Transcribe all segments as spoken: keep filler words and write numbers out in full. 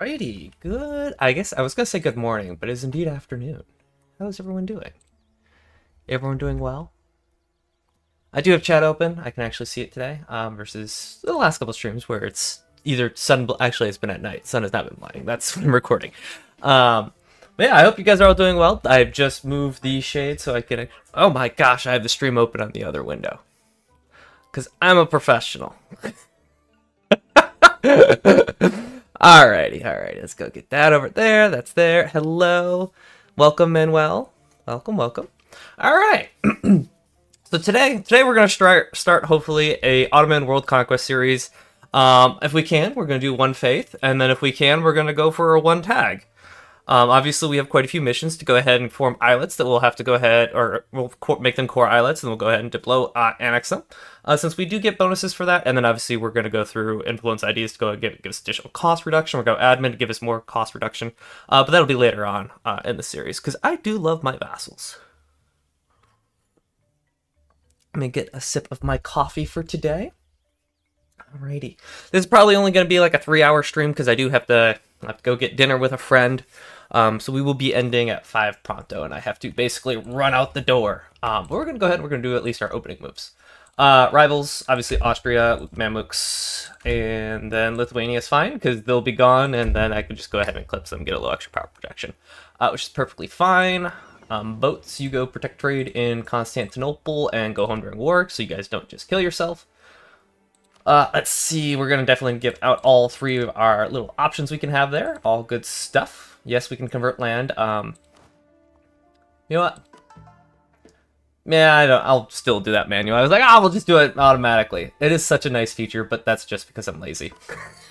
Alrighty, good. I guess I was gonna say good morning, but it's indeed afternoon. How's everyone doing? Everyone doing well? I do have chat open. I can actually see it today, um, versus the last couple streams where it's either sun. Actually, it's been at night. Sun has not been blinding. That's when I'm recording. Um, but yeah, I hope you guys are all doing well. I've just moved the shade so I can. Oh my gosh, I have the stream open on the other window. Cause I'm a professional. Alrighty, alright, let's go get that over there. That's there. Hello. Welcome, Manuel. Welcome, welcome. Alright. So today, today we're gonna start start hopefully a Ottoman World Conquest series. Um, if we can, we're gonna do one faith, and then if we can, we're gonna go for a one tag. Um, obviously we have quite a few missions to go ahead and form islets that we'll have to go ahead, or we'll co make them core islets, and we'll go ahead and diplo uh, annex them, uh, since we do get bonuses for that. And then obviously we're going to go through influence ideas to go and give, give us additional cost reduction. We'll go admin to give us more cost reduction, uh, but that'll be later on uh, in the series, because I do love my vassals. Let me get a sip of my coffee for today. Alrighty, this is probably only going to be like a three hour stream, because I do have to, I have to go get dinner with a friend. Um, so we will be ending at five pronto, and I have to basically run out the door. Um, but we're going to go ahead and we're going to do at least our opening moves. Uh, rivals, obviously Austria, Mamluks, and then Lithuania is fine because they'll be gone, and then I can just go ahead and eclipse them, get a little extra power projection, uh, which is perfectly fine. Um, boats, you go protect trade in Constantinople and go home during war, so you guys don't just kill yourself. Uh, let's see, we're going to definitely give out all three of our little options we can have there. All good stuff. Yes, we can convert land. Um, you know what? Yeah, I don't, I'll still do that manual. I was like, ah, oh, we'll just do it automatically. It is such a nice feature, but that's just because I'm lazy.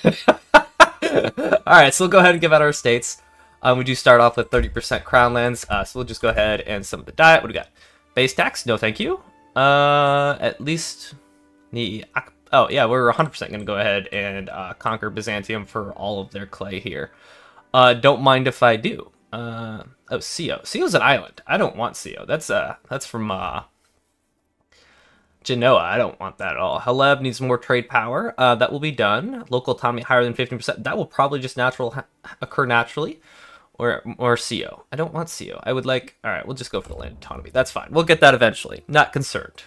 Alright, so we'll go ahead and give out our estates. Um, we do start off with thirty percent crown lands, uh, so we'll just go ahead and some of the diet. What do we got? Base tax? No, thank you. Uh, at least... the. Oh, yeah, we're one hundred percent going to go ahead and uh, conquer Byzantium for all of their clay here. Uh, don't mind if I do. Uh, oh, Sio. Sio's an island. I don't want Sio. That's uh, that's from uh, Genoa. I don't want that at all. Haleb needs more trade power. Uh, that will be done. Local autonomy higher than fifteen percent. That will probably just natural ha occur naturally. Or or Sio. I don't want Sio. I would like... All right, we'll just go for the land autonomy. That's fine. We'll get that eventually. Not concerned.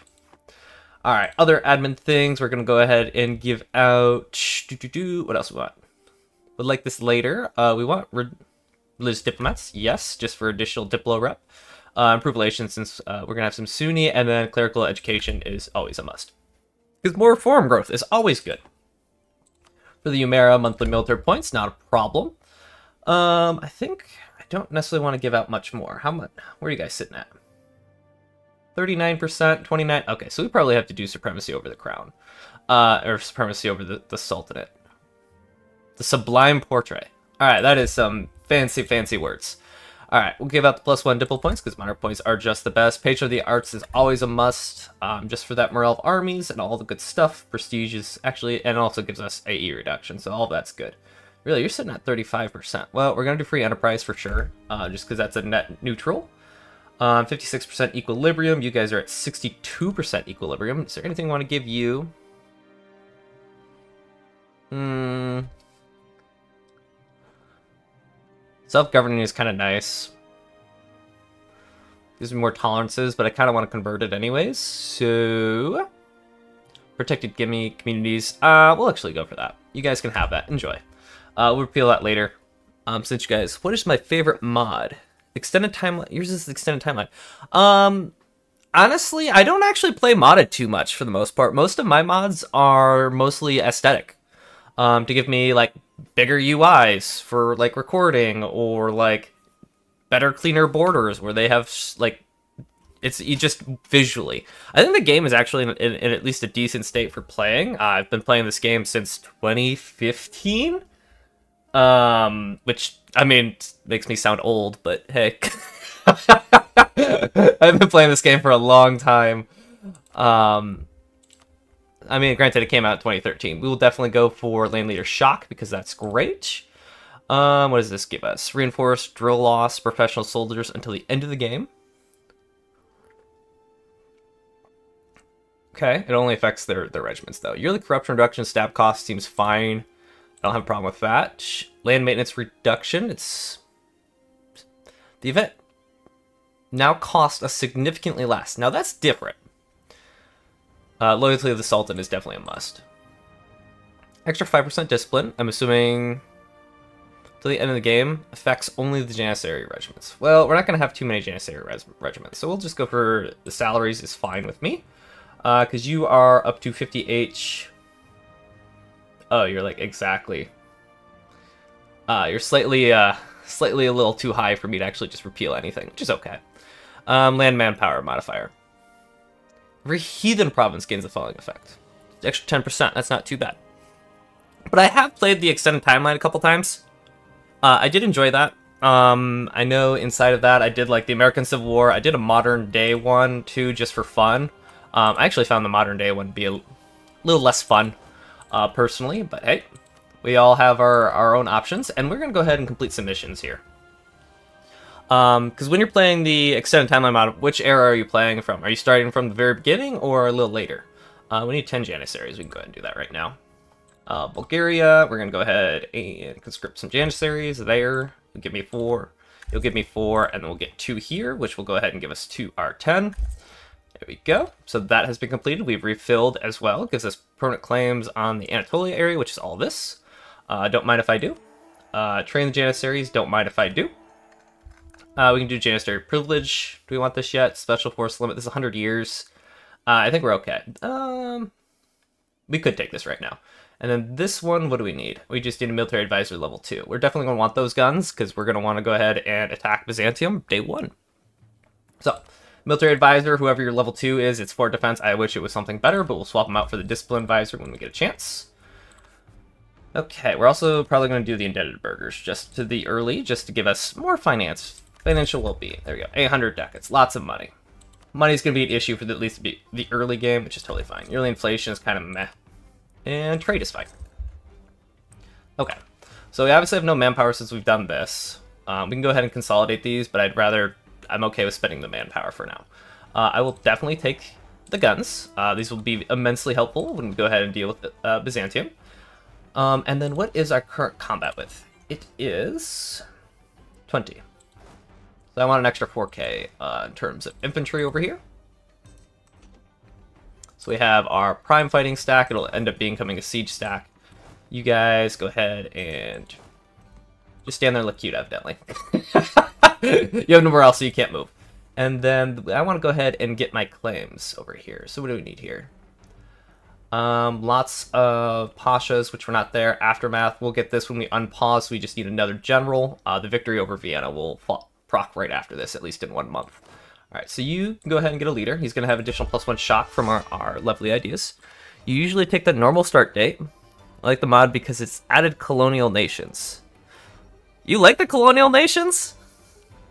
All right, other admin things. We're going to go ahead and give out... Doo -doo -doo. What else we want? We'd like this later. Uh, we want religious diplomats. Yes, just for additional diplo rep. Uh, improve relations, since uh, we're going to have some Sunni. And then clerical education is always a must, because more reform growth is always good. For the Umera, monthly military points, not a problem. Um, I think I don't necessarily want to give out much more. How much? Where are you guys sitting at? thirty-nine percent, twenty-nine. Okay, so we probably have to do supremacy over the crown, uh, or supremacy over the, the sultanate. The sublime portrait. All right, that is some fancy, fancy words. All right, we'll give out the plus one diplo points, because minor points are just the best. Patron of the arts is always a must, um, just for that morale of armies and all the good stuff. Prestige is actually, and also gives us A E reduction, so all that's good. Really, you're sitting at thirty-five percent. Well, we're gonna do free enterprise for sure, uh, just because that's a net neutral. Um, fifty-six percent equilibrium. You guys are at sixty-two percent equilibrium. Is there anything I want to give you? Hmm. Self-governing is kind of nice. Gives me more tolerances, but I kind of want to convert it anyways. So, protected gimme communities. Uh, we'll actually go for that. You guys can have that. Enjoy. Uh, we'll repeal that later. Um, since you guys, what is my favorite mod? Extended timeline. Yours is the extended timeline. Um, honestly, I don't actually play modded too much for the most part. Most of my mods are mostly aesthetic, um, to give me like bigger U Is for like recording, or like better, cleaner borders where they have like it's you just visually. I think the game is actually in, in, in at least a decent state for playing. Uh, I've been playing this game since twenty fifteen. Um, which, I mean, makes me sound old, but hey. I've been playing this game for a long time. Um, I mean, granted, it came out in twenty thirteen. We will definitely go for Lane Leader Shock, because that's great. Um, what does this give us? Reinforce, drill loss, professional soldiers until the end of the game. Okay, it only affects their, their regiments, though. Yearly corruption reduction, stab cost seems fine. I don't have a problem with that. Land maintenance reduction. It's the event now costs us significantly less. Now that's different. Uh, loyalty of the Sultan is definitely a must. Extra five percent discipline. I'm assuming till the end of the game affects only the Janissary regiments. Well, we're not going to have too many Janissary regiments, so we'll just go for the salaries is fine with me. Because uh, you are up to fifty H. Oh, you're like, exactly. Uh, you're slightly, uh, slightly a little too high for me to actually just repeal anything, which is okay. Um, land manpower modifier. Every heathen province gains the following effect. Extra ten percent, that's not too bad. But I have played the extended timeline a couple times. Uh, I did enjoy that. Um, I know inside of that I did like the American Civil War. I did a modern day one too, just for fun. Um, I actually found the modern day one to be a little less fun. Uh, personally, but hey, we all have our, our own options, and we're going to go ahead and complete some missions here. Um, because when you're playing the extended timeline mod, which era are you playing from? Are you starting from the very beginning or a little later? Uh, we need ten Janissaries. We can go ahead and do that right now. Uh, Bulgaria, we're going to go ahead and conscript some Janissaries there. You'll give me four. You'll give me four, and then we'll get two here, which will go ahead and give us two R ten. There we go. So that has been completed. We've refilled as well. It gives us permanent claims on the Anatolia area, which is all this. Uh, don't mind if I do. Uh, train the Janissaries. Don't mind if I do. Uh, we can do Janissary privilege. Do we want this yet? Special force limit. This is one hundred years. Uh, I think we're okay. Um, we could take this right now. And then this one, what do we need? We just need a military advisor level two. We're definitely going to want those guns because we're going to want to go ahead and attack Byzantium day one. So... military advisor, whoever your level two is, it's for defense. I wish it was something better, but we'll swap them out for the discipline advisor when we get a chance. Okay, we're also probably going to do the indebted burgers just to the early, just to give us more finance, financial well-being. There we go, eight hundred ducats, lots of money. Money's going to be an issue for the, at least the, the early game, which is totally fine. Early inflation is kind of meh, and trade is fine. Okay, so we obviously have no manpower since we've done this. Um, we can go ahead and consolidate these, but I'd rather... I'm okay with spending the manpower for now. Uh, I will definitely take the guns. Uh, these will be immensely helpful when we go ahead and deal with uh, Byzantium. Um, and then what is our current combat with? It is twenty. So I want an extra four K uh, in terms of infantry over here. So we have our prime fighting stack. It'll end up becoming a siege stack. You guys go ahead and just stand there and look cute, evidently. You have nowhere else, so you can't move. And then I want to go ahead and get my claims over here. So what do we need here? Um, lots of pashas, which were not there. Aftermath, we'll get this when we unpause. So we just need another general. Uh, the victory over Vienna will fall, proc right after this, at least in one month. All right, so you can go ahead and get a leader. He's going to have additional plus one shock from our, our lovely ideas. You usually take the normal start date. I like the mod because it's added colonial nations. You like the colonial nations?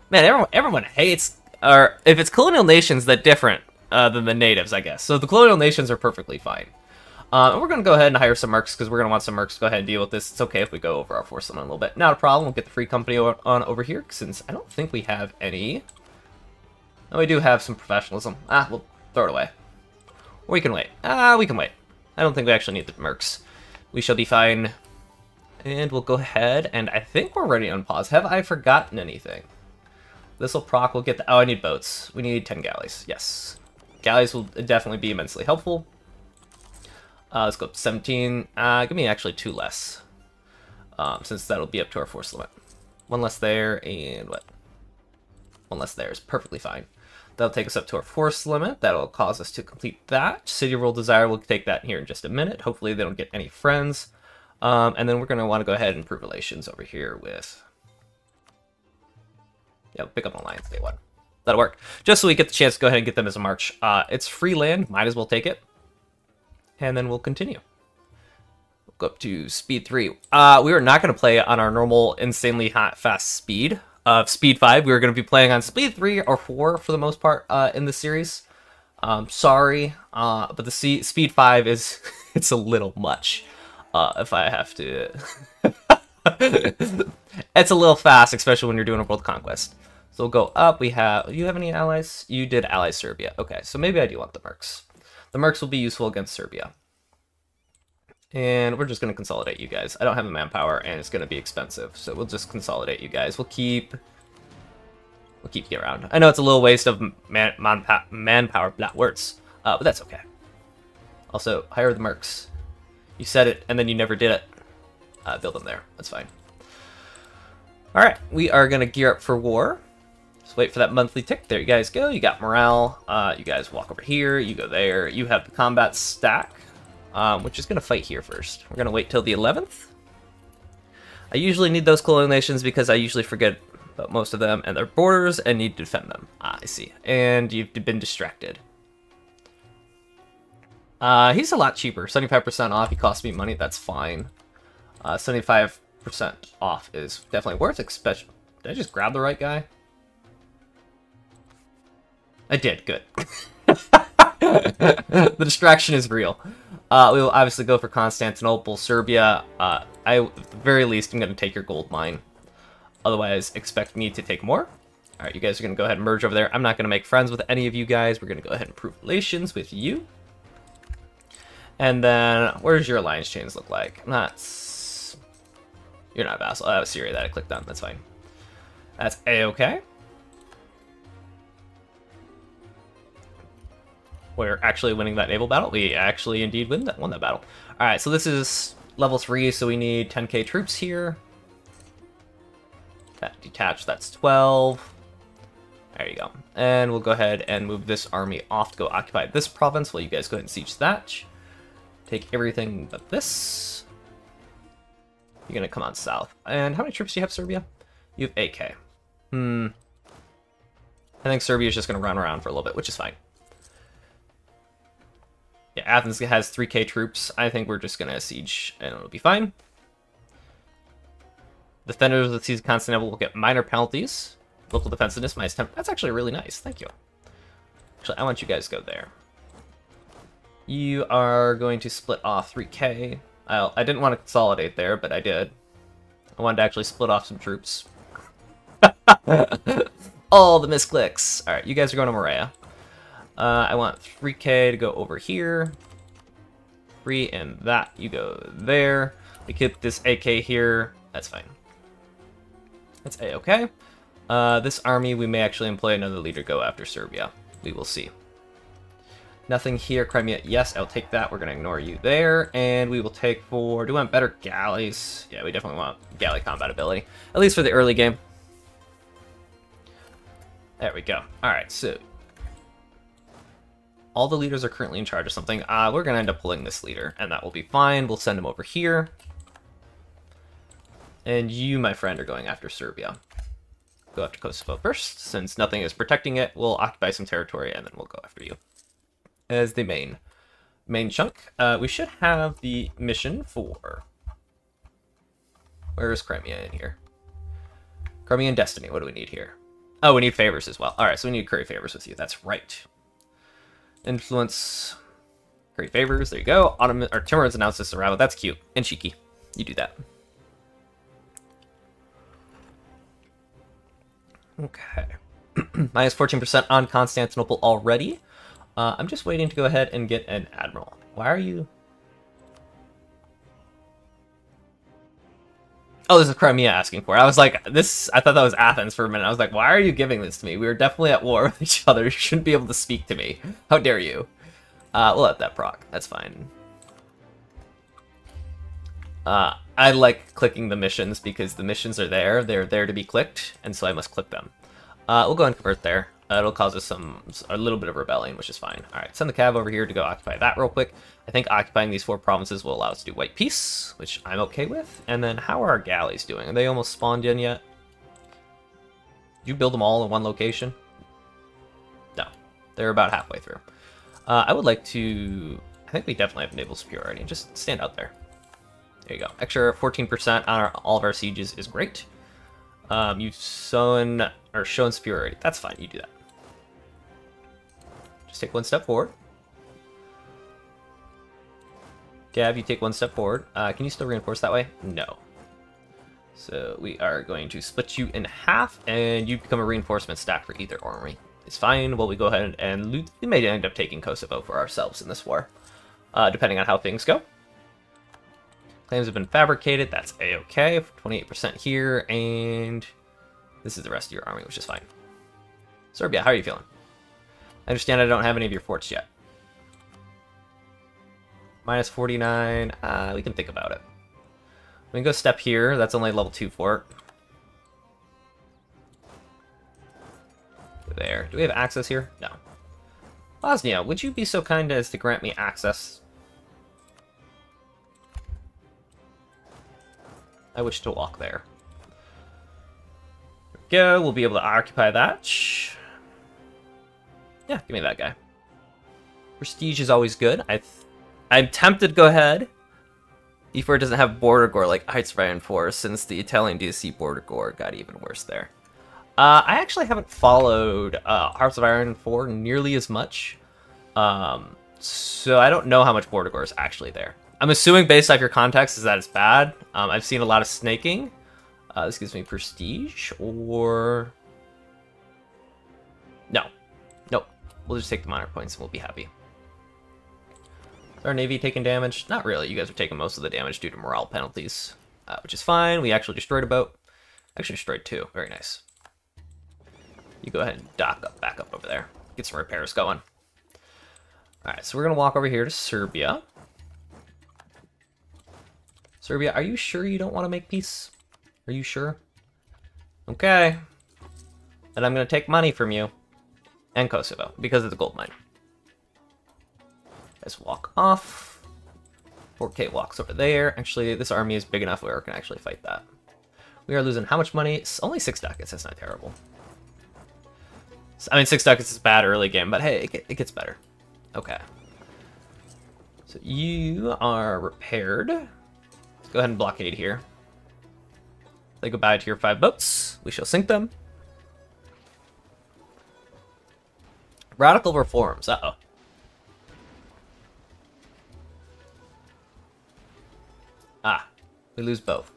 Man, everyone, everyone hates, or if it's colonial nations, that's different uh, than the natives, I guess. So the colonial nations are perfectly fine. Uh, and we're going to go ahead and hire some mercs, because we're going to want some mercs to go ahead and deal with this. It's okay if we go over our force limit a little bit. Not a problem. We'll get the free company on over here, since I don't think we have any. No, we do have some professionalism. Ah, we'll throw it away. Or we can wait. Ah, we can wait. I don't think we actually need the mercs. We shall be fine. And we'll go ahead, and I think we're ready to unpause. Have I forgotten anything? This will proc, we'll get the... Oh, I need boats. We need ten galleys. Yes. Galleys will definitely be immensely helpful. Uh, let's go up to seventeen. Uh, give me actually two less. Um, since that'll be up to our force limit. One less there, and what? One less there is perfectly fine. That'll take us up to our force limit. That'll cause us to complete that. City Rule Desire, we'll take that here in just a minute. Hopefully they don't get any friends. Um, and then we're going to want to go ahead and improve relations over here with... Yeah, pick up an alliance day one. That'll work. Just so we get the chance to go ahead and get them as a march. Uh, it's free land. Might as well take it. And then we'll continue. We'll go up to speed three. Uh, we are not going to play on our normal insanely hot, fast speed of speed five. We are going to be playing on speed three or four for the most part uh, in this series. Um, sorry, uh, but the C speed five is it's a little much. Uh, if I have to, it's a little fast, especially when you're doing a world conquest. So we'll go up. We have... you have any allies? You did ally Serbia. Okay, so maybe I do want the mercs. The mercs will be useful against Serbia. And we're just going to consolidate you guys. I don't have a manpower, and it's going to be expensive. So we'll just consolidate you guys. We'll keep... We'll keep you around. I know it's a little waste of man, man, manpower, not words. Uh, but that's okay. Also, hire the mercs. You said it, and then you never did it. Uh, build them there. That's fine. Alright, we are going to gear up for war. Just wait for that monthly tick. There you guys go. You got morale. Uh, you guys walk over here. You go there. You have the combat stack. Um, which is going to fight here first. We're going to wait till the eleventh. I usually need those colonial nations because I usually forget about most of them and their borders and need to defend them. Ah, I see. And you've been distracted. Uh, he's a lot cheaper. seventy-five percent off. He cost me money. That's fine. Uh, seventy-five percent off is definitely worth it. Did I just grab the right guy? I did. Good. The distraction is real. Uh, we will obviously go for Constantinople, Serbia. Uh, I, at the very least, I'm going to take your gold mine. Otherwise, expect me to take more. Alright, you guys are going to go ahead and merge over there. I'm not going to make friends with any of you guys. We're going to go ahead and improve relations with you. And then, what does your alliance chains look like? I'm not... You're not vassal. That was Syria that I clicked on. That's fine. That's A-okay. We're actually winning that naval battle. We actually indeed win that, won that battle. All right, so this is level three, so we need ten K troops here. That detached, that's twelve. There you go. And we'll go ahead and move this army off to go occupy this province while you guys go ahead and siege that. Take everything but this. You're gonna come on south. And how many troops do you have, Serbia? You have eight K. Hmm. I think Serbia's just gonna run around for a little bit, which is fine. Yeah, Athens has three K troops. I think we're just going to siege, and it'll be fine. Defenders of the Siege of Constantinople will get minor penalties. Local defensiveness, minus ten. That's actually really nice. Thank you. Actually, I want you guys to go there. You are going to split off three K. I'll, I didn't want to consolidate there, but I did. I wanted to actually split off some troops. All the misclicks. All right, you guys are going to Morea. Uh, I want three K to go over here. three and that. You go there. We keep this A K here. That's fine. That's A-okay. Uh, this army, we may actually employ another leader go after Serbia. We will see. Nothing here. Crimea, yes, I'll take that. We're going to ignore you there. And we will take for... Do we want better galleys? Yeah, we definitely want galley combat ability. At least for the early game. There we go. Alright, so... All the leaders are currently in charge of something. Uh, we're going to end up pulling this leader, and that will be fine. We'll send him over here. And you, my friend, are going after Serbia. Go after Kosovo first. Since nothing is protecting it, we'll occupy some territory, and then we'll go after you. As the main main chunk, uh, we should have the mission for... Where is Crimea in here? Crimean Destiny. What do we need here? Oh, we need favors as well. All right, so we need curry favors with you. That's right. Influence, great favors. There you go. Ottoman or Timur's announced this arrival. That's cute and cheeky. You do that. Okay. Minus fourteen percent on Constantinople already. Uh, I'm just waiting to go ahead and get an admiral. Why are you? Oh, this is Crimea asking for it. I was like, this. I thought that was Athens for a minute. I was like, why are you giving this to me? We were definitely at war with each other. You shouldn't be able to speak to me. How dare you? Uh, we'll let that proc. That's fine. Uh, I like clicking the missions because the missions are there. They're there to be clicked, and so I must click them. Uh, we'll go and convert there. Uh, it'll cause us some a little bit of rebellion, which is fine. All right, send the cav over here to go occupy that real quick. I think occupying these four provinces will allow us to do white peace, which I'm okay with. And then how are our galleys doing? Are they almost spawned in yet? Did you build them all in one location? No, they're about halfway through. Uh, I would like to... I think we definitely have naval superiority. Just stand out there. There you go. Extra fourteen percent on our, all of our sieges is great. Um, you've shown, or shown superiority. That's fine, you do that. Just take one step forward. Gav, you take one step forward. Uh, can you still reinforce that way? No. So we are going to split you in half, and you become a reinforcement stack for either army. It's fine. Well, we go ahead and loot. We may end up taking Kosovo for ourselves in this war, uh, depending on how things go. Claims have been fabricated. That's a-okay. twenty-eight percent here, and this is the rest of your army, which is fine. Serbia, how are you feeling? I understand I don't have any of your forts yet. Minus forty-nine. Uh, we can think about it. We can go step here. That's only level two fort. There. Do we have access here? No. Bosnia, would you be so kind as to grant me access? I wish to walk there. There we go. We'll be able to occupy that. Yeah, give me that guy. Prestige is always good. I th I'm tempted to go ahead. D four doesn't have border gore like Heitzrhein four, since the Italian D C border gore got even worse there. Uh, I actually haven't followed uh, Hearts of Iron four nearly as much, um, so I don't know how much border gore is actually there. I'm assuming based off your context is that it's bad. Um, I've seen a lot of snaking. Uh, this gives me prestige, or... No. Nope. We'll just take the minor points and we'll be happy. Is our navy taking damage? Not really. You guys are taking most of the damage due to morale penalties, uh, which is fine. We actually destroyed a boat. Actually destroyed two. Very nice. You go ahead and dock up, back up over there. Get some repairs going. Alright, so we're going to walk over here to Serbia. Serbia, are you sure you don't want to make peace? Are you sure? Okay. Then I'm going to take money from you. And Kosovo, because it's a gold mine. Let's walk off. four K walks over there. Actually, this army is big enough where we can actually fight that. We are losing how much money? It's only six ducats, that's not terrible. I mean, six ducats is bad early game, but hey, it, it gets better. Okay. So you are repaired. Let's go ahead and blockade here. Say goodbye to your five boats. We shall sink them. Radical reforms. Uh-oh. Ah. We lose both.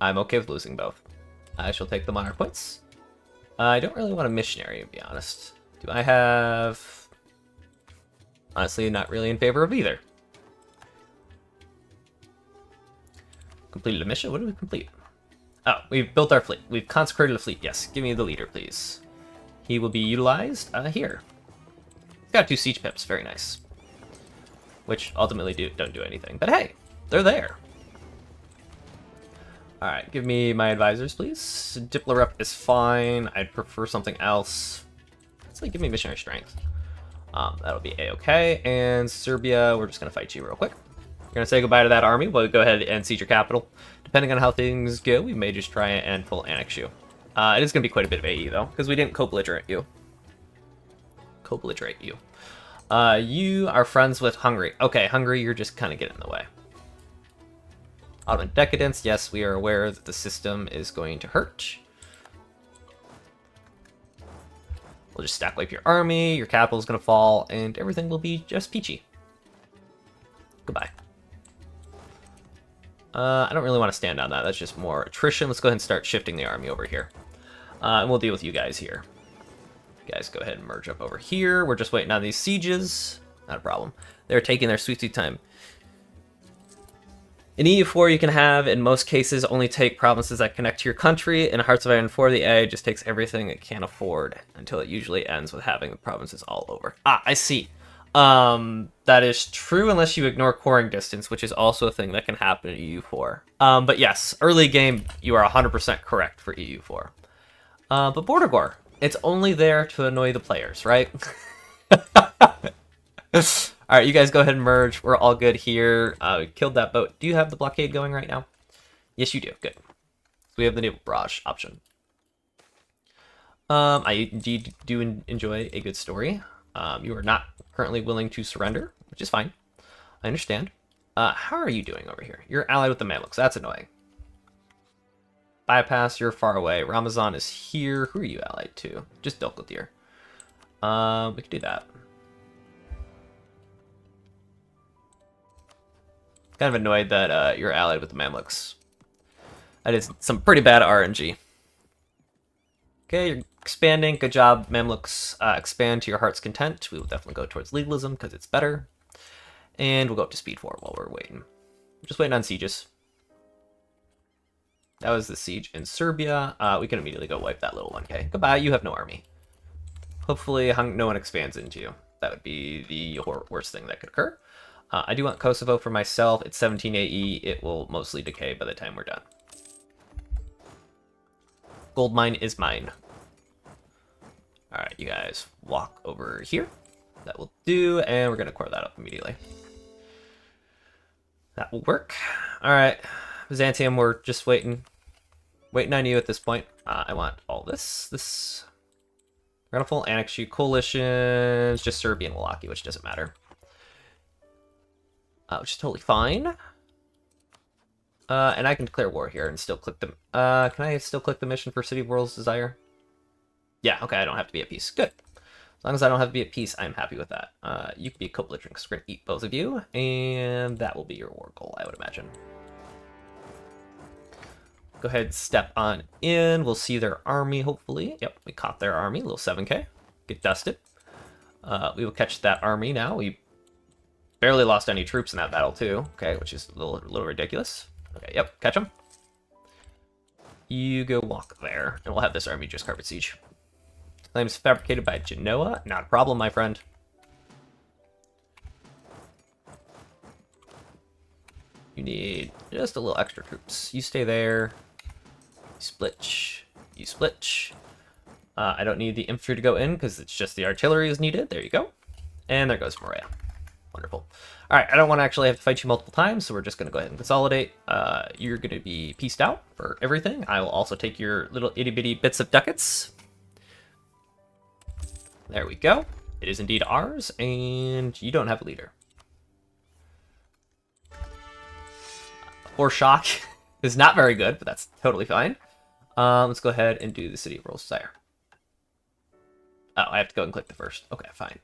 I'm okay with losing both. I shall take the minor points. I don't really want a missionary, to be honest. Do I have... Honestly, not really in favor of either. Completed a mission? What did we complete? Oh, we've built our fleet. We've consecrated a fleet. Yes, give me the leader, please. He will be utilized uh, here. He's got two siege pips. Very nice. Which ultimately do, don't do anything. But hey, they're there. Alright, give me my advisors, please. Diplorep is fine. I'd prefer something else. Let's like, give me missionary strength. Um, that'll be a-okay. And Serbia, we're just going to fight you real quick. You're going to say goodbye to that army. We'll go ahead and siege your capital. Depending on how things go, we may just try and full annex you. Uh, it is going to be quite a bit of A E, though, because we didn't co-belligerate you. Co-belligerate you. Uh, you are friends with Hungary. Okay, Hungary, you're just kind of getting in the way. Ottoman decadence. Yes, we are aware that the system is going to hurt. We'll just stack wipe your army, your capital is going to fall, and everything will be just peachy. Goodbye. Uh, I don't really want to stand on that. That's just more attrition. Let's go ahead and start shifting the army over here. Uh, and we'll deal with you guys here. You guys go ahead and merge up over here. We're just waiting on these sieges. Not a problem. They're taking their sweet, sweet time. In E U four, you can have, in most cases, only take provinces that connect to your country. In Hearts of Iron four, the A I just takes everything it can afford, until it usually ends with having the provinces all over. Ah, I see. Um, that is true unless you ignore coring distance, which is also a thing that can happen in E U four. Um, but yes, early game, you are one hundred percent correct for E U four. Uh, but border gore, it's only there to annoy the players, right? All right, you guys go ahead and merge. We're all good here. Uh, we killed that boat. Do you have the blockade going right now? Yes, you do. Good. So we have the naval barrage option. Um, I indeed do enjoy a good story. Um, you are not currently willing to surrender, which is fine. I understand. Uh, how are you doing over here? You're allied with the Mamluks. That's annoying. Bypass, you're far away. Ramazan is here. Who are you allied to? Just Dilkadir. Um, we can do that. Kind of annoyed that uh, you're allied with the Mamluks. That is some pretty bad R N G. Okay, you're expanding. Good job, Mamluks. Uh, expand to your heart's content. We will definitely go towards legalism because it's better. And we'll go up to speed four while we're waiting. We're just waiting on sieges. That was the siege in Serbia. Uh, we can immediately go wipe that little one K. Goodbye, you have no army. Hopefully no one expands into you. That would be the worst thing that could occur. Uh, I do want Kosovo for myself. It's seventeen A E. It will mostly decay by the time we're done. Gold mine is mine. All right, you guys walk over here. That will do, and we're going to core that up immediately. That will work. All right, Byzantium, we're just waiting. Waiting on you at this point. Uh, I want all this. This... We're going to full annex you. Coalitions, just Serbia and Wallachia, which doesn't matter. Uh, which is totally fine. Uh, and I can declare war here and still click the... Uh, can I still click the mission for City of World's Desire? Yeah, okay, I don't have to be at peace. Good. As long as I don't have to be at peace, I'm happy with that. Uh, you can be a co-belligerent because we're going to eat both of you. And that will be your war goal, I would imagine. Go ahead, step on in. We'll see their army, hopefully. Yep, we caught their army. Little seven K. Get dusted. Uh, we will catch that army now. We barely lost any troops in that battle, too. Okay, which is a little, a little ridiculous. Okay, yep, catch them. You go walk there, and we'll have this army just carpet siege. Claims fabricated by Genoa. Not a problem, my friend. You need just a little extra troops. You stay there. You split. You split. Uh, I don't need the infantry to go in, because it's just the artillery is needed. There you go. And there goes Morea. Wonderful. All right, I don't want to actually have to fight you multiple times, so we're just going to go ahead and consolidate. Uh, you're going to be pieced out for everything. I will also take your little itty-bitty bits of ducats. There we go. It is indeed ours, and you don't have a leader. Or shock is not very good, but that's totally fine. Um, let's go ahead and do the City of World's Desire. Oh, I have to go and click the first. Okay, fine.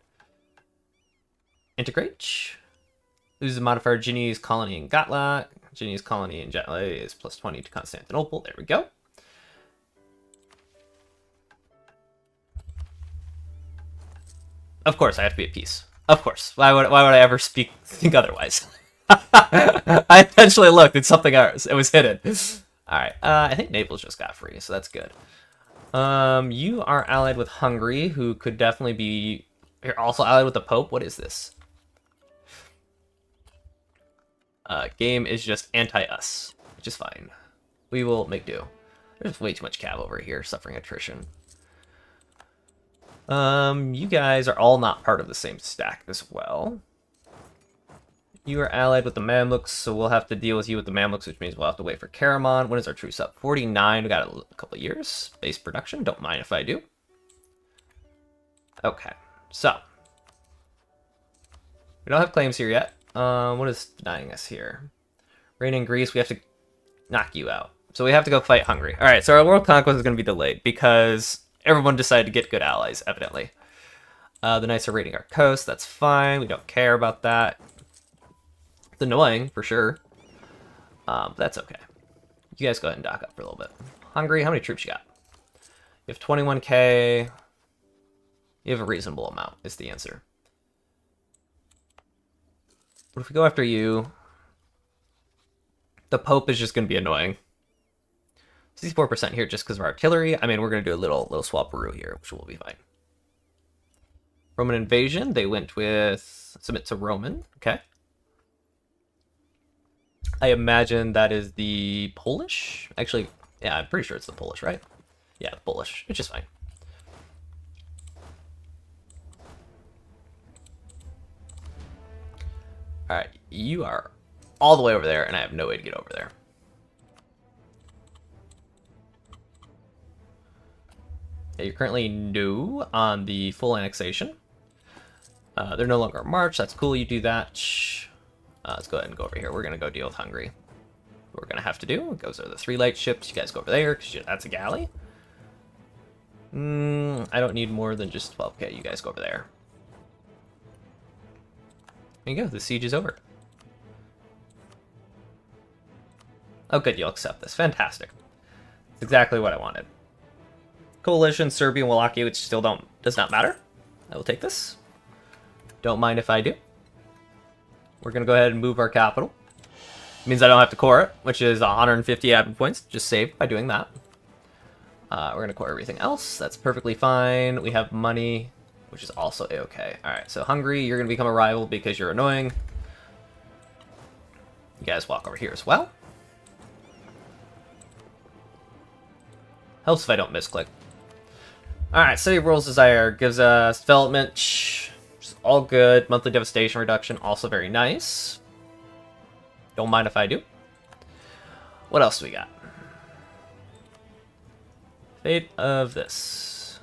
Integrate. Loses a modifier. Ginny's colony in Gotland. Ginny's colony in Gotland is plus twenty to Constantinople. There we go. Of course, I have to be at peace. Of course. Why would why would I ever speak think otherwise? I intentionally looked at something else. It was hidden. All right. Uh, I think Naples just got free, so that's good. Um, you are allied with Hungary, who could definitely be. You're also allied with the Pope. What is this? Uh, game is just anti-us, which is fine. We will make do. There's way too much cav over here, suffering attrition. Um, you guys are all not part of the same stack as well. You are allied with the Mamluks, so we'll have to deal with you with the Mamluks, which means we'll have to wait for Karaman. When is our truce up? forty-nine. We got a couple of years. Base production. Don't mind if I do. Okay. So. We don't have claims here yet. Um, what is denying us here? Reign in Greece. We have to knock you out. So we have to go fight Hungary. All right. So our world conquest is going to be delayed because... Everyone decided to get good allies, evidently. Uh, the Knights are raiding our coast. That's fine. We don't care about that. It's annoying, for sure. Um, that's okay. You guys go ahead and dock up for a little bit. Hungary, how many troops you got? You have twenty-one K. You have a reasonable amount, is the answer. But if we go after you, the Pope is just going to be annoying. sixty-four percent here just because of our artillery. I mean, we're going to do a little little swaparoo here, which will be fine. Roman invasion. They went with submit to Roman. Okay. I imagine that is the Polish. Actually, yeah, I'm pretty sure it's the Polish, right? Yeah, the Polish. It's just fine. All right. You are all the way over there, and I have no way to get over there. Yeah, you're currently new on the full annexation. Uh, they're no longer March. That's cool. You do that. Uh, let's go ahead and go over here. We're going to go deal with Hungary. What we're going to have to do. It goes over the three light ships. You guys go over there because that's a galley. Mm, I don't need more than just twelve K. You guys go over there. There you go. The siege is over. Oh, good. You'll accept this. Fantastic. It's exactly what I wanted. Coalition, Serbia, and Wallachia, which still don't does not matter. I will take this. Don't mind if I do. We're going to go ahead and move our capital. It means I don't have to core it, which is one hundred fifty admin points. Just saved by doing that. Uh, we're going to core everything else. That's perfectly fine. We have money, which is also a-okay. All right, so Hungary, you're going to become a rival because you're annoying. You guys walk over here as well. Helps if I don't misclick. All right, City of World's Desire gives us development, shh, which is all good. Monthly devastation reduction, also very nice. Don't mind if I do. What else do we got? Fate of this.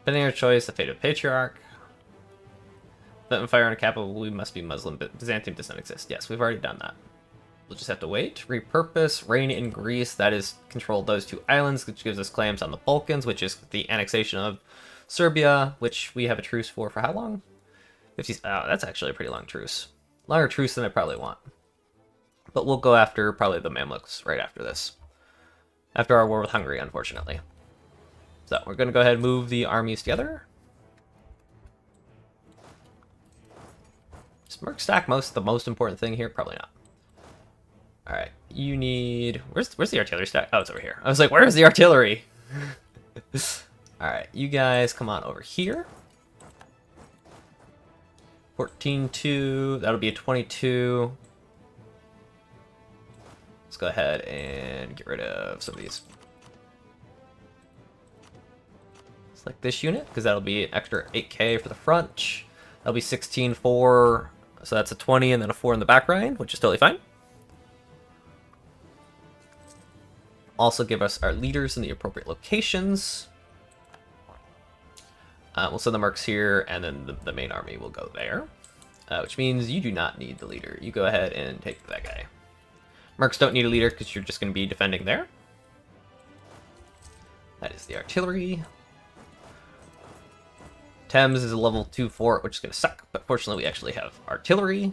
Depending on your choice, the fate of Patriarch. That and fire on a capital blue must be Muslim, but Byzantium does not exist. Yes, we've already done that. We'll just have to wait. Repurpose, reign in Greece, that is control those two islands, which gives us claims on the Balkans, which is the annexation of Serbia, which we have a truce for for how long? fifties, oh, that's actually a pretty long truce. Longer truce than I probably want. But we'll go after probably the Mamluks right after this. After our war with Hungary, unfortunately. So we're going to go ahead and move the armies together. Is Merc Stack most the most important thing here? Probably not. All right, you need... Where's where's the artillery stack? Oh, it's over here. I was like, where is the artillery? All right, you guys come on over here. fourteen two, that'll be a twenty-two. Let's go ahead and get rid of some of these. Select this unit, because that'll be an extra eight K for the front. That'll be sixteen four, so that's a twenty and then a four in the back rind, which is totally fine. Also give us our leaders in the appropriate locations. Uh, we'll send the mercs here, and then the, the main army will go there. Uh, which means you do not need the leader. You go ahead and take that guy. Mercs don't need a leader because you're just going to be defending there. That is the artillery. Thames is a level two fort, which is going to suck. But fortunately, we actually have artillery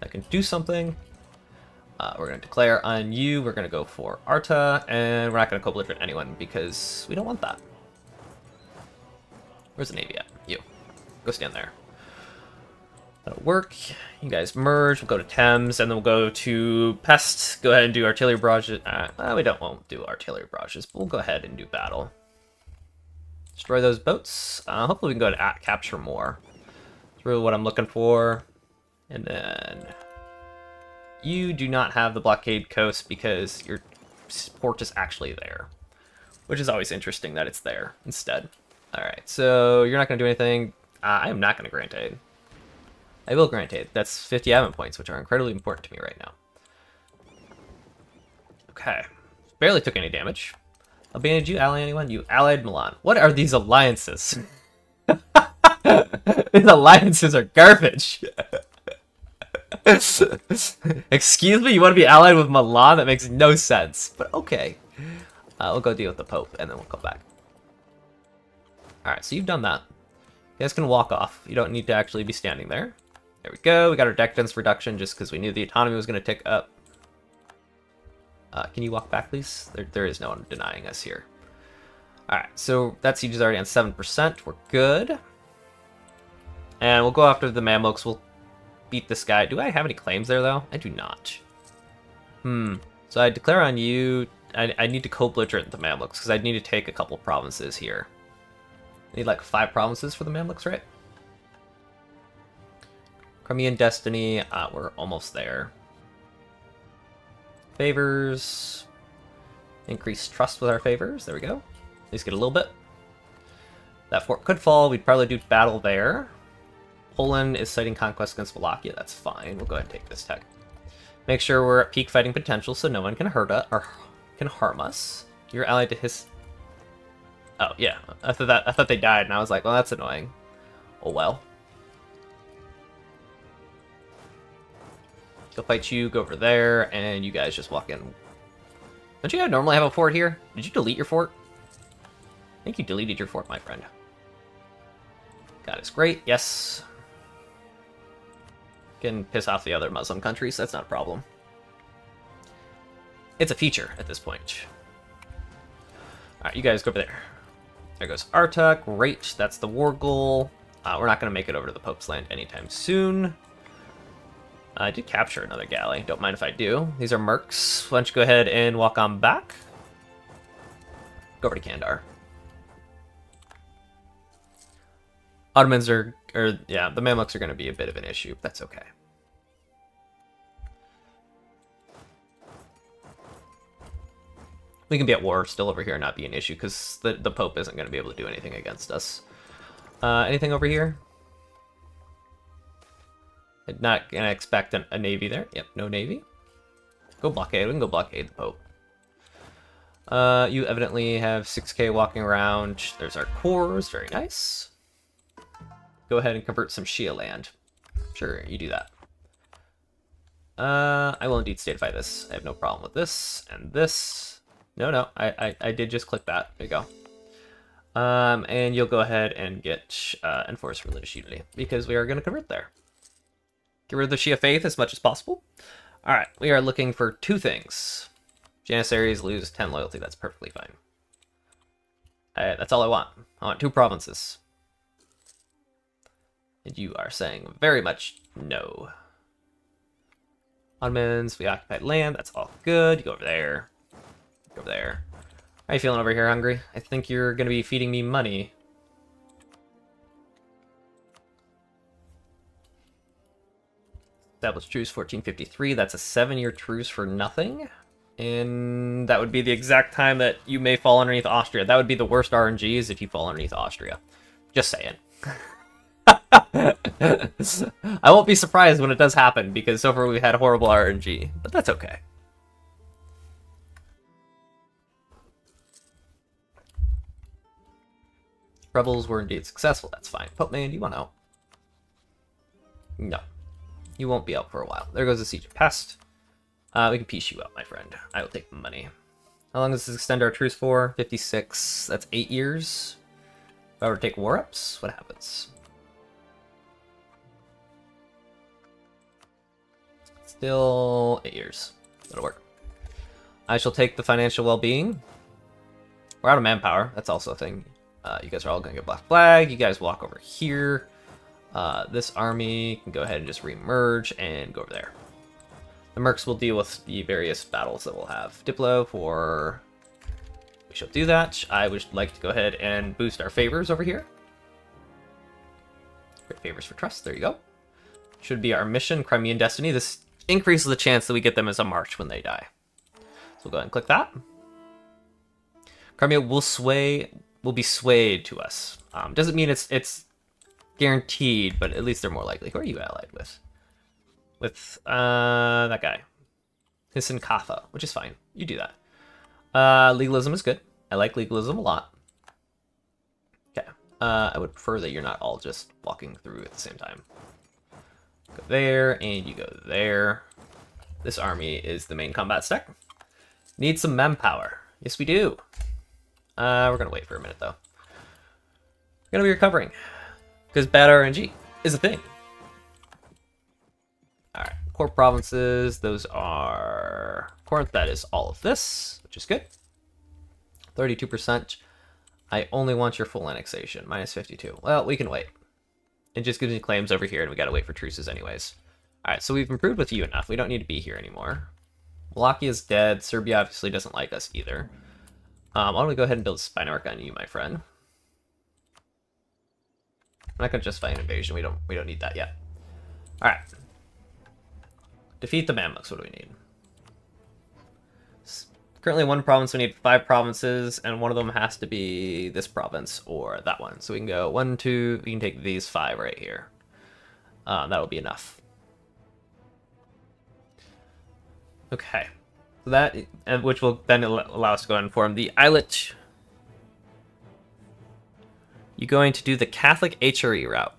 that can do something. Uh, we're going to declare on you, we're going to go for Arta, and we're not going to co-belligerate anyone because we don't want that. Where's the navy at? You. Go stand there. That'll work. You guys merge, we'll go to Thames, and then we'll go to Pest. Go ahead and do artillery barrages. Uh, well, we don't won't do artillery barrages, but we'll go ahead and do battle. Destroy those boats. Uh, hopefully we can go to at capture more. That's really what I'm looking for. And then... You do not have the blockade coast because your port is actually there, which is always interesting that it's there instead. All right, so you're not going to do anything. Uh, I am not going to grant aid. I will grant aid. That's fifty admin points, which are incredibly important to me right now. Okay, barely took any damage. Albania, did you ally anyone? You allied Milan. What are these alliances? These alliances are garbage. Excuse me, you want to be allied with Milan? That makes no sense, but okay. Uh, we'll go deal with the Pope, and then we'll come back. Alright, so you've done that. You guys can walk off. You don't need to actually be standing there. There we go. We got our decadence reduction just because we knew the autonomy was going to tick up. Uh, can you walk back, please? There, there is no one denying us here. Alright, so that siege is already on seven percent. We're good. And we'll go after the Mamluks. We'll beat this guy. Do I have any claims there, though? I do not. Hmm. So I declare on you... I, I need to co-belligerate the Mamluks, because I need to take a couple provinces here. I need, like, five provinces for the Mamluks, right? Crimean Destiny. Uh, we're almost there. Favors. Increase trust with our favors. There we go. At least get a little bit. That fort could fall. We'd probably do battle there. Poland is citing conquest against Wallachia. That's fine. We'll go ahead and take this tech. Make sure we're at peak fighting potential so no one can hurt us or can harm us. You're allied to his. Oh yeah, I thought that I thought they died, and I was like, well, that's annoying. Oh well. He'll fight you. Go over there, and you guys just walk in. Don't you normally have a fort here? Did you delete your fort? I think you deleted your fort, my friend. God is great. Yes. Can piss off the other Muslim countries, that's not a problem. It's a feature at this point. Alright, you guys go over there. There goes Arta, great, that's the war goal. Uh, we're not going to make it over to the Pope's land anytime soon. I did capture another galley. Don't mind if I do. These are mercs. Why don't you go ahead and walk on back. Go over to Candar. Ottomans are, or yeah, the Mamluks are going to be a bit of an issue, but that's okay. We can be at war still over here and not be an issue, because the, the Pope isn't going to be able to do anything against us. Uh, anything over here? Not going to expect an, a navy there. Yep, no navy. Go blockade. We can go blockade the Pope. Uh, you evidently have six K walking around. There's our cores. Very nice. Go ahead and convert some Shia land. Sure, you do that. Uh, I will indeed statify this. I have no problem with this and this. No, no, I, I, I did just click that. There you go. Um, and you'll go ahead and get uh, enforced religious unity, because we are going to convert there. Get rid of the Shia faith as much as possible. All right, we are looking for two things. Janissaries lose ten loyalty. That's perfectly fine. Uh, that's all I want. I want two provinces. And you are saying very much no. Ottomans, we occupied land. That's all good. You go over there. Go over there. How are you feeling over here, Hungary? I think you're going to be feeding me money. Established truce, fourteen fifty-three. That's a seven-year truce for nothing. And that would be the exact time that you may fall underneath Austria. That would be the worst R N G, is if you fall underneath Austria. Just saying. I won't be surprised when it does happen, because so far we've had horrible R N G. But that's okay. Rebels were indeed successful. That's fine. Pope man, you want out? No. You won't be out for a while. There goes the Siege of Pest. Uh, we can piece you out, my friend. I will take the money. How long does this extend our truce for? fifty-six. That's eight years. If I were to take war-ups, what happens? Still eight years. That'll work. I shall take the financial well-being. We're out of manpower. That's also a thing. Uh, you guys are all going to get black flag. You guys walk over here. Uh, this army can go ahead and just remerge and go over there. The mercs will deal with the various battles that we'll have. Diplo for... We shall do that. I would like to go ahead and boost our favors over here. Great favors for trust. There you go. Should be our mission, Crimean Destiny. This increases the chance that we get them as a march when they die. So we'll go ahead and click that. Crimea will sway... will be swayed to us. Um, doesn't mean it's it's guaranteed, but at least they're more likely. Who are you allied with? With uh, that guy. Hissen Katha, which is fine. You do that. Uh, legalism is good. I like legalism a lot. Okay. Uh, I would prefer that you're not all just walking through at the same time. Go there, and you go there. This army is the main combat stack. Need some manpower. Yes, we do. Uh, we're going to wait for a minute, though. We're going to be recovering, because bad R N G is a thing. Alright, core provinces, those are... Corinth, that is all of this, which is good. thirty-two percent. I only want your full annexation, minus fifty-two. Well, we can wait. It just gives me claims over here, and we got to wait for truces anyways. Alright, so we've improved with you enough. We don't need to be here anymore. Wallachia is dead. Serbia obviously doesn't like us either. Um, why don't we go ahead and build a spy network on you, my friend? I'm not gonna justify an invasion. We don't we don't need that yet. Alright. Defeat the Mamluks, what do we need? It's currently one province, we need five provinces, and one of them has to be this province or that one. So we can go one, two, we can take these five right here. Um, that'll be enough. Okay. That, which will then allow us to go and form the islet. You're going to do the Catholic H R E route.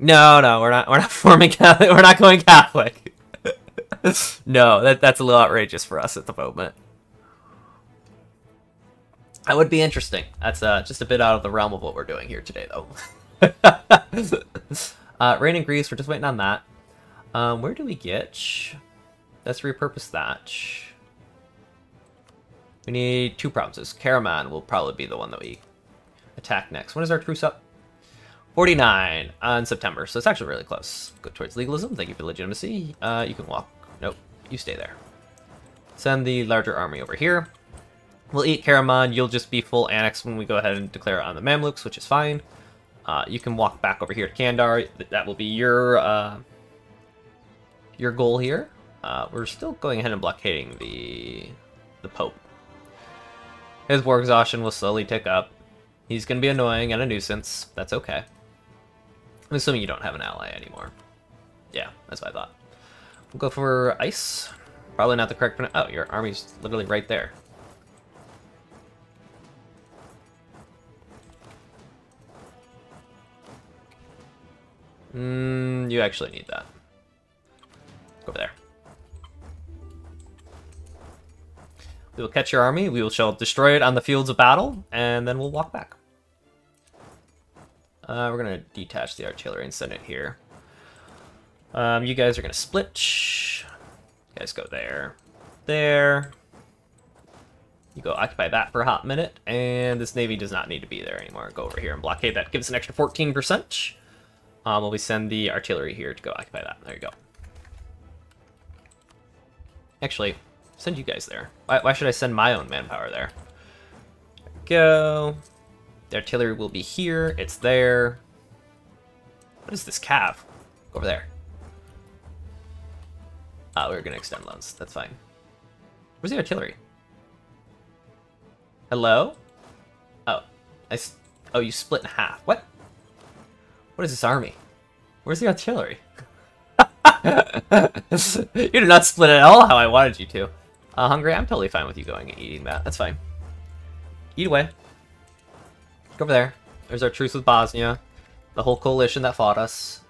No, no, we're not. We're not forming Catholic. We're not going Catholic. No, that that's a little outrageous for us at the moment. That would be interesting. That's uh, just a bit out of the realm of what we're doing here today, though. uh, Rain in Greece. We're just waiting on that. Um, where do we get? Let's repurpose that. We need two provinces. Karaman will probably be the one that we attack next. When is our truce up? forty-nine on September, so it's actually really close. Go towards legalism. Thank you for legitimacy. Uh, you can walk. Nope, you stay there. Send the larger army over here. We'll eat Karaman. You'll just be full annex when we go ahead and declare on the Mamluks, which is fine. Uh, you can walk back over here to Candar. That will be your uh, your goal here. Uh, we're still going ahead and blockading the the Pope. His war exhaustion will slowly tick up. He's going to be annoying and a nuisance. That's okay. I'm assuming you don't have an ally anymore. Yeah, that's what I thought. We'll go for ice. Probably not the correct pron- Oh, your army's literally right there. Mmm, you actually need that. Go over there. We will catch your army, we will shall destroy it on the fields of battle, and then we'll walk back. Uh, we're going to detach the artillery and send it here. Um, you guys are going to split. You guys go there. There. You go occupy that for a hot minute, and this navy does not need to be there anymore. Go over here and blockade that. Give us an extra fourteen percent. Um, while we send the artillery here to go occupy that. There you go. Actually, send you guys there. Why, why should I send my own manpower there? There we go. The artillery will be here. It's there. What is this cav? Go over there. Ah, we were going to extend loans. That's fine. Where's the artillery? Hello? Oh. I s oh, you split in half. What? What is this army? Where's the artillery? You did not split at all how I wanted you to. Uh, Hungary, I'm totally fine with you going and eating that. That's fine. Eat away. Go over there. There's our truce with Bosnia. The whole coalition that fought us.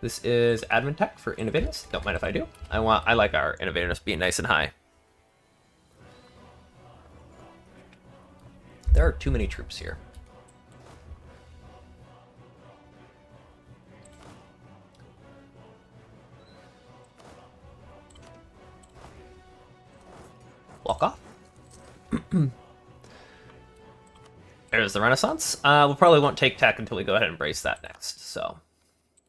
This is admin tech for innovators. Don't mind if I do. I want. I like our innovators being nice and high. There are too many troops here. Walk off. There's the Renaissance. Uh, we probably won't take tech until we go ahead and embrace that next. So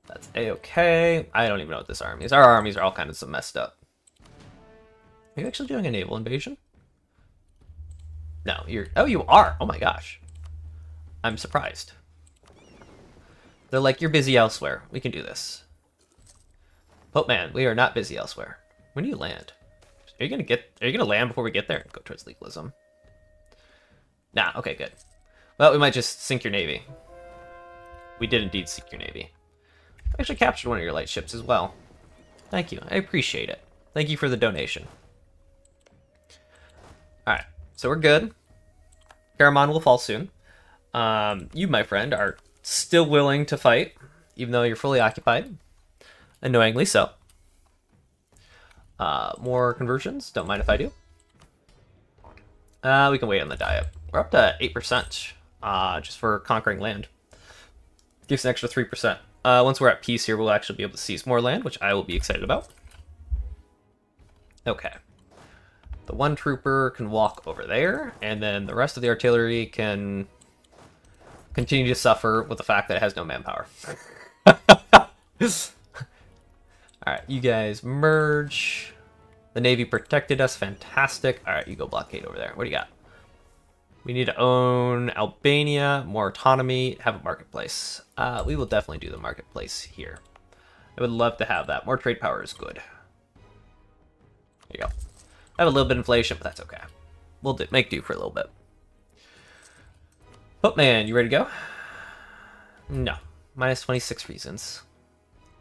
that's a-okay. I don't even know what this army is. Our armies are all kind of so messed up. Are you actually doing a naval invasion? No, you're... Oh, you are. Oh my gosh. I'm surprised. They're like, you're busy elsewhere. We can do this. Pope man, we are not busy elsewhere. When do you land? Are you gonna get? Are you gonna land before we get there? Go towards legalism. Nah. Okay. Good. Well, we might just sink your navy. We did indeed sink your navy. I actually captured one of your light ships as well. Thank you. I appreciate it. Thank you for the donation. All right. So we're good. Karaman will fall soon. Um, you, my friend, are still willing to fight, even though you're fully occupied. Annoyingly so. Uh, more conversions. Don't mind if I do. Uh, we can wait on the diet. We're up to eight percent uh, just for conquering land. Gives an extra three percent. Uh, once we're at peace here, we'll actually be able to seize more land, which I will be excited about. Okay. The one trooper can walk over there, and then the rest of the artillery can continue to suffer with the fact that it has no manpower. Alright, you guys merge. The Navy protected us. Fantastic. Alright, you go blockade over there. What do you got? We need to own Albania, more autonomy, have a marketplace. Uh, we will definitely do the marketplace here. I would love to have that. More trade power is good. There you go. I have a little bit of inflation, but that's okay. We'll do, make do for a little bit. But man, you ready to go? No. Minus twenty-six reasons.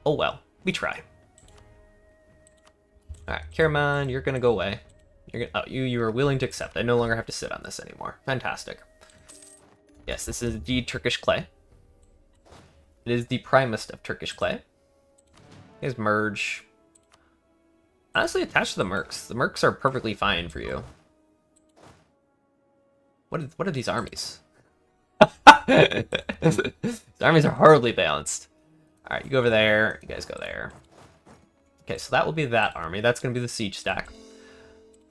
Oh well. We try. Alright, Karaman, you're gonna go away. You're gonna, oh, you you are willing to accept. I no longer have to sit on this anymore. Fantastic. Yes, this is the Turkish clay. It is the primest of Turkish clay. You guys merge. Honestly, attached to the mercs. The mercs are perfectly fine for you. What are, what are these armies? These armies are horribly balanced. Alright, you go over there. You guys go there. Okay, so that will be that army. That's going to be the siege stack.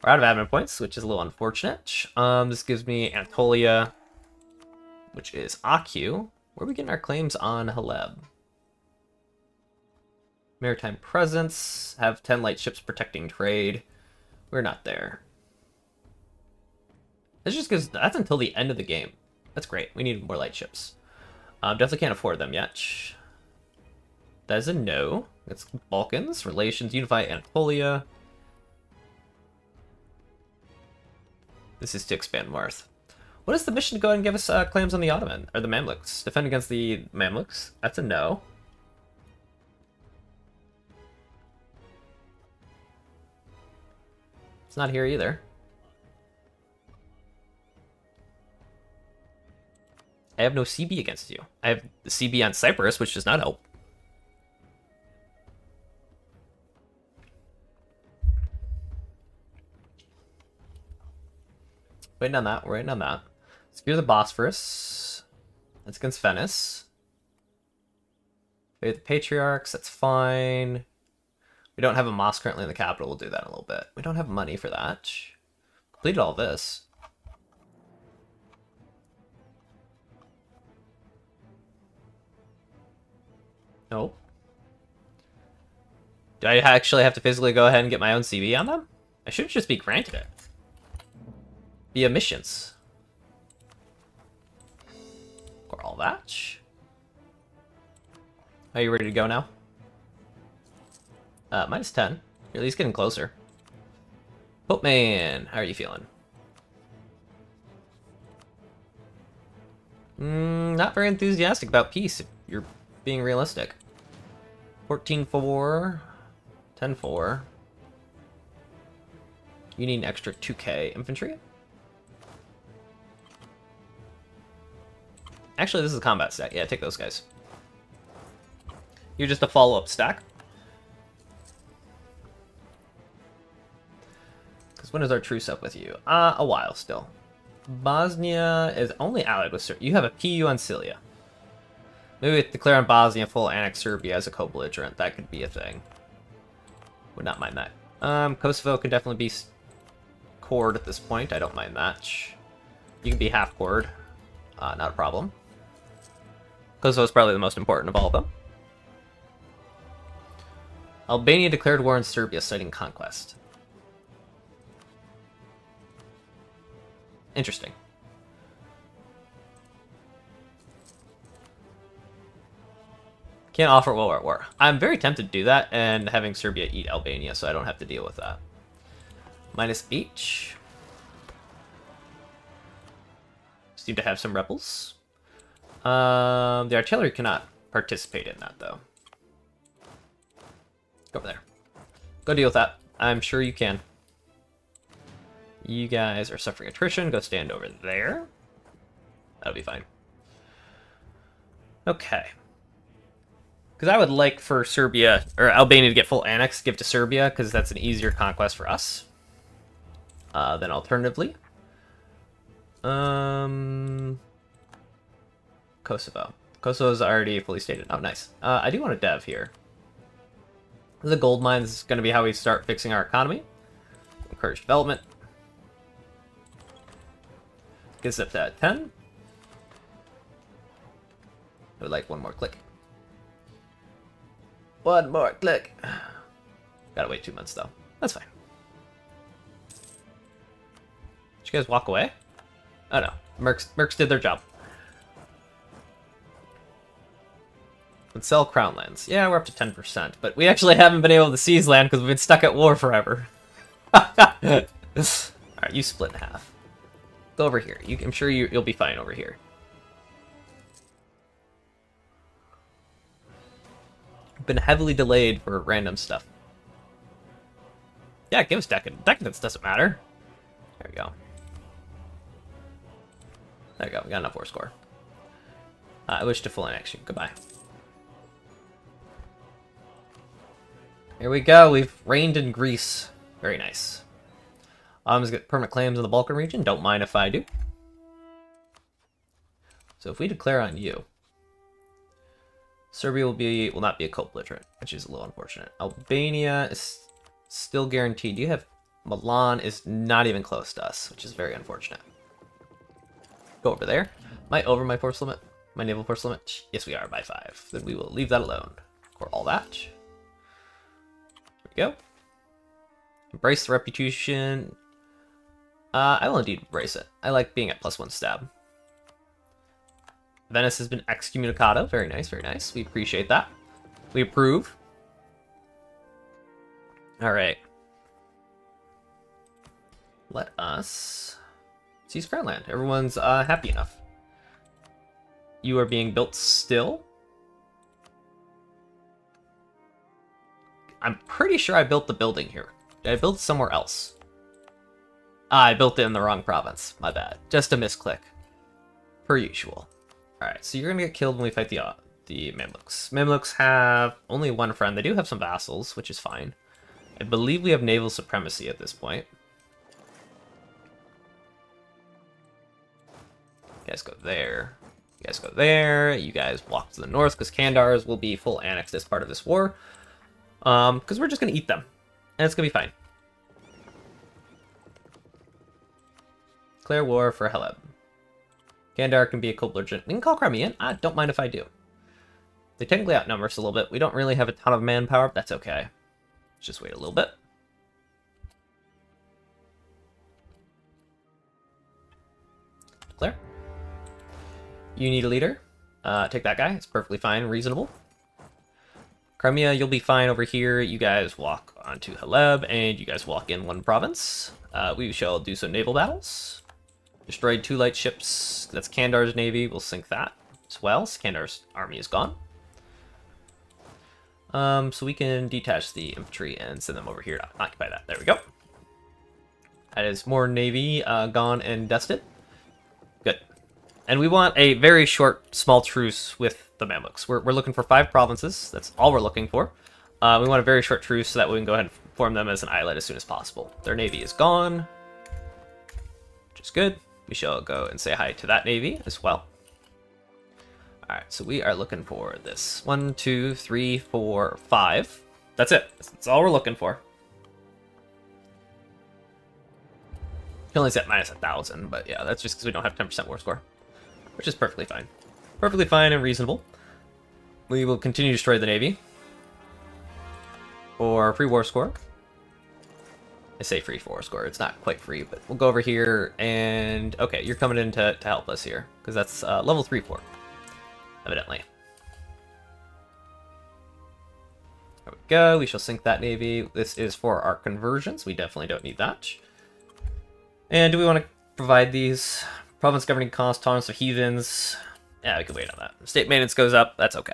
We're out of admin points, which is a little unfortunate. Um, this gives me Anatolia, which is Aku. Where are we getting our claims on Haleb? Maritime presence, have ten light ships protecting trade. We're not there. That's just because that's until the end of the game. That's great. We need more light ships. Um, definitely can't afford them yet. That is a no. It's Balkans, relations, unify Anatolia. This is to expand north. What is the mission to go ahead and give us uh, claims on the Ottoman, or the Mamluks? Defend against the Mamluks. That's a no. It's not here either. I have no C B against you. I have the C B on Cyprus, which does not help. Waiting on that, we're waiting on that. Secure the Bosphorus. That's against Venice. We have the Patriarchs, that's fine. We don't have a mosque currently in the capital, we'll do that in a little bit. We don't have money for that. Completed all this. Nope. Do I actually have to physically go ahead and get my own C B on them? I should just be granted it. Via missions. Or all that. Are you ready to go now? Uh, minus ten. You're at least getting closer. Pope man, how are you feeling? Mm, not very enthusiastic about peace, if you're being realistic. fourteen four. ten four. You need an extra two K infantry. Actually, this is a combat stack. Yeah, take those guys. You're just a follow-up stack. Because when is our truce up with you? Uh, a while still. Bosnia is only allied with Serbia. You have a P U on Syria. Maybe we declare on Bosnia full annex Serbia as a co-belligerent. That could be a thing. Would not mind that. Um, Kosovo can definitely be cored at this point. I don't mind that. You can be half cored. Uh, not a problem. Kosovo is probably the most important of all of them. Albania declared war on Serbia, citing conquest. Interesting. Can't offer while we're at war. I'm very tempted to do that, and having Serbia eat Albania, so I don't have to deal with that. Minus each. Seem to have some rebels. Um, the artillery cannot participate in that, though. Go over there. Go deal with that. I'm sure you can. You guys are suffering attrition. Go stand over there. That'll be fine. Okay. Because I would like for Serbia, or Albania to get full annex, give to Serbia, because that's an easier conquest for us. Uh, then alternatively... Um, Kosovo. Kosovo is already fully stated. Oh, nice. Uh, I do want a dev here. The gold mines is going to be how we start fixing our economy. Encourage development. Gets up to ten. I would like one more click. One more click. Gotta wait two months though. That's fine. Did you guys walk away? Oh no, Mercs, Mercs did their job. Would sell crown lands. Yeah, we're up to ten percent, but we actually haven't been able to seize land because we've been stuck at war forever. Alright, you split in half. Go over here. You, I'm sure you, you'll be fine over here. Been heavily delayed for random stuff. Yeah, give us decadence. Decadence doesn't matter. There we go. There we go, we got enough war score. Uh, I wish to full in action. Goodbye. Here we go, we've reigned in Greece. Very nice. I'm um, just get permanent claims in the Balkan region. Don't mind if I do. So if we declare on you, Serbia will be will not be a co-belligerent, which is a little unfortunate. Albania is still guaranteed. You have Milan is not even close to us, which is very unfortunate. Go over there. Am I over my force limit? My naval force limit? Yes, we are by five. Then we will leave that alone. Or all that. There we go. Embrace the reputation. Uh, I will indeed embrace it. I like being at plus one stab. Venice has been excommunicado. Very nice, very nice. We appreciate that. We approve. Alright. Let us seize crown land. Everyone's uh, happy enough. You are being built still. I'm pretty sure I built the building here. Did I build somewhere else? Ah, I built it in the wrong province. My bad. Just a misclick. Per usual. Alright, so you're going to get killed when we fight the uh, the Mamluks. Mamluks have only one friend. They do have some vassals, which is fine. I believe we have naval supremacy at this point. You guys go there. You guys go there. You guys walk to the north, because Candars will be full annexed as part of this war. Um, because we're just going to eat them. And it's going to be fine. Declare war for Haleb. Candar can be a belligerent. We can call Crimea in. I don't mind if I do. They technically outnumber us a little bit. We don't really have a ton of manpower, but that's okay. Let's just wait a little bit. Declare. You need a leader. Uh, take that guy. It's perfectly fine. Reasonable. Crimea, you'll be fine over here. You guys walk onto Haleb, and you guys walk in one province. Uh, we shall do some naval battles. Destroyed two light ships. That's Candar's navy. We'll sink that as well. Candar's army is gone. Um, so we can detach the infantry and send them over here to occupy that. There we go. That is more navy uh, gone and dusted. Good. And we want a very short, small truce with the Mamluks. We're, we're looking for five provinces. That's all we're looking for. Uh, we want a very short truce so that we can go ahead and form them as an islet as soon as possible. Their navy is gone, which is good. We shall go and say hi to that navy as well. All right, so we are looking for this. One, two, three, four, five. That's it. That's all we're looking for. You can only set minus one thousand, but yeah, that's just because we don't have ten percent war score, which is perfectly fine. Perfectly fine and reasonable. We will continue to destroy the navy. For free war score. I say free war score. It's not quite free, but we'll go over here and... Okay, you're coming in to, to help us here. Because that's uh, level three port. Evidently. There we go. We shall sink that navy. This is for our conversions. We definitely don't need that. And do we want to provide these? Province governing cost, tolerance of heathens... Yeah, we can wait on that. State maintenance goes up. That's okay.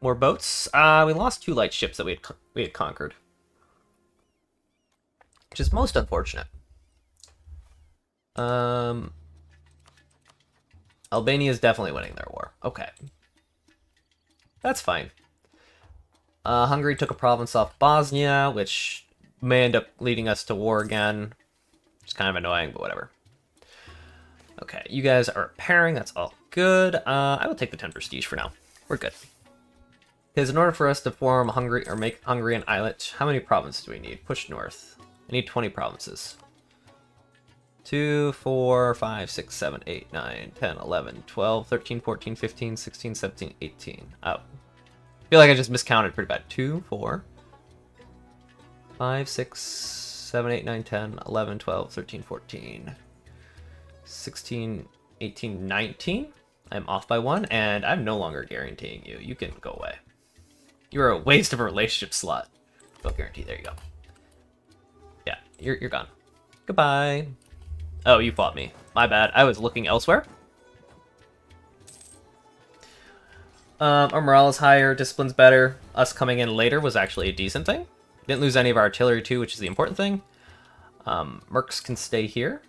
More boats. Uh, we lost two light ships that we had we had conquered, which is most unfortunate. Um, Albania is definitely winning their war. Okay, that's fine. Uh, Hungary took a province off Bosnia, which may end up leading us to war again. It's kind of annoying, but whatever. Okay, you guys are repairing. That's all good. Uh, I will take the ten prestige for now. We're good. Because in order for us to form Hungary or make Hungary an islet, how many provinces do we need? Push north. I need twenty provinces. two, four, five, six, seven, eight, nine, ten, eleven, twelve, thirteen, fourteen, fifteen, sixteen, seventeen, eighteen. Oh. I feel like I just miscounted pretty bad. two, four, five, six, seven, eight, nine, ten, eleven, twelve, thirteen, fourteen. sixteen, eighteen, nineteen. I'm off by one, and I'm no longer guaranteeing you. You can go away. You're a waste of a relationship slot. Don't guarantee. There you go. Yeah, you're, you're gone. Goodbye. Oh, you fought me. My bad. I was looking elsewhere. Um, our morale is higher. Discipline's better. Us coming in later was actually a decent thing. Didn't lose any of our artillery, too, which is the important thing. Um, mercs can stay here.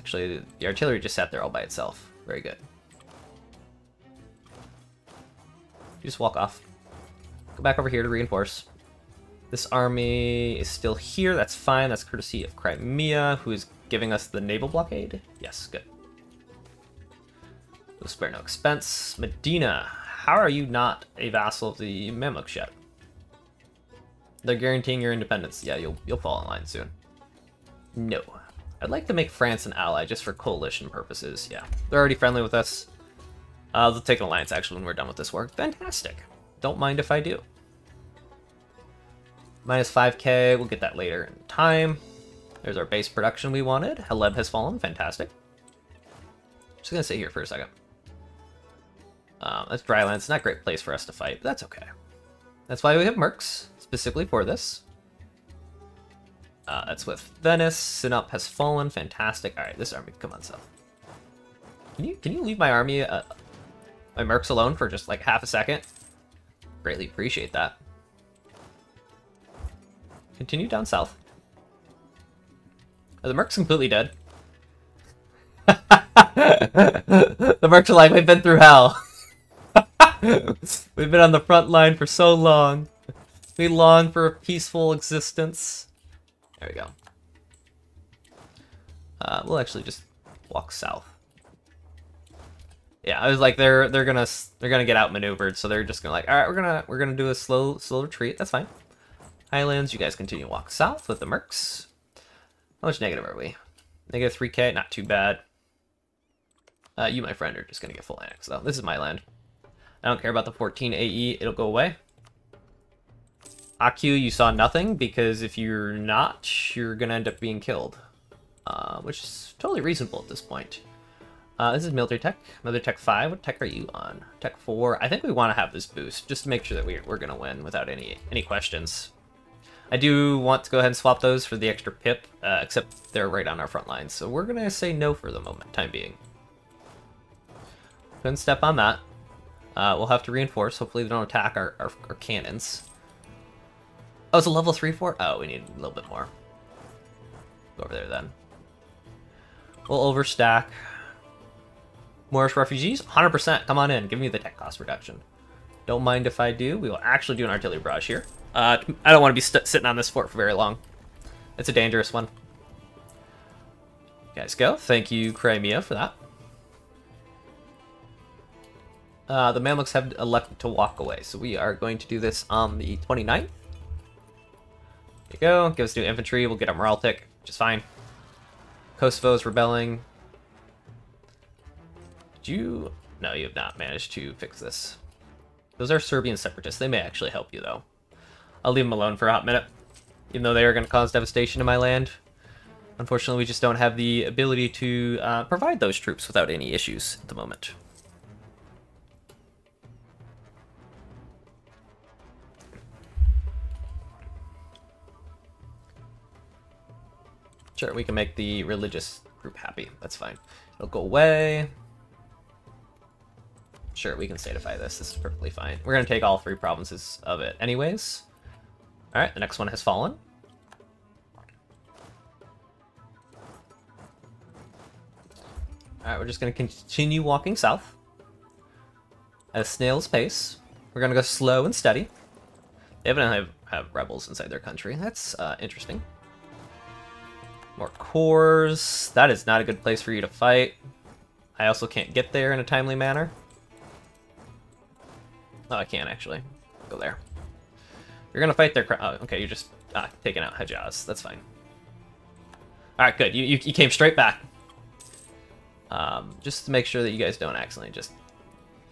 Actually, the artillery just sat there all by itself. Very good. You just walk off. Go back over here to reinforce. This army is still here. That's fine. That's courtesy of Crimea, who is giving us the naval blockade. Yes, good. We'll spare no expense. Medina, how are you not a vassal of the Mamluks yet? They're guaranteeing your independence. Yeah, you'll you'll fall in line soon. No. I'd like to make France an ally, just for coalition purposes. Yeah, they're already friendly with us. Uh, they'll take an alliance, actually, when we're done with this war. Fantastic. Don't mind if I do. Minus five K, we'll get that later in time. There's our base production we wanted. Haleb has fallen. Fantastic. Just gonna sit here for a second. Um, that's dry land. It's not a great place for us to fight, but that's okay. That's why we have mercs, specifically for this. Uh, that's with Venice. Sinop has fallen. Fantastic. All right, this army, come on, south. Can you can you leave my army, uh, my mercs alone for just like half a second? Greatly appreciate that. Continue down south. Are the mercs completely dead? The mercs are like, we've been through hell. We've been on the front line for so long. We long for a peaceful existence. There we go. Uh, we'll actually just walk south. Yeah, I was like, they're they're gonna they're gonna get outmaneuvered, so they're just gonna like, all right, we're gonna we're gonna do a slow slow retreat. That's fine. Highlands, you guys continue to walk south with the mercs. How much negative are we? Negative three K, not too bad. Uh, you, my friend, are just gonna get full annex though. This is my land. I don't care about the fourteen A E. It'll go away. Aku, you saw nothing, because if you're not, you're going to end up being killed. Uh, which is totally reasonable at this point. Uh, this is military tech. Military tech five. What tech are you on? Tech four. I think we want to have this boost, just to make sure that we're, we're going to win without any any questions. I do want to go ahead and swap those for the extra pip, uh, except they're right on our front lines. So we're going to say no for the moment, time being. Couldn't step on that. Uh, we'll have to reinforce. Hopefully they don't attack our, our, our cannons. Oh, it's a level three fort? Oh, we need a little bit more. Go over there, then. We'll overstack. Moorish refugees? one hundred percent. Come on in. Give me the tech cost reduction. Don't mind if I do. We will actually do an artillery barrage here. Uh, I don't want to be st sitting on this fort for very long. It's a dangerous one. You guys go. Thank you, Crimea, for that. Uh, the Mamluks have elected to walk away, so we are going to do this on the twenty-ninth. There you go. Give us new infantry. We'll get a morale tick, which is fine. Kosovo's rebelling. Did you... No, you have not managed to fix this. Those are Serbian separatists. They may actually help you, though. I'll leave them alone for a hot minute, even though they are going to cause devastation to my land. Unfortunately, we just don't have the ability to uh, provide those troops without any issues at the moment. Sure, we can make the religious group happy. That's fine. It'll go away. Sure, we can statify this. This is perfectly fine. We're going to take all three provinces of it anyways. All right, the next one has fallen. All right, we're just going to continue walking south at a snail's pace. We're going to go slow and steady. They evidently have, have rebels inside their country. That's uh, interesting. More cores. That is not a good place for you to fight. I also can't get there in a timely manner. Oh, I can actually. Go there. You're going to fight their... Oh, okay, you're just ah, taking out Hejaz. That's fine. Alright, good. You, you, you came straight back. Um, just to make sure that you guys don't accidentally just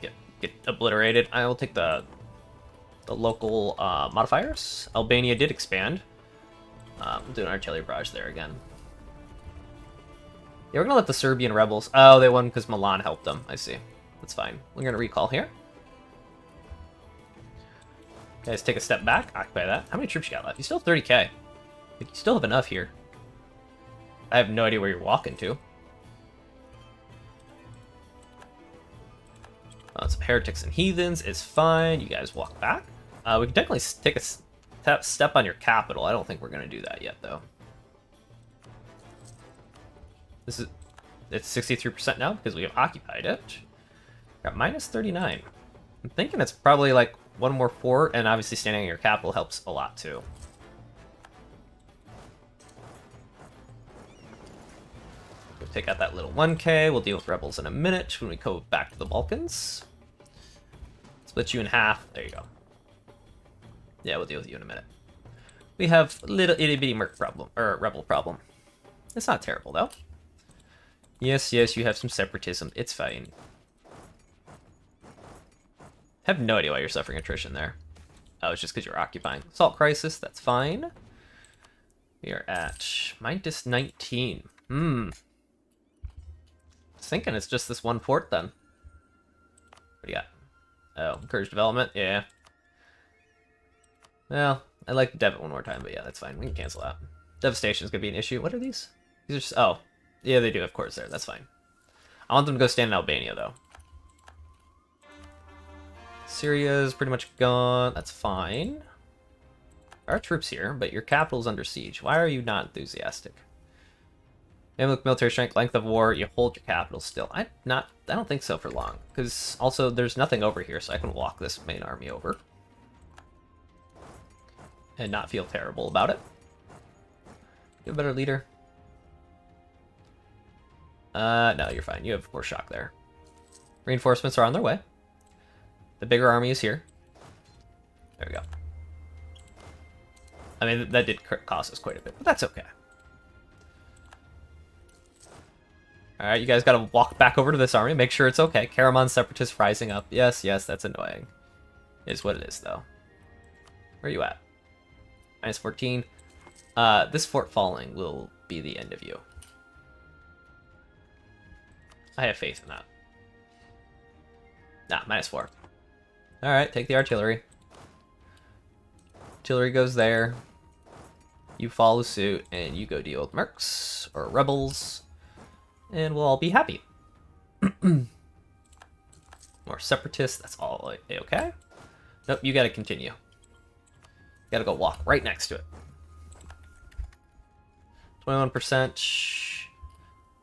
get, get obliterated. I will take the, the local uh, modifiers. Albania did expand. Um, we'll do an artillery barrage there again. Yeah, we're gonna let the Serbian rebels... Oh, they won because Milan helped them. I see. That's fine. We're gonna recall here. You guys, take a step back. Occupy that. How many troops you got left? You still have thirty K. Like, you still have enough here. I have no idea where you're walking to. Uh, some heretics and heathens is fine. You guys walk back. Uh, we can definitely take a... Step on your capital. I don't think we're going to do that yet, though. This is... It's sixty-three percent now because we have occupied it. Got minus thirty-nine. I'm thinking it's probably like one more fort, and obviously standing on your capital helps a lot, too. We'll take out that little one K. We'll deal with rebels in a minute when we go back to the Balkans. Split you in half. There you go. Yeah, we'll deal with you in a minute. We have little itty bitty merc problem, or rebel problem. It's not terrible, though. Yes, yes, you have some separatism. It's fine. I have no idea why you're suffering attrition there. Oh, it's just because you're occupying. Salt crisis, that's fine. We are at minus nineteen. Hmm. I was thinking it's just this one port, then. What do you got? Oh, encourage development? Yeah. Well, I'd like to dev it one more time, but yeah, that's fine. We can cancel out. Devastation is going to be an issue. What are these? These are just... Oh. Yeah, they do have cores there. That's fine. I want them to go stand in Albania, though. Syria is pretty much gone. That's fine. There are troops here, but your capital is under siege. Why are you not enthusiastic? Mamluk military strength, length of war, you hold your capital still. I not. I don't think so for long. Because also, there's nothing over here, so I can walk this main army over. And not feel terrible about it. You a better leader. Uh, no, you're fine. You have four shock there. Reinforcements are on their way. The bigger army is here. There we go. I mean, that did cost us quite a bit, but that's okay. Alright, you guys gotta walk back over to this army. Make sure it's okay. Karaman separatists rising up. Yes, yes, that's annoying. It is what it is, though. Where are you at? Minus fourteen. Uh, this fort falling will be the end of you. I have faith in that. Nah, minus four. Alright, take the artillery. Artillery goes there. You follow suit, and you go deal with mercs, or rebels, and we'll all be happy. More separatists, that's all okay? Nope, you gotta continue. Gotta go walk right next to it. twenty-one percent.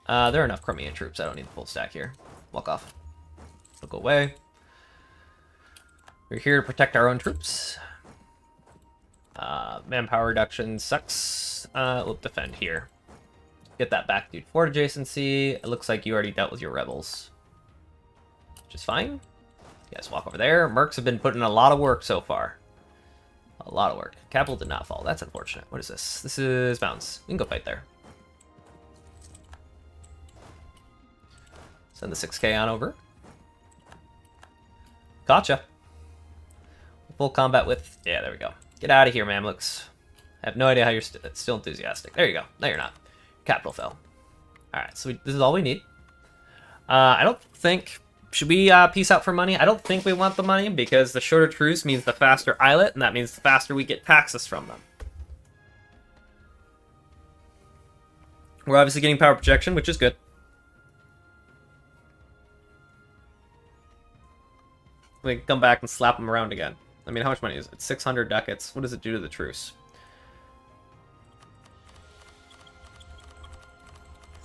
Uh, there are enough Crimean troops, I don't need the full stack here. Walk off. Look away. We're here to protect our own troops. Uh, manpower reduction sucks. Uh, we'll defend here. Get that back, dude. Fort adjacency. It looks like you already dealt with your rebels. Which is fine. You guys walk over there. Mercs have been putting in a lot of work so far. A lot of work. Capital did not fall. That's unfortunate. What is this? This is mountains. We can go fight there. Send the six K on over. Gotcha. Full combat with... Yeah, there we go. Get out of here, Mamluks. I have no idea how you're st still enthusiastic. There you go. No, you're not. Capital fell. Alright, so we, this is all we need. Uh, I don't think... Should we uh, peace out for money? I don't think we want the money, because the shorter truce means the faster islet, and that means the faster we get taxes from them. We're obviously getting power projection, which is good. We can come back and slap them around again. I mean, how much money is it? six hundred ducats. What does it do to the truce?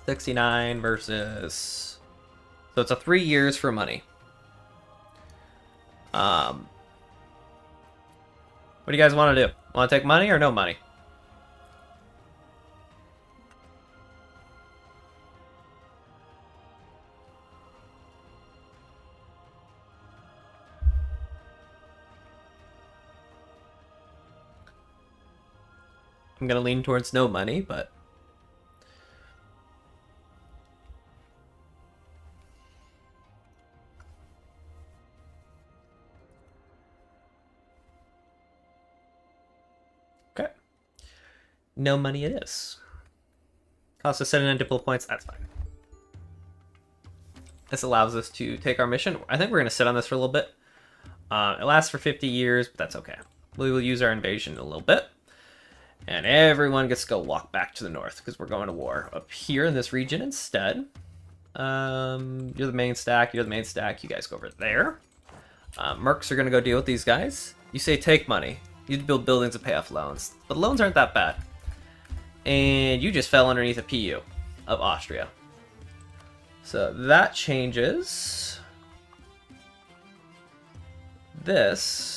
sixty-nine versus... So it's a three years for money. Um, what do you guys want to do? Want to take money or no money? I'm going to lean towards no money, but... Okay. No money it is. Cost us seventy-nine diplo points, that's fine. This allows us to take our mission. I think we're going to sit on this for a little bit. Uh, it lasts for fifty years, but that's okay. We will use our invasion in a little bit. And everyone gets to go walk back to the north, because we're going to war up here in this region instead. Um, you're the main stack, you're the main stack, you guys go over there. Uh, mercs are going to go deal with these guys. You say take money. You build buildings and pay off loans. But loans aren't that bad. And you just fell underneath a P U of Austria. So that changes. This...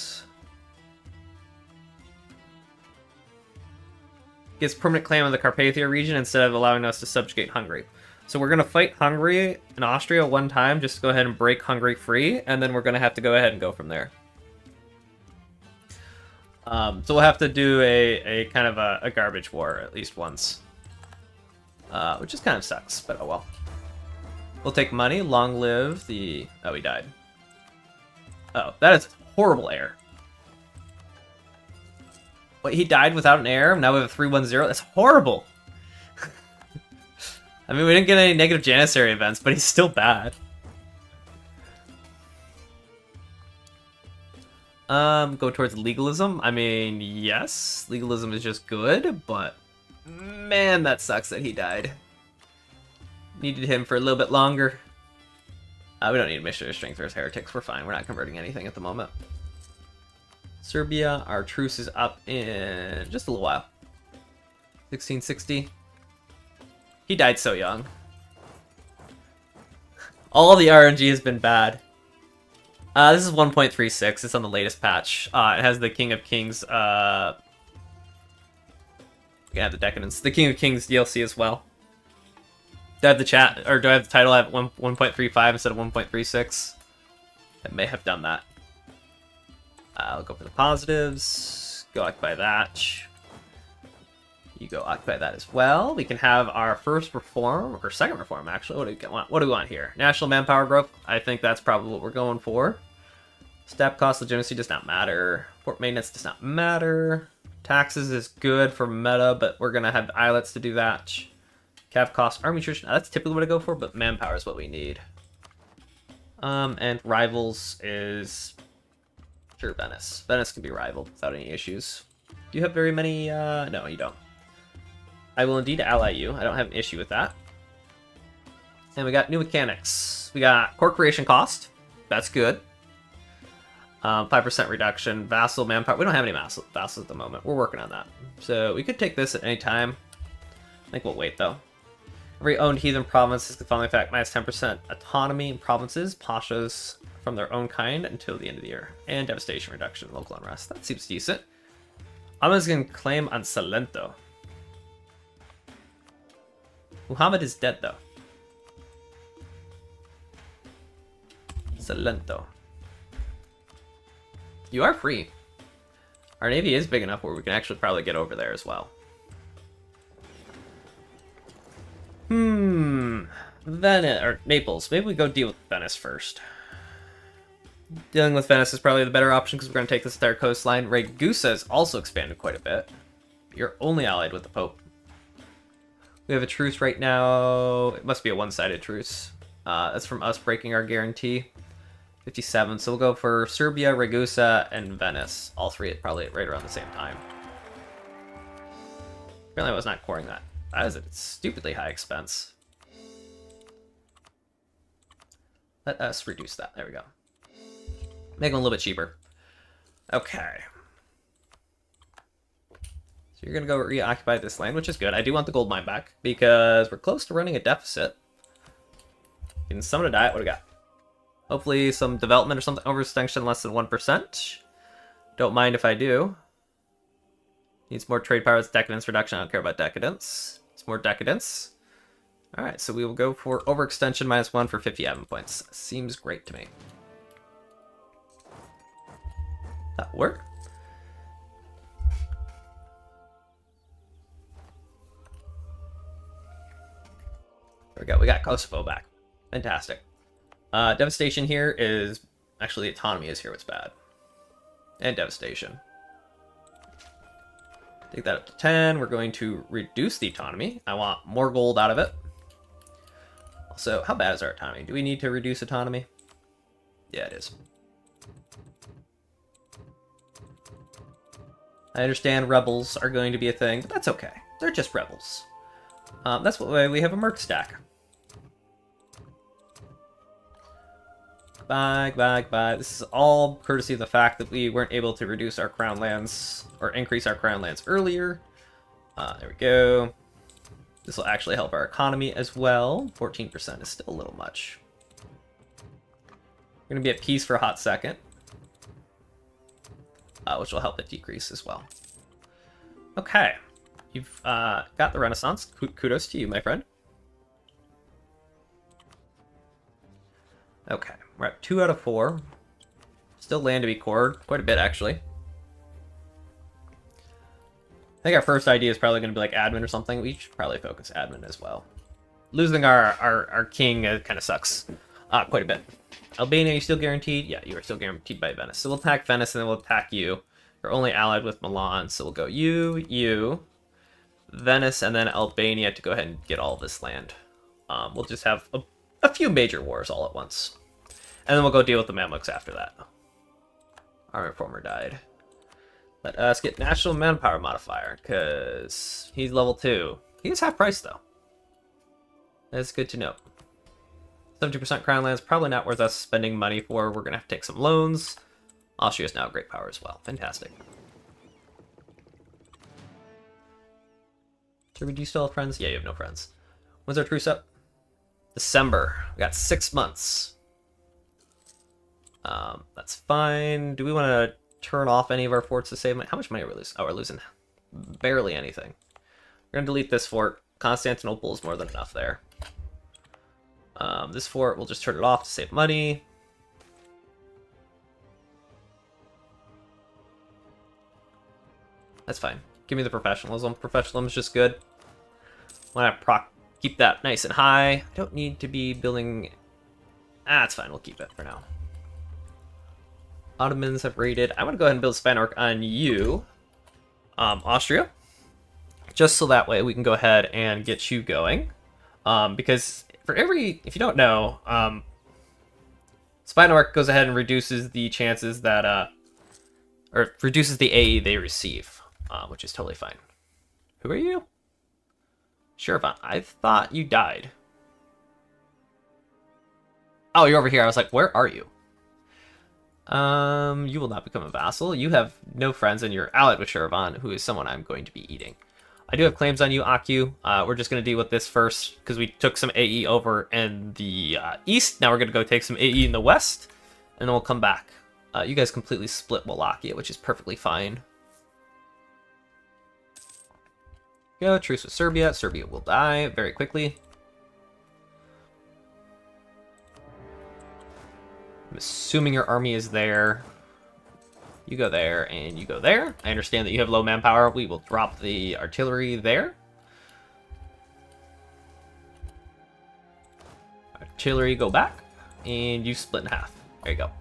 gets permanent claim of the Carpathia region instead of allowing us to subjugate Hungary. So we're going to fight Hungary and Austria one time just to go ahead and break Hungary free, and then we're going to have to go ahead and go from there. Um, so we'll have to do a, a kind of a, a garbage war at least once. uh, which just kind of sucks, but oh well. We'll take money. Long live the... Oh, he died. Oh, that is horrible air. Wait, he died without an air? Now we have a three one zero? That's horrible! I mean, we didn't get any negative Janissary events, but he's still bad. Um, go towards legalism? I mean, yes, legalism is just good, but... Man, that sucks that he died. Needed him for a little bit longer. Uh, we don't need Missionary Strength versus Heretics, we're fine, we're not converting anything at the moment. Serbia, our truce is up in just a little while. sixteen sixty. He died so young. All the R N G has been bad. Uh, this is one point three six, it's on the latest patch. Uh, it has the King of Kings, uh... we can have the Decadence. The King of Kings D L C as well. Do I have the chat, or do I have the title at one point three five instead of one point three six? I may have done that. Uh, I'll go for the positives. Go occupy that. You go occupy that as well. We can have our first reform, or second reform, actually. What do we want, what do we want here? National manpower growth. I think that's probably what we're going for. Step cost legitimacy does not matter. Port maintenance does not matter. Taxes is good for meta, but we're going to have islets to do that. Cav cost, army nutrition, that's typically what I go for, but manpower is what we need. Um, and rivals is... Sure, Venice. Venice can be rivaled without any issues. Do you have very many... Uh, no, you don't. I will indeed ally you. I don't have an issue with that. And we got new mechanics. We got core creation cost. That's good. Um, five percent reduction. Vassal manpower. We don't have any vassals at the moment. We're working on that. So we could take this at any time. I think we'll wait, though. Every owned heathen province is the following fact, minus ten percent autonomy in provinces, pashas from their own kind until the end of the year. And devastation reduction, local unrest. That seems decent. I'm just going to claim on Salento. Muhammad is dead, though. Salento. You are free. Our navy is big enough where we can actually probably get over there as well. Hmm, Venice, or Naples. Maybe we go deal with Venice first. Dealing with Venice is probably the better option because we're going to take this entire coastline. Ragusa has also expanded quite a bit. You're only allied with the Pope. We have a truce right now. It must be a one-sided truce. Uh, that's from us breaking our guarantee. fifty-seven, so we'll go for Serbia, Ragusa, and Venice. All three at probably right around the same time. Apparently I was not coring that. That is a stupidly high expense. Let us reduce that. There we go. Make them a little bit cheaper. Okay. So you're going to go reoccupy this land, which is good. I do want the gold mine back because we're close to running a deficit. Getting some to die. What do we got? Hopefully some development or something. Overextension less than one percent. Don't mind if I do. Needs more trade power. It's decadence reduction. I don't care about decadence. It's more decadence. All right, so we will go for overextension minus one for fifty admin points. Seems great to me. That worked. There we go. We got Kosovo back. Fantastic. Uh, devastation here is actually the autonomy is here. What's bad? And devastation. Take that up to ten. We're going to reduce the autonomy. I want more gold out of it. Also, how bad is our autonomy? Do we need to reduce autonomy? Yeah, it is. I understand rebels are going to be a thing, but that's okay. They're just rebels. Um, that's why we have a merc stack. Bye, bye, bye. This is all courtesy of the fact that we weren't able to reduce our crown lands, or increase our crown lands earlier. Uh, there we go. This will actually help our economy as well. fourteen percent is still a little much. We're going to be at peace for a hot second. Uh, which will help it decrease as well. Okay. You've uh, got the Renaissance. Kudos to you, my friend. Okay, we're at two out of four. Still land to be cored, quite a bit actually. I think our first idea is probably going to be like admin or something. We should probably focus admin as well. Losing our, our, our king uh, kind of sucks uh, quite a bit. Albania, you still guaranteed? Yeah, you are still guaranteed by Venice. So we'll attack Venice and then we'll attack you. You're only allied with Milan, so we'll go you, you, Venice, and then Albania to go ahead and get all this land. Um, we'll just have a, a few major wars all at once. And then we'll go deal with the Mamluks after that. Our reformer died. Let us get National Manpower Modifier, because he's level two. He is half price, though. That's good to know. seventy percent crown lands, probably not worth us spending money for. We're going to have to take some loans. Austria is now a great power as well. Fantastic. Serbia, do you still have friends? Yeah, you have no friends. When's our truce up? December. We got six months. Um, that's fine. Do we want to turn off any of our forts to save money? How much money are we losing? Oh, we're losing barely anything. We're going to delete this fort. Constantinople is more than enough there. Um, this fort, we'll just turn it off to save money. That's fine. Give me the professionalism. Professionalism is just good. Want to proc keep that nice and high. I don't need to be building... Ah, it's fine. We'll keep it for now. Ottomans have raided. I want to go ahead and build Spanark on you, um, Austria, just so that way we can go ahead and get you going. Um, because for every, if you don't know, um, Spanark goes ahead and reduces the chances that, uh, or reduces the A E they receive, uh, which is totally fine. Who are you? Sure, I thought you died. Oh, you're over here. I was like, where are you? Um, you will not become a vassal. You have no friends, and you're allied with Sheravan, who is someone I'm going to be eating. I do have claims on you, Aku. Uh, we're just going to deal with this first, because we took some A E over in the uh, east. Now we're going to go take some A E in the west, and then we'll come back. Uh, you guys completely split Wallachia, which is perfectly fine. Go, truce with Serbia. Serbia will die very quickly. I'm assuming your army is there. You go there, and you go there. I understand that you have low manpower. We will drop the artillery there. Artillery, go back, and you split in half. There you go.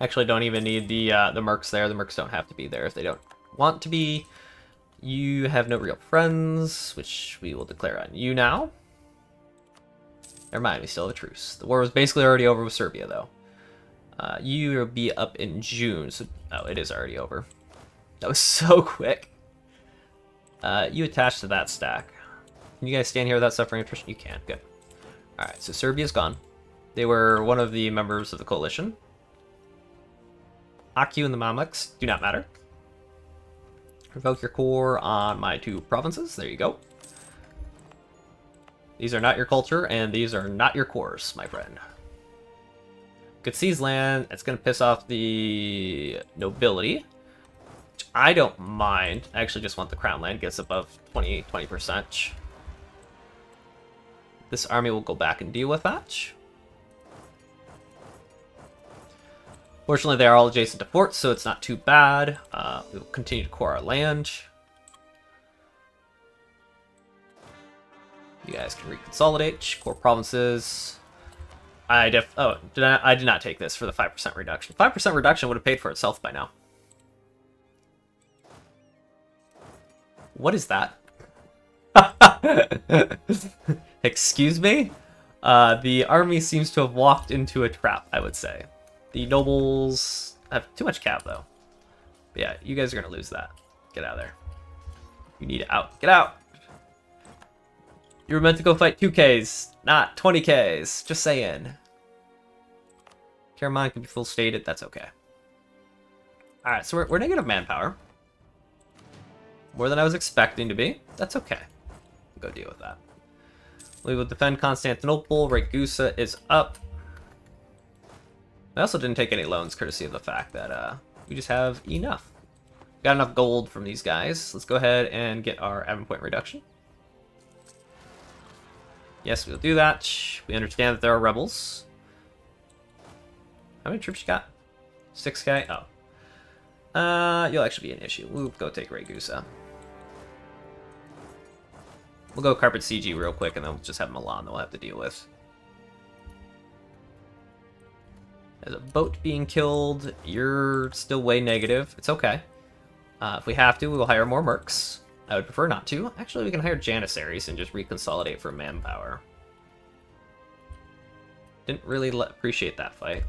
Actually, don't even need the uh, the mercs there. The mercs don't have to be there if they don't want to be. You have no real friends, which we will declare on you now. Never mind, we still have a truce. The war was basically already over with Serbia, though. Uh, you will be up in June, so... Oh, it is already over. That was so quick. Uh, you attach to that stack. Can you guys stand here without suffering attrition? You can, good. Alright, so Serbia's gone. They were one of the members of the coalition. Aku and the Mamluks do not matter. Revoke your core on my two provinces. There you go. These are not your culture, and these are not your cores, my friend. Good seize land. It's going to piss off the nobility, which I don't mind. I actually just want the crown land. Gets above twenty percent. This army will go back and deal with that. Fortunately, they are all adjacent to ports, so it's not too bad. Uh, we will continue to core our land. You guys can reconsolidate core provinces. I def oh did I, I did not take this for the five percent reduction. Five percent reduction would have paid for itself by now. What is that? Excuse me. Uh, the army seems to have walked into a trap. I would say the nobles have too much cav though. But yeah, you guys are gonna lose that. Get out of there. You need out. Get out. You were meant to go fight two Ks, not twenty Ks. Just saying. Karaman can be full stated. That's okay. Alright, so we're, we're negative manpower. More than I was expecting to be. That's okay. We'll go deal with that. We will defend Constantinople. Ragusa is up. I also didn't take any loans, courtesy of the fact that uh, we just have enough. We got enough gold from these guys. Let's go ahead and get our admin point reduction. Yes, we'll do that. We understand that there are rebels. How many troops you got? Six guy? Oh. Uh, you'll actually be an issue. We'll go take Ragusa. We'll go Carpet C G real quick, and then we'll just have Milan that we'll have to deal with. There's a boat being killed. You're still way negative. It's okay. Uh, if we have to, we will hire more mercs. I would prefer not to. Actually, we can hire Janissaries and just reconsolidate for manpower. Didn't really let, appreciate that fight.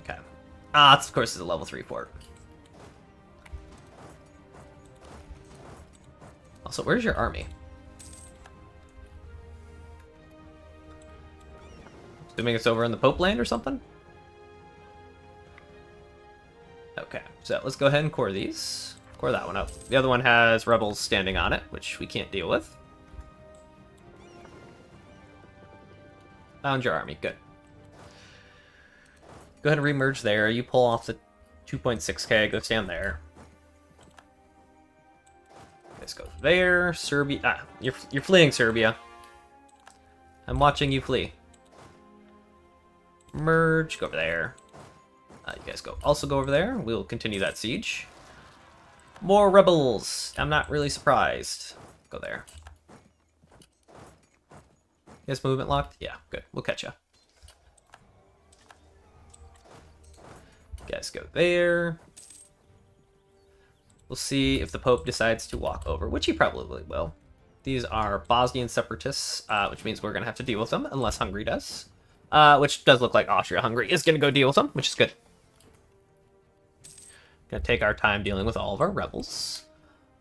Okay. Ah, it's, of course, it's a level three port. Also, where's your army? Assuming it's over in the Pope land or something? Okay, so let's go ahead and core these. Core that one up. The other one has rebels standing on it, which we can't deal with. Found your army, good. Go ahead and remerge there. You pull off the two point six K, go stand there. Let's go there. Serbia. Ah, you're, you're fleeing, Serbia. I'm watching you flee. Merge, go over there. Uh, you guys go. Also go over there. We'll continue that siege. More rebels. I'm not really surprised. Go there. Is movement locked? Yeah, good. We'll catch ya. You guys go there. We'll see if the Pope decides to walk over, which he probably will. These are Bosnian separatists, uh, which means we're going to have to deal with them, unless Hungary does. Uh, which does look like Austria-Hungary is going to go deal with them, which is good. Going to take our time dealing with all of our rebels.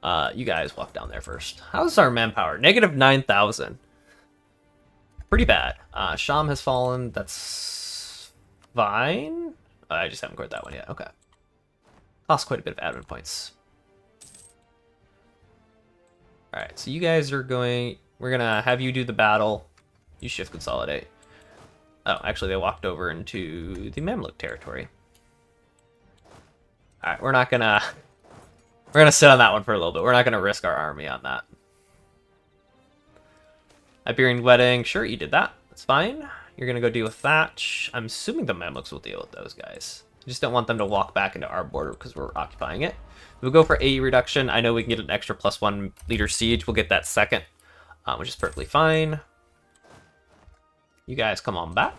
Uh, you guys walk down there first. How's our manpower? Negative nine thousand. Pretty bad. Uh, Sham has fallen. That's fine. Uh, I just haven't cored that one yet. Okay. Lost quite a bit of admin points. All right, so you guys are going... We're going to have you do the battle. You shift consolidate. Oh, actually, they walked over into the Mamluk territory. All right, we're not going to... We're going to sit on that one for a little bit. We're not going to risk our army on that. Iberian Wedding. Sure, you did that. That's fine. You're going to go deal with that. I'm assuming the Mamluks will deal with those guys. I just don't want them to walk back into our border because we're occupying it. We'll go for A E reduction. I know we can get an extra plus one leader siege. We'll get that second, uh, which is perfectly fine. You guys come on back.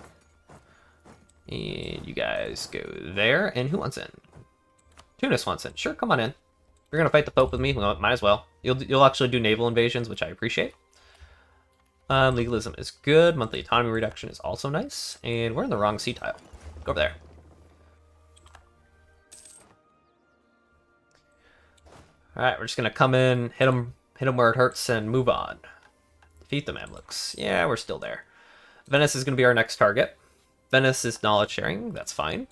And you guys go there. And who wants in? Tunis wants in. Sure, come on in. You're going to fight the Pope with me. Well, might as well. You'll, you'll actually do naval invasions, which I appreciate. Um, legalism is good. Monthly autonomy reduction is also nice. And we're in the wrong sea tile. Go over there. All right, we're just gonna come in, hit them, hit them where it hurts, and move on. Defeat the Mamluks. Yeah, we're still there. Venice is gonna be our next target. Venice is knowledge sharing. That's fine.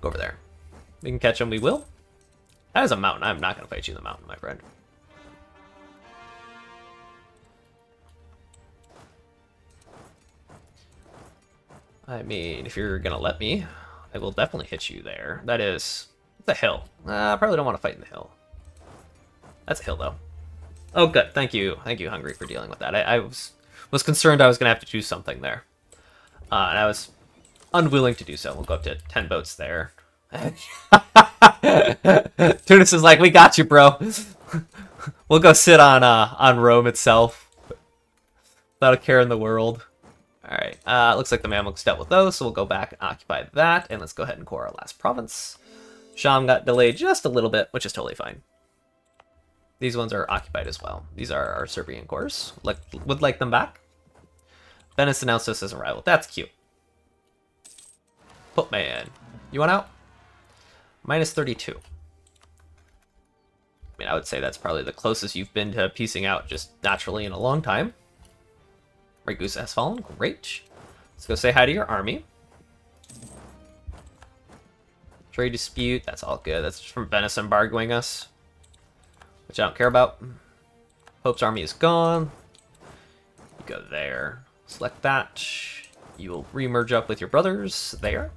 Go over there. We can catch them. We will. That is a mountain. I'm not gonna fight you in the mountain, my friend. I mean, if you're gonna let me, I will definitely hit you there. That is. The hill. Uh, I probably don't want to fight in the hill. That's a hill, though. Oh, good. Thank you. Thank you, Hungary, for dealing with that. I, I was, was concerned I was going to have to do something there. Uh, and I was unwilling to do so. We'll go up to ten boats there. Tunis is like, we got you, bro. We'll go sit on uh, on Rome itself. Without a care in the world. All right. Uh, looks like the Mamluks dealt with those, so we'll go back and occupy that. And let's go ahead and core our last province. Sham got delayed just a little bit, which is totally fine. These ones are occupied as well. These are our Serbian cores. Like, would like them back. Venice announced us as a rival. That's cute. Pope man. You want out? Minus thirty-two. I mean, I would say that's probably the closest you've been to piecing out just naturally in a long time. Ragusa has fallen. Great. Let's go say hi to your army. Trade dispute, that's all good. That's just from Venice embargoing us, which I don't care about. Pope's army is gone. You go there. Select that. You will remerge up with your brothers there.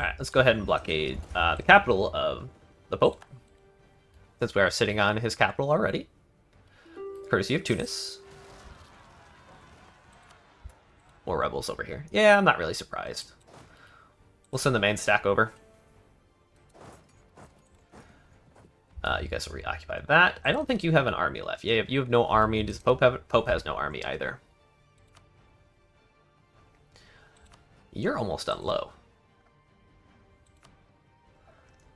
All right, let's go ahead and blockade uh, the capital of the Pope, since we are sitting on his capital already, courtesy of Tunis. More rebels over here. Yeah, I'm not really surprised. We'll send the main stack over. Uh, you guys will reoccupy that. I don't think you have an army left. Yeah, if you have no army, does Pope have it? Pope has no army either. You're almost on low.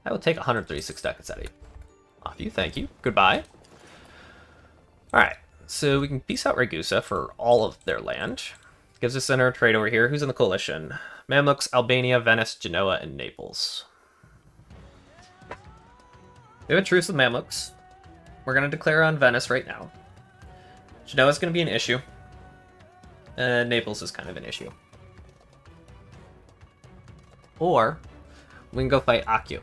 I will take one hundred thirty-six ducats out of you. Off you, thank you. Goodbye. Alright, so we can peace out Ragusa for all of their land. Gives us center trade over here. Who's in the coalition? Mamluks, Albania, Venice, Genoa, and Naples. We have a truce with Mamluks. We're going to declare on Venice right now. Genoa's going to be an issue. And Naples is kind of an issue. Or we can go fight Aku,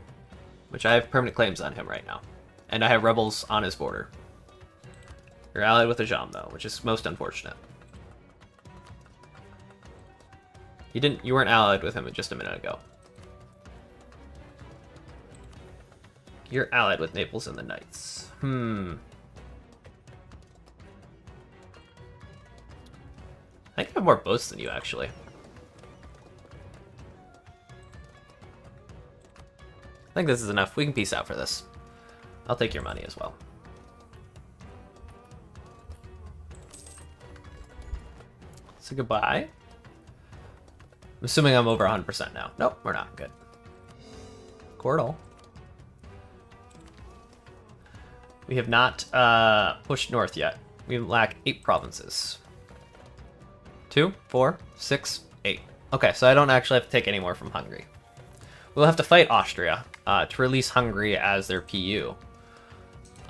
which I have permanent claims on him right now. And I have rebels on his border. You're allied with Ajam, though, which is most unfortunate. You didn't. You weren't allied with him just a minute ago. You're allied with Naples and the Knights. Hmm. I think I have more boats than you, actually. I think this is enough. We can peace out for this. I'll take your money as well. So goodbye. I'm assuming I'm over one hundred percent now. Nope, we're not. Good. Cordal. We have not uh, pushed north yet. We lack eight provinces. Two, four, six, eight. Okay, so I don't actually have to take any more from Hungary. We'll have to fight Austria uh, to release Hungary as their P U,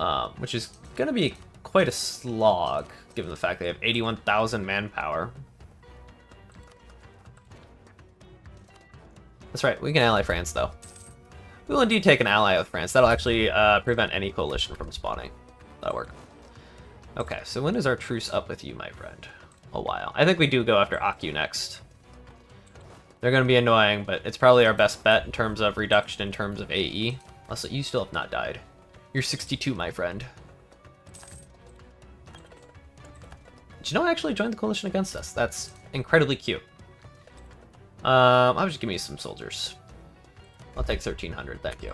um, which is going to be quite a slog, given the fact they have eighty-one thousand manpower. That's right, we can ally France, though. We will indeed take an ally with France. That'll actually uh, prevent any coalition from spawning. That'll work. Okay, so when is our truce up with you, my friend? A while. I think we do go after Aku next. They're going to be annoying, but it's probably our best bet in terms of reduction, in terms of A E. Unless you still have not died. You're sixty-two, my friend. Genoa actually joined the coalition against us. That's incredibly cute. Um, I'll just give me some soldiers. I'll take thirteen hundred, thank you.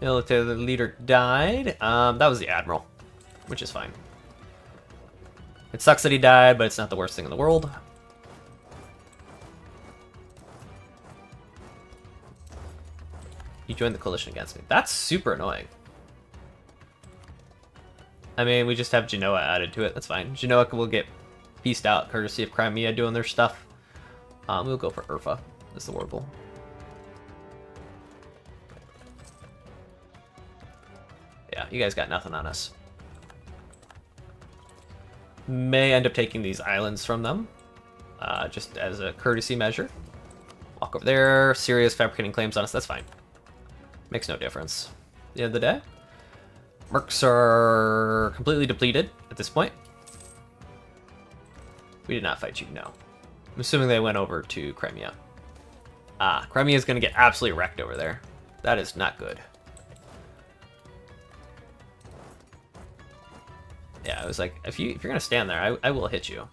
Military leader died. Um, that was the admiral, which is fine. It sucks that he died, but it's not the worst thing in the world. You joined the coalition against me. That's super annoying. I mean, we just have Genoa added to it. That's fine. Genoa will get peaced out, courtesy of Crimea doing their stuff. Um, we'll go for Urfa. That's the war goal. Yeah, you guys got nothing on us. May end up taking these islands from them, uh, just as a courtesy measure. Walk over there. Syria is fabricating claims on us. That's fine. Makes no difference. At the end of the day, mercs are completely depleted at this point. We did not fight you, no. I'm assuming they went over to Crimea. Ah, Crimea is going to get absolutely wrecked over there. That is not good. Yeah, I was like, if, you, if you're going to stand there, I, I will hit you.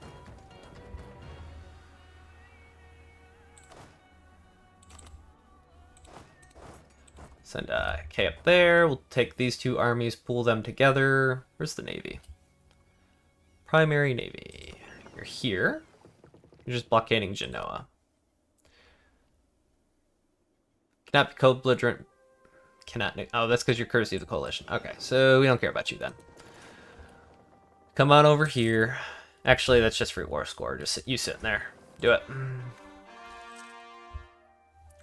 Send uh, K up there. We'll take these two armies, pool them together. Where's the navy? Primary navy. You're here. You're just blockading Genoa. Cannot be co-belligerent. Cannot. Oh, that's because you're courtesy of the coalition. Okay, so we don't care about you then. Come on over here. Actually, that's just free war score. Just sit, you sitting there. Do it.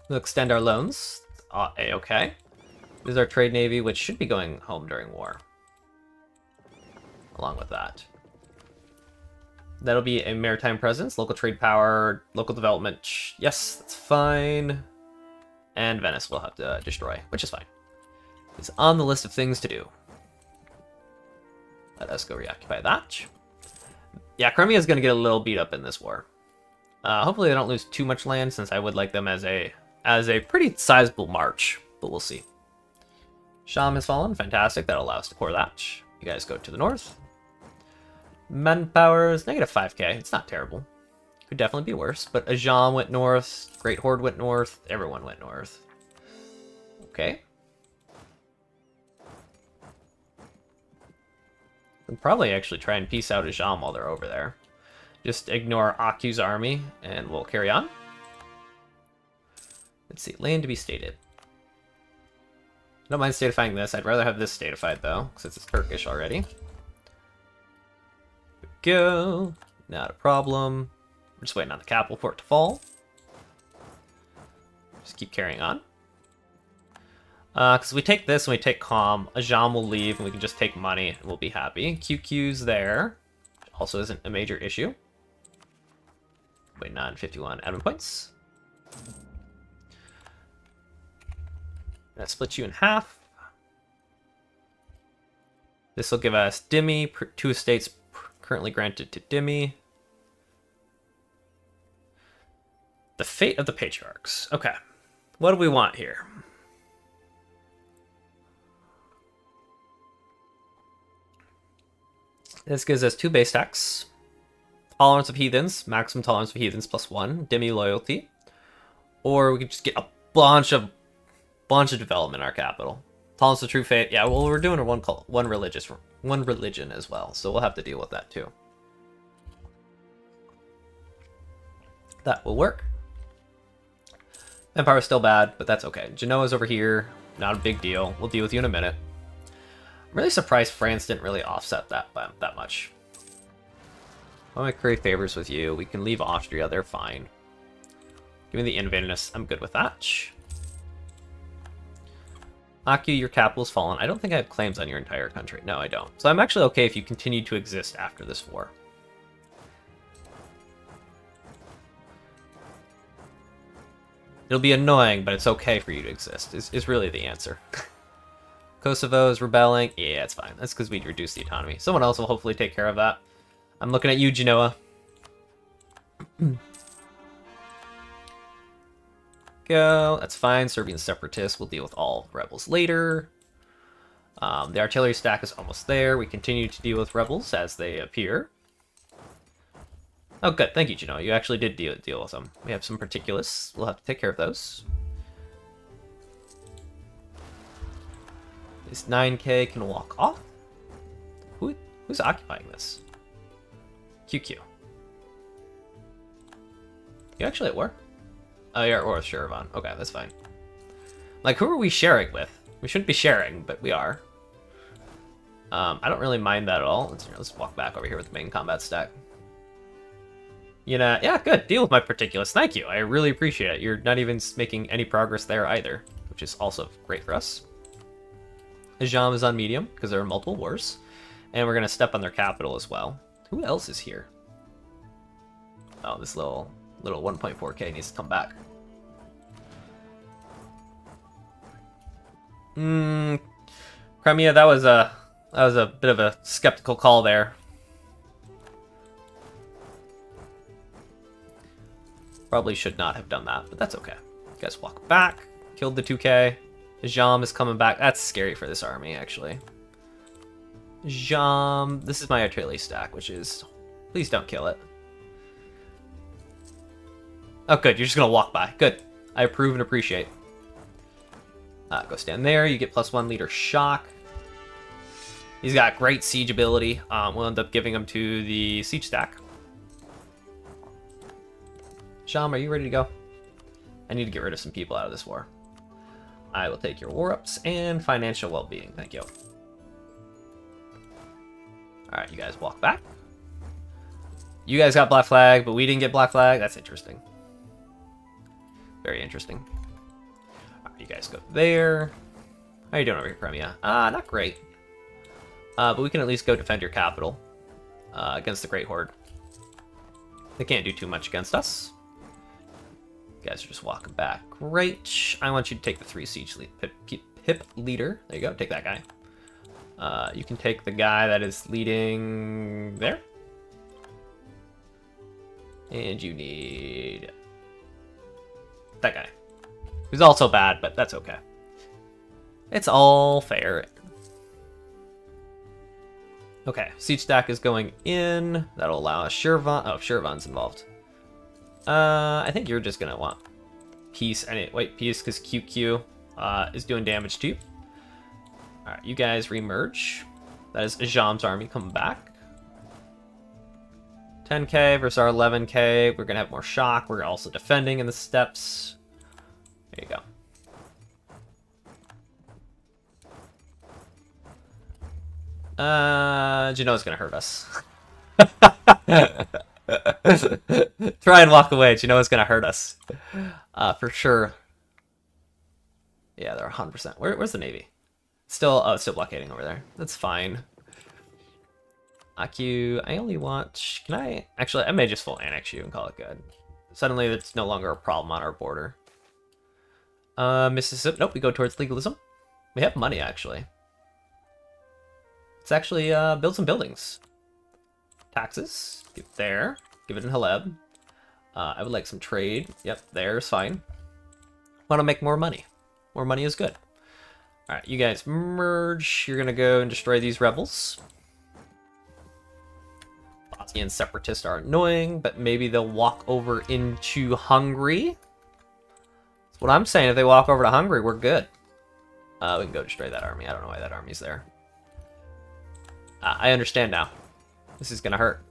We'll extend our loans. Uh, A-okay. This is our trade navy, which should be going home during war. Along with that. That'll be a maritime presence, local trade power, local development. Yes, that's fine. And Venice will have to destroy, which is fine. It's on the list of things to do. Let us go reoccupy that. Yeah, Crimea is going to get a little beat up in this war. Uh, hopefully they don't lose too much land, since I would like them as a... as a pretty sizable march, but we'll see. Sham has fallen. Fantastic. That'll allow us to pour that. You guys go to the north. Manpower is negative five K. It's not terrible. Could definitely be worse, but Ajam went north, Great Horde went north, everyone went north. Okay. I'll probably actually try and peace out Ajam while they're over there. Just ignore Aku's army, and we'll carry on. Let's see, land to be stated. I don't mind statifying this. I'd rather have this statified, though, since it's Turkish already. There we go. Not a problem. We're just waiting on the capital port to fall. Just keep carrying on. Because uh, we take this and we take Calm. Ajam will leave, and we can just take money, and we'll be happy. Q Q's there. Also isn't a major issue. Waiting on fifty-one admin points. That splits you in half. This will give us Dimi, two estates currently granted to Dimi. The fate of the patriarchs. Okay, what do we want here? This gives us two base tax. Tolerance of heathens, maximum tolerance of heathens plus one, Dimi loyalty. Or we could just get a bunch of Bunch of development, our capital. Tolerance of true faith. Yeah, well, we're doing one cult, one religious, one religion as well, so we'll have to deal with that too. That will work. Empire's still bad, but that's okay. Genoa's over here. Not a big deal. We'll deal with you in a minute. I'm really surprised France didn't really offset that that much. I'm gonna curry favors with you. We can leave Austria. They're fine. Give me the invadedness. I'm good with that. Aku, your capital's fallen. I don't think I have claims on your entire country. No, I don't. So I'm actually okay if you continue to exist after this war. It'll be annoying, but it's okay for you to exist, is, is really the answer. Kosovo is rebelling. Yeah, it's fine. That's because we reduced the autonomy. Someone else will hopefully take care of that. I'm looking at you, Genoa. Go. That's fine. Serbian separatists. We'll deal with all rebels later. Um, the artillery stack is almost there. We continue to deal with rebels as they appear. Oh, good. Thank you, Genoa. You actually did deal deal with them. We have some particulates. We'll have to take care of those. This nine K can walk off. Who who's occupying this? Q Q. You actually at war? Oh, you're at war with Sheravan. Okay, that's fine. Like, who are we sharing with? We shouldn't be sharing, but we are. Um, I don't really mind that at all. Let's, let's walk back over here with the main combat stack. You know, yeah, good. Deal with my particulates. Thank you. I really appreciate it. You're not even making any progress there either, which is also great for us. Ajam is on medium, because there are multiple wars. And we're going to step on their capital as well. Who else is here? Oh, this little... Little one point four K needs to come back. Mm, Crimea, that was a that was a bit of a skeptical call there. Probably should not have done that, but that's okay. You guys walk back. Killed the two K. Jam is coming back. That's scary for this army, actually. Jam, this is my artillery stack, which is please don't kill it. Oh, good. You're just going to walk by. Good. I approve and appreciate. Uh, go stand there. You get plus one leader shock. He's got great siege ability. Um, we'll end up giving him to the siege stack. Sham, are you ready to go? I need to get rid of some people out of this war. I will take your war ups and financial well-being. Thank you. All right, you guys walk back. You guys got black flag, but we didn't get black flag. That's interesting. Very interesting. Alright, you guys go there. How are you doing over here, Crimea? Ah, uh, not great. Uh, but we can at least go defend your capital uh, against the Great Horde. They can't do too much against us. You guys are just walking back. Great. I want you to take the three siege lead, pip, pip leader. There you go. Take that guy. Uh, you can take the guy that is leading there. And you need... that guy. Who's also bad, but that's okay. It's all fair. Okay, siege stack is going in. That'll allow us Shirvan. Oh, Shirvan's involved. Uh, I think you're just gonna want peace. I didn't wait peace because Q Q uh, is doing damage too. All right, you guys remerge. That is Ajam's army coming back. ten K versus our eleven K. We're gonna have more shock. We're also defending in the steps. There you go. Uh, Genoa's gonna hurt us. Try and walk away. Genoa's gonna hurt us, uh, for sure. Yeah, they're one hundred percent. Where, where's the navy? Still, oh, still blockading over there. That's fine. Aku, I only want. Can I actually? I may just full annex you and call it good. Suddenly, it's no longer a problem on our border. Uh, Mississippi. Nope, we go towards legalism. We have money actually. Let's actually uh, build some buildings. Taxes, give it there. Give it in Haleb. Uh, I would like some trade. Yep, there's fine. Want to make more money? More money is good. All right, you guys merge. You're gonna go and destroy these rebels. Bosnian separatists are annoying, but maybe they'll walk over into Hungary. That's what I'm saying. If they walk over to Hungary, we're good. Uh, we can go destroy that army. I don't know why that army's there. Uh, I understand now. This is gonna hurt.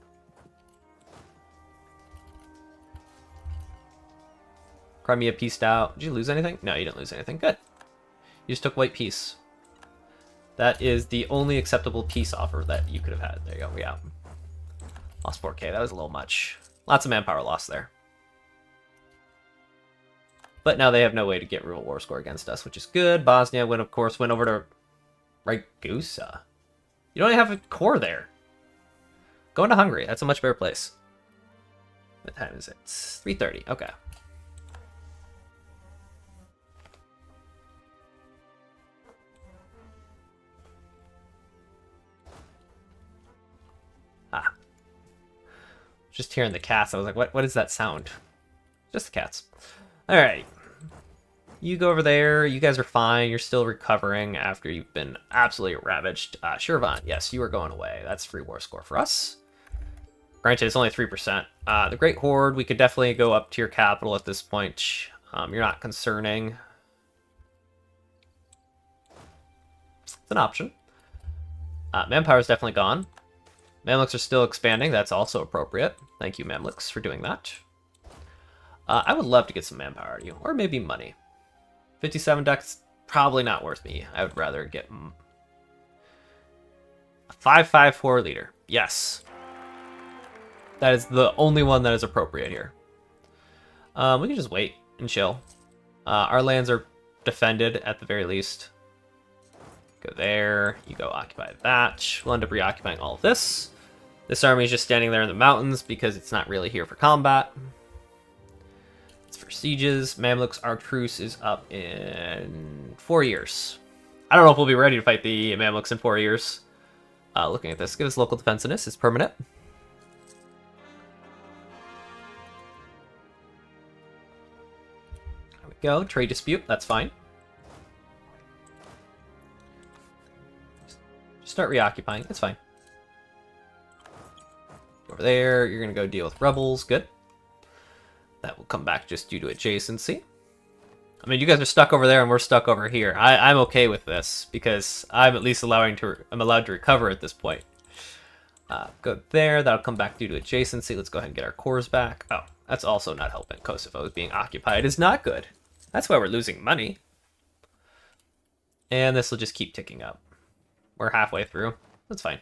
Crimea pieced out. Did you lose anything? No, you didn't lose anything. Good. You just took white peace. That is the only acceptable peace offer that you could have had. There you go. We out. Lost four K. That was a little much. Lots of manpower lost there. But now they have no way to get real war score against us, which is good. Bosnia went, of course, went over to Ragusa. You don't have a core there. Go into Hungary. That's a much better place. What time is it? It's three thirty. Okay. Ah. Just hearing the cats. I was like, what, what is that sound? Just the cats. All right. You go over there. You guys are fine. You're still recovering after you've been absolutely ravaged. Uh, Shirvan, yes, you are going away. That's free war score for us. Granted, it's only three percent. Uh, the Great Horde, we could definitely go up to your capital at this point. Um, you're not concerning. It's an option. Uh, manpower is definitely gone. Mamluks are still expanding. That's also appropriate. Thank you, Mamluks, for doing that. Uh, I would love to get some manpower out of you, or maybe money. fifty-seven ducks, probably not worth me. I would rather get a five five four leader. Yes. That is the only one that is appropriate here. Um, we can just wait and chill. Uh, our lands are defended at the very least. Go there. You go occupy that. We'll end up reoccupying all of this. This army is just standing there in the mountains because it's not really here for combat. For sieges. Mamluks, our truce is up in four years. I don't know if we'll be ready to fight the Mamluks in four years. Uh, looking at this, give us local defensiveness. It's permanent. There we go. Trade dispute. That's fine. Just start reoccupying. That's fine. Over there, you're going to go deal with rebels. Good. That will come back just due to adjacency. I mean, you guys are stuck over there and we're stuck over here. I, I'm okay with this because I'm at least allowing to. I'm allowed to recover at this point. Uh, go there. That'll come back due to adjacency. Let's go ahead and get our cores back. Oh, that's also not helping. Kosovo is being occupied is not good. That's why we're losing money. And this will just keep ticking up. We're halfway through. That's fine.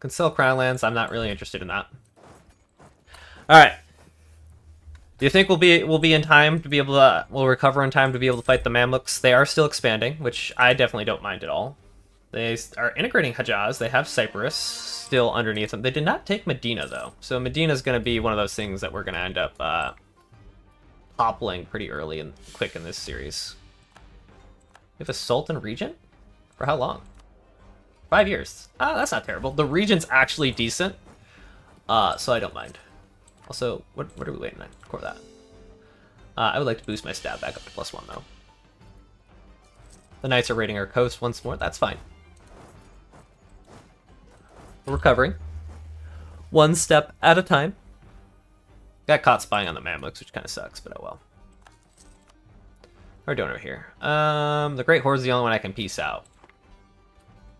Can sell crown lands. I'm not really interested in that. All right. Do you think we'll be we'll be in time to be able to uh, we'll recover in time to be able to fight the Mamluks? They are still expanding, which I definitely don't mind at all. They are integrating Hejaz. They have Cyprus still underneath them. They did not take Medina though, so Medina is going to be one of those things that we're going to end up uh, toppling pretty early and quick in this series. We have a Sultan Regent for how long? Five years. Ah, that's not terrible. The Regent's actually decent, uh, so I don't mind. Also, what, what are we waiting on? Core that. Uh, I would like to boost my stab back up to plus one, though. The Knights are raiding our coast once more. That's fine. recovering. One step at a time. Got caught spying on the Mamluks, which kind of sucks, but oh well. What are we doing over here? Um, the Great Horde is the only one I can peace out.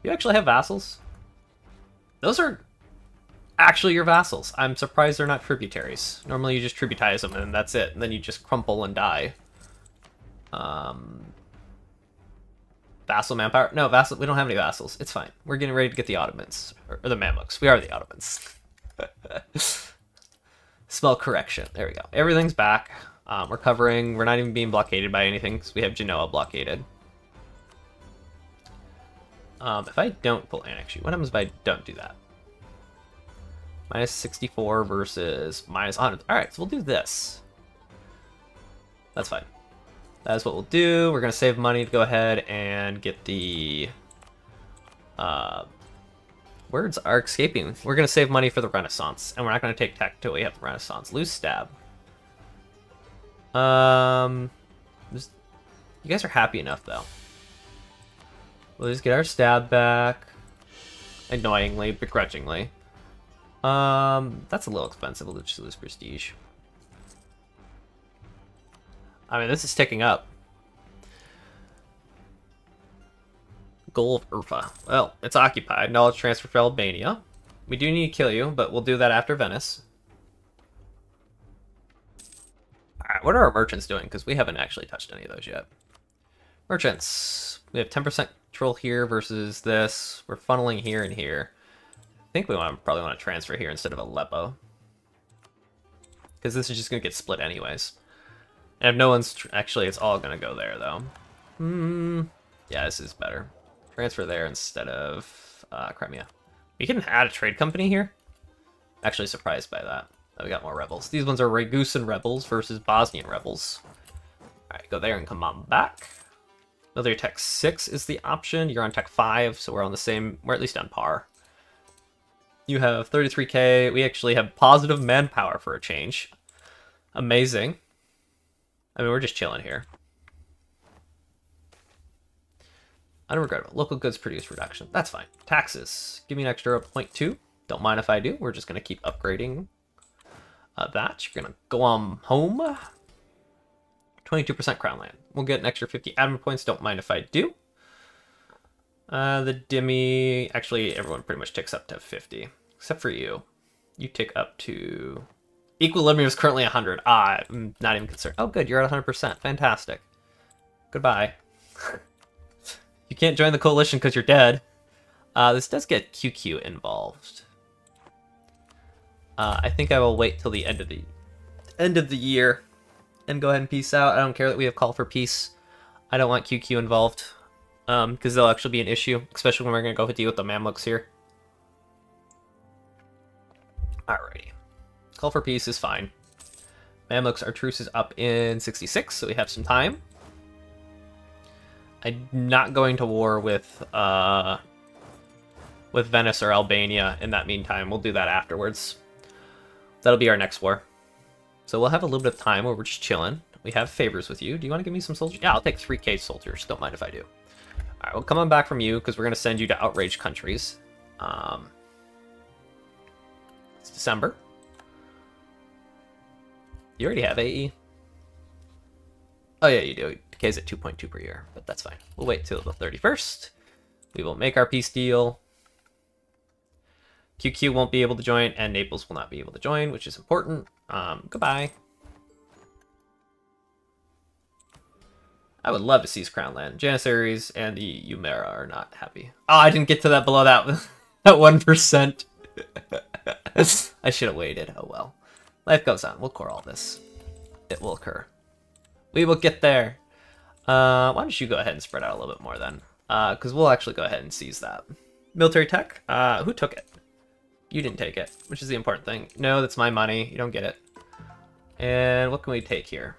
You actually have vassals? Those are actually your vassals. I'm surprised they're not tributaries. Normally you just tributize them and that's it. And then you just crumple and die. Um, vassal manpower? No, vassal. We don't have any vassals. It's fine. We're getting ready to get the Ottomans. Or, or the Mamluks. We are the Ottomans. Smell correction. There we go. Everything's back. Um, we're covering. We're not even being blockaded by anything because we have Genoa blockaded. Um, if I don't pull annex you, what happens if I don't do that? Minus sixty-four versus minus one hundred. All right, so we'll do this. That's fine. That is what we'll do. We're going to save money to go ahead and get the... Uh, words are escaping. We're going to save money for the Renaissance, and we're not going to take tech till we have the Renaissance. Loose stab. Um, just, you guys are happy enough though. We'll just get our stab back, annoyingly, begrudgingly. Um, that's a little expensive. We'll just lose prestige. I mean, this is ticking up. Goal of Urfa. Well, it's occupied. Knowledge transfer for Albania. We do need to kill you, but we'll do that after Venice. Alright, what are our merchants doing? Because we haven't actually touched any of those yet. Merchants. We have ten percent control here versus this. We're funneling here and here. I think we want to, probably want to transfer here instead of Aleppo. Because this is just going to get split anyways. And if no one's... Tr actually, it's all going to go there, though. Hmm. Yeah, this is better. Transfer there instead of uh, Crimea. We can add a trade company here? Actually surprised by that. We got more rebels. These ones are Ragusan rebels versus Bosnian rebels. Alright, go there and come on back. Military tech six is the option. You're on tech five, so we're on the same, we're at least on par. You have thirty-three K. We actually have positive manpower for a change. Amazing. I mean, we're just chilling here. Unregrettable. Local goods produced reduction. That's fine. Taxes. Give me an extra zero point two. Don't mind if I do. We're just going to keep upgrading. Uh, that you're gonna go on home. Twenty-two percent crown land. We'll get an extra fifty admin points. Don't mind if I do. Uh, the Demi. Actually, everyone pretty much ticks up to fifty, except for you. You tick up to equilibrium is currently one hundred. Ah, I'm not even concerned. Oh, good. You're at one hundred percent. Fantastic. Goodbye. You can't join the coalition because you're dead. Uh, this does get Q Q involved. Uh, I think I will wait till the end of the end of the year and go ahead and peace out. I don't care that we have call for peace. I don't want Q Q involved because um, they'll actually be an issue, especially when we're going to go deal with the Mamluks here. Alrighty. Call for peace is fine. Mamluks, our truce is up in sixty-six, so we have some time. I'm not going to war with... Uh, with Venice or Albania in that meantime. We'll do that afterwards. That'll be our next war. So we'll have a little bit of time where we're just chilling. We have favors with you. Do you want to give me some soldiers? Yeah, I'll take three K soldiers. Don't mind if I do. All right, we'll come on back from you because we're going to send you to outraged countries. Um, it's December. You already have A E. Oh, yeah, you do. Decay's at two point two per year, but that's fine. We'll wait till the thirty-first. We will make our peace deal. Q Q won't be able to join, and Naples will not be able to join, which is important. Um, goodbye. I would love to seize crown land. Janissaries and the Umera are not happy. Oh, I didn't get to that below that, that one percent. I should have waited. Oh, well. Life goes on. We'll core all this. It will occur. We will get there. Uh, why don't you go ahead and spread out a little bit more, then? Because uh, we'll actually go ahead and seize that. Military tech? Uh, who took it? You didn't take it, which is the important thing. No, that's my money. You don't get it. And what can we take here?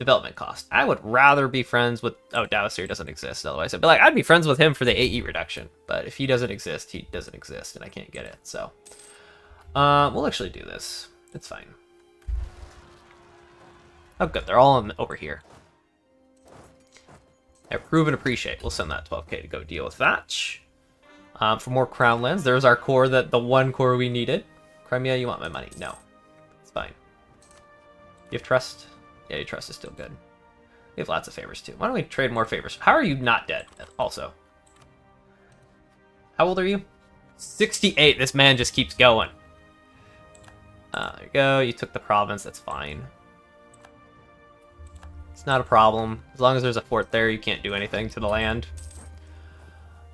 Development cost. I would rather be friends with... Oh, Dowser doesn't exist. Otherwise, I'd be like, I'd be friends with him for the A E reduction. But if he doesn't exist, he doesn't exist, and I can't get it. So uh, we'll actually do this. It's fine. Oh, good. They're all in, over here. Approve and appreciate. We'll send that twelve K to go deal with that. Um, for more crown lands, there's our core, that the one core we needed. Crimea, you want my money? No. It's fine. You have trust? Yeah, your trust is still good. We have lots of favors, too. Why don't we trade more favors? How are you not dead, also? How old are you? sixty-eight. This man just keeps going. Uh, there you go. You took the province. That's fine. It's not a problem. As long as there's a fort there, you can't do anything to the land.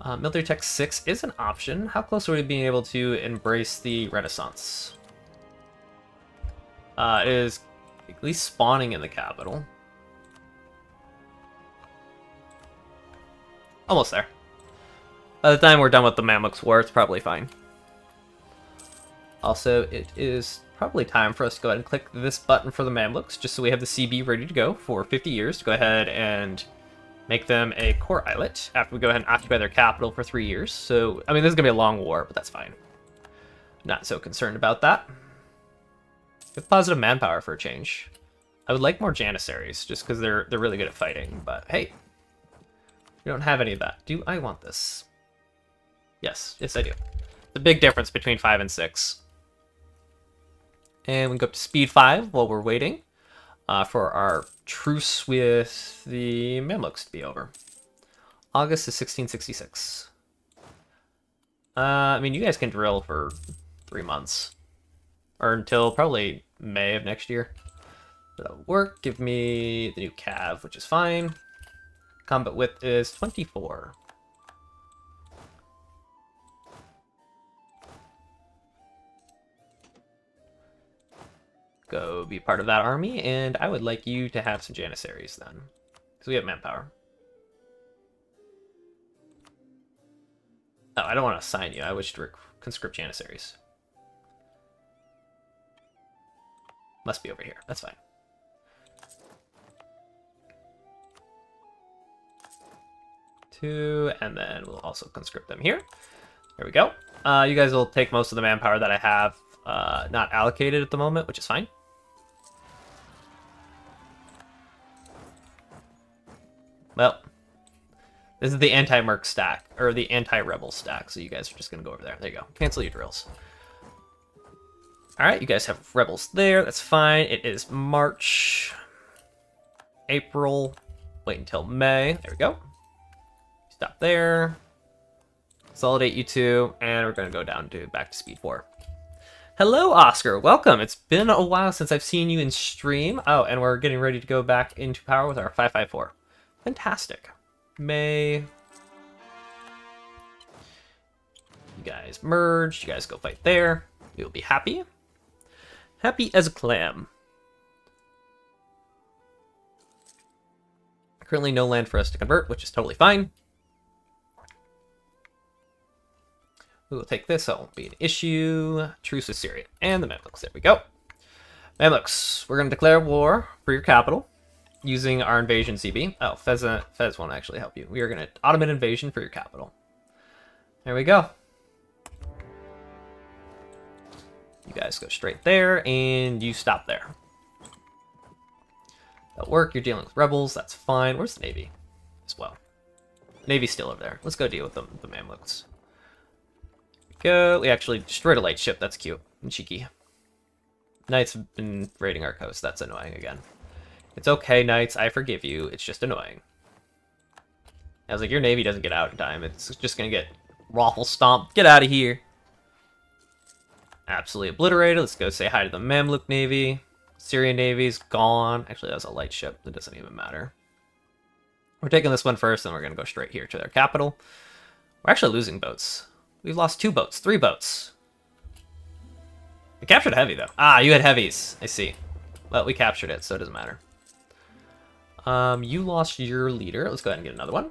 Uh, military tech six is an option. How close are we being able to embrace the Renaissance? Uh, it is at least spawning in the capital. Almost there. By the time we're done with the Mamluks war, it's probably fine. Also, it is probably time for us to go ahead and click this button for the Mamluks, just so we have the C B ready to go for fifty years to go ahead and make them a core islet after we go ahead and occupy their capital for three years. So, I mean, this is going to be a long war, but that's fine. Not so concerned about that. We have positive manpower for a change. I would like more Janissaries, just because they're, they're really good at fighting, but hey. We don't have any of that. Do I want this? Yes. Yes, I do. The big difference between five and six. And we can go up to speed five while we're waiting uh, for our truce with the Mamluks to be over. August is sixteen sixty-six. Uh, I mean, you guys can drill for three months. Or until probably May of next year. That'll work. Give me the new cav, which is fine. Combat width is twenty-four. Go be part of that army, and I would like you to have some Janissaries then. Because we have manpower. Oh, I don't want to assign you. I wish to conscript Janissaries. Must be over here. That's fine. Two, and then we'll also conscript them here. There we go. Uh, you guys will take most of the manpower that I have uh, not allocated at the moment, which is fine. Well, this is the anti-merc stack, or the anti-rebel stack, so you guys are just going to go over there. There you go. Cancel your drills. All right, you guys have rebels there. That's fine. It is March, April. Wait until May. There we go. Stop there, consolidate you two, and we're going to go down to back to speed four. Hello, Oscar. Welcome. It's been a while since I've seen you in stream. Oh, and we're getting ready to go back into power with our five five four. Fantastic. May. You guys merged. You guys go fight there. You'll be happy. Happy as a clam. Currently no land for us to convert, which is totally fine. We will take this, that won't be an issue. Truce with Syria. And the Mamluks, there we go. Mamluks, we're going to declare war for your capital using our invasion C B. Oh, Fez, uh, Fez won't actually help you. We are going to Ottoman invasion for your capital. There we go. You guys go straight there, and you stop there. That'll work. You're dealing with rebels. That's fine. Where's the Navy as well? The Navy's still over there. Let's go deal with the, the Mamluks. Go. We actually destroyed a light ship. That's cute and cheeky. Knights have been raiding our coast. That's annoying again. It's okay, Knights. I forgive you. It's just annoying. I was like, your Navy doesn't get out in time. It's just going to get raffle stomped. Get out of here. Absolutely obliterated. Let's go say hi to the Mamluk Navy. Syrian Navy's gone. Actually, that was a light ship. That doesn't even matter. We're taking this one first, and we're going to go straight here to their capital. We're actually losing boats. We've lost two boats, three boats. We captured a heavy, though. Ah, you had heavies. I see. Well, we captured it, so it doesn't matter. Um, you lost your leader. Let's go ahead and get another one.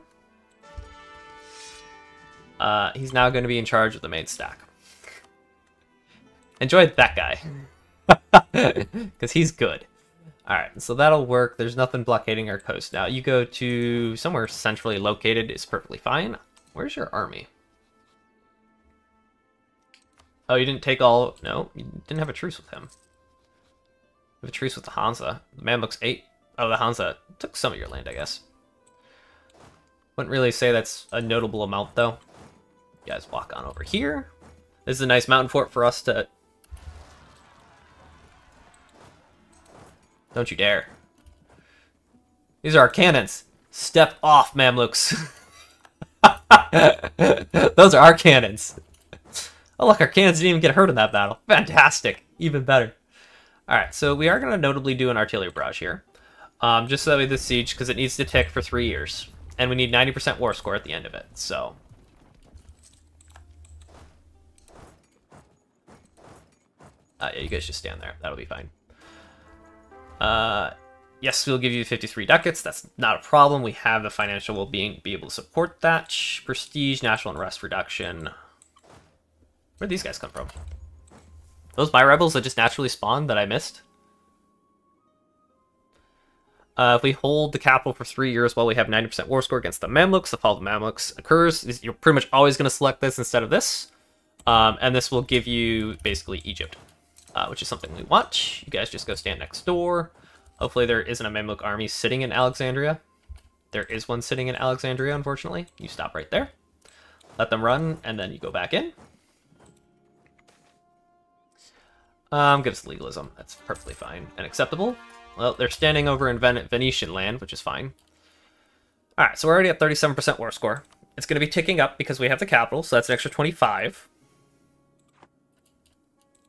Uh, he's now going to be in charge of the main stack. Enjoyed that guy. Because he's good. Alright, so that'll work. There's nothing blockading our coast now. You go to somewhere centrally located is perfectly fine. Where's your army? Oh, you didn't take all... No, you didn't have a truce with him. You have a truce with the Hansa. The Mamluks eight. Oh, the Hansa took some of your land, I guess. Wouldn't really say that's a notable amount, though. You guys walk on over here. This is a nice mountain fort for us to... Don't you dare. These are our cannons. Step off, Mamluks. Those are our cannons. Oh, look, our cannons didn't even get hurt in that battle. Fantastic. Even better. All right, so we are going to notably do an artillery barrage here. Um, just so that we this siege, because it needs to tick for three years. And we need ninety percent war score at the end of it, so... Uh, yeah, you guys just stand there. That'll be fine. Uh, yes, we'll give you fifty-three ducats. That's not a problem. We have the financial well-being to be able to support that. Prestige, national unrest reduction. Where'd these guys come from? Those my rebels that just naturally spawned that I missed? Uh, if we hold the capital for three years while we have ninety percent war score against the Mamluks, the fall of the Mamluks occurs. You're pretty much always going to select this instead of this. Um, and this will give you basically Egypt, uh, which is something we want. You guys just go stand next door. Hopefully there isn't a Mamluk army sitting in Alexandria. There is one sitting in Alexandria, unfortunately. You stop right there. Let them run, and then you go back in. Um, give us legalism. That's perfectly fine and acceptable. Well, they're standing over in Ven Venetian land, which is fine. All right, so we're already at thirty-seven percent war score. It's going to be ticking up because we have the capital, so that's an extra twenty-five.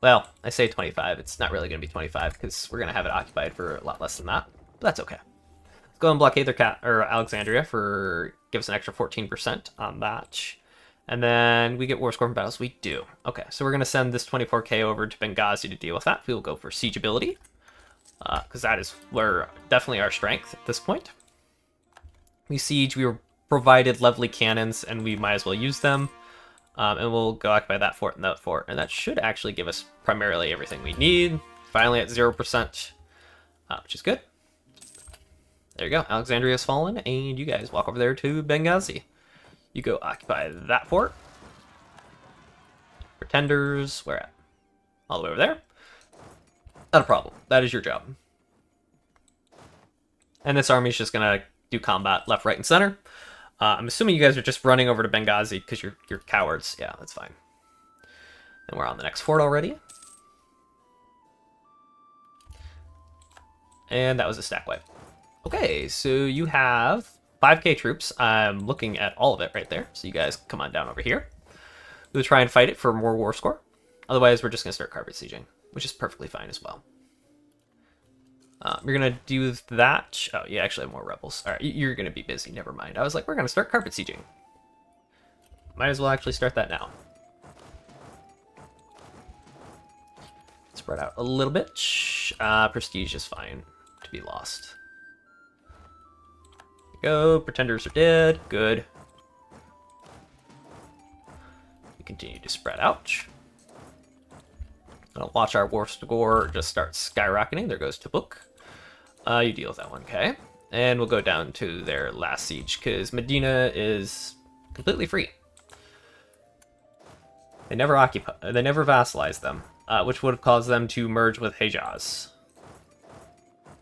Well, I say twenty-five. It's not really going to be twenty-five because we're going to have it occupied for a lot less than that. But that's okay. Let's go and blockade their cat or Alexandria for give us an extra fourteen percent on that. And then we get war score from battles. We do. Okay, so we're going to send this twenty-four K over to Benghazi to deal with that. We will go for siege ability because uh, that is where definitely our strength at this point. We siege. We were provided lovely cannons, and we might as well use them. Um, and we'll go occupy that fort and that fort, and that should actually give us primarily everything we need. Finally at zero percent, uh, which is good. There you go. Alexandria's fallen, and you guys walk over there to Benghazi. You go occupy that fort. Pretenders, where at? All the way over there. Not a problem. That is your job. And this army is just going to do combat left, right, and center. Uh, I'm assuming you guys are just running over to Benghazi because you're you're cowards. Yeah, that's fine. And we're on the next fort already. And that was a stack wipe. Okay, so you have five K troops. I'm looking at all of it right there. So you guys come on down over here. We'll try and fight it for more war score. Otherwise, we're just going to start carpet sieging, which is perfectly fine as well. Um, you're going to do that. Oh, you actually have more rebels. All right, you're going to be busy. Never mind. I was like, we're going to start carpet sieging. Might as well actually start that now. Spread out a little bit. Uh, prestige is fine to be lost. There we go. Pretenders are dead. Good. We continue to spread out. Gonna watch our war score just start skyrocketing. There goes Touggourt. Uh, you deal with that one, okay? And we'll go down to their last siege because Medina is completely free. They never occupy. They never vassalized them, uh, which would have caused them to merge with Hejaz.